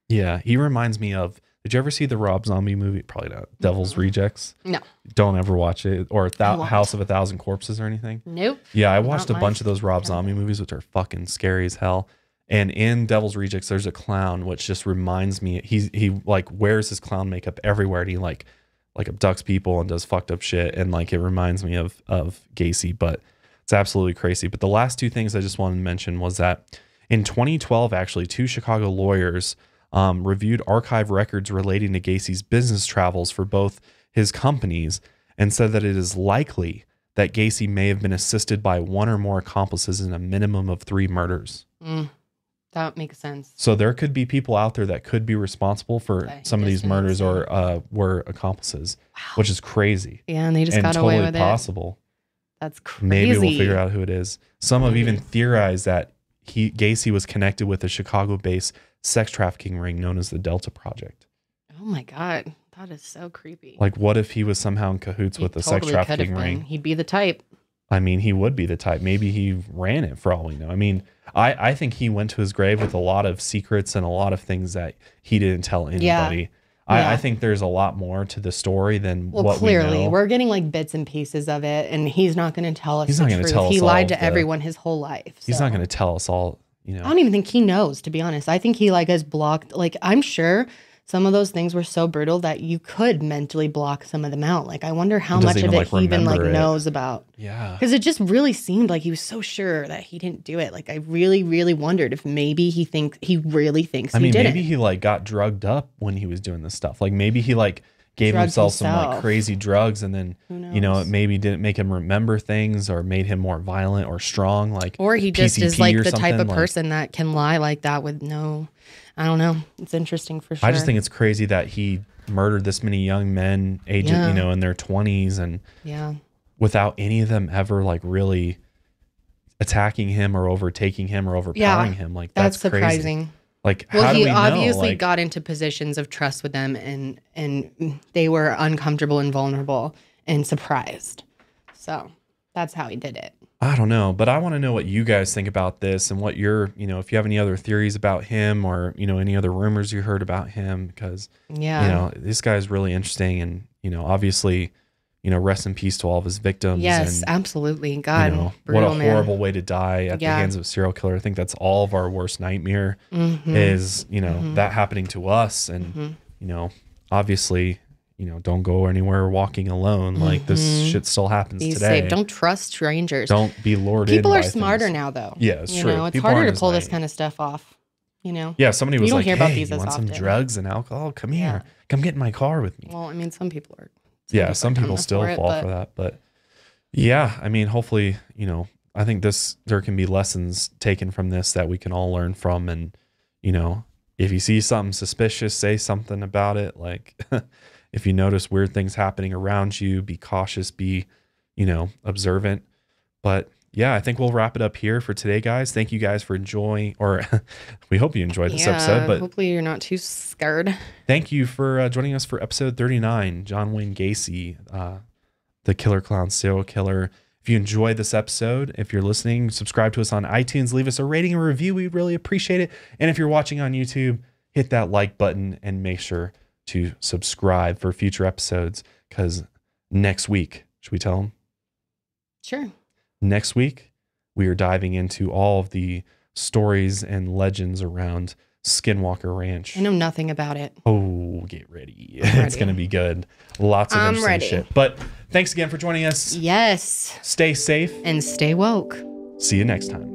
yeah, he reminds me of. Did you ever see the Rob Zombie movie? Probably not. Devil's Rejects? No. Don't ever watch it. Or Thou House of a Thousand Corpses or anything? Nope. Yeah, I watched a bunch of those Rob Zombie movies, which are fucking scary as hell. And in Devil's Rejects, there's a clown, which just reminds me. He, he like, wears his clown makeup everywhere, and he, like, like abducts people and does fucked up shit. And, like, it reminds me of, of Gacy, but it's absolutely crazy. But the last two things I just wanted to mention was that in twenty twelve, actually, two Chicago lawyers... Um, reviewed archive records relating to Gacy's business travels for both his companies and said that it is likely that Gacy may have been assisted by one or more accomplices in a minimum of three murders. Mm, that makes sense. So there could be people out there that could be responsible for okay, some of these murders or uh, were accomplices, wow. which is crazy. Yeah, and they just and got totally away with possible. It. That's crazy. Maybe we'll figure out who it is. Some Maybe. have even theorized that he Gacy was connected with a Chicago-based sex trafficking ring known as the Delta Project. Oh my God. That is so creepy. Like, what if he was somehow in cahoots he with a totally sex trafficking ring? He'd be the type. I mean, he would be the type. Maybe he ran it for all we know. I mean, I, I think he went to his grave with a lot of secrets and a lot of things that he didn't tell anybody. Yeah. I, yeah. I think there's a lot more to the story than well, what clearly, we know. We're getting like bits and pieces of it, and he's not going to tell us he's the not truth. Tell us he lied to the, everyone his whole life. So. He's not going to tell us all, you know. I don't even think he knows, to be honest. I think he like has blocked, like I'm sure... Some of those things were so brutal that you could mentally block some of them out. Like, I wonder how much of it he even like knows about. Yeah. Because it just really seemed like he was so sure that he didn't do it. Like, I really, really wondered if maybe he thinks he really thinks he did it. I mean, maybe he like got drugged up when he was doing this stuff. Like, maybe he like gave himself some like crazy drugs, and then, you know, it maybe didn't make him remember things or made him more violent or strong. Like, or he just is like the type of person that can lie like that with no. I don't know. It's interesting for sure. I just think it's crazy that he murdered this many young men, aged, yeah. you know, in their twenties, and yeah, without any of them ever like really attacking him or overtaking him or overpowering yeah. him. Like that's, that's surprising. Crazy. Like, well, how do we know? Well, he obviously like, got into positions of trust with them, and and they were uncomfortable and vulnerable and surprised. So that's how he did it. I don't know, but I want to know what you guys think about this and what your, you know, if you have any other theories about him or, you know, any other rumors you heard about him, because, yeah. you know, this guy's really interesting. And, you know, obviously, you know, rest in peace to all of his victims. Yes, and, absolutely. God, you know, brutal, what a horrible man. way to die at yeah. the hands of a serial killer. I think that's all of our worst nightmare mm-hmm. is, you know, mm-hmm. that happening to us. And, mm-hmm. you know, obviously... You know, don't go anywhere walking alone. Like, mm-hmm. this shit still happens be today. Safe. Don't trust strangers. Don't be lured in. People are by smarter things. now, though. Yeah, it's you true. Know, it's People harder to pull this kind of stuff off. You know. Yeah, somebody was you don't like, hear about "Hey, these you want often. some drugs and alcohol? Come yeah. here. Come get in my car with me." Well, I mean, some people are. Some yeah, people some people still for fall it, but... for that, but yeah, I mean, hopefully, you know, I think this there can be lessons taken from this that we can all learn from, and you know, if you see something suspicious, say something about it, like. If you notice weird things happening around you, be cautious, be, you know, observant. But yeah, I think we'll wrap it up here for today, guys. Thank you guys for enjoying, or we hope you enjoyed this yeah, episode. But hopefully you're not too scared. Thank you for uh, joining us for episode thirty-nine, John Wayne Gacy, uh, the killer clown, serial killer. If you enjoyed this episode, if you're listening, subscribe to us on iTunes, leave us a rating and review. We'd really appreciate it. And if you're watching on YouTube, hit that like button and make sure to subscribe for future episodes, because next week, should we tell them? Sure. Next week, we are diving into all of the stories and legends around Skinwalker Ranch. I know nothing about it. Oh, get ready. ready. It's going to be good. Lots of I'm interesting ready. shit. But thanks again for joining us. Yes. Stay safe. And stay woke. See you next time.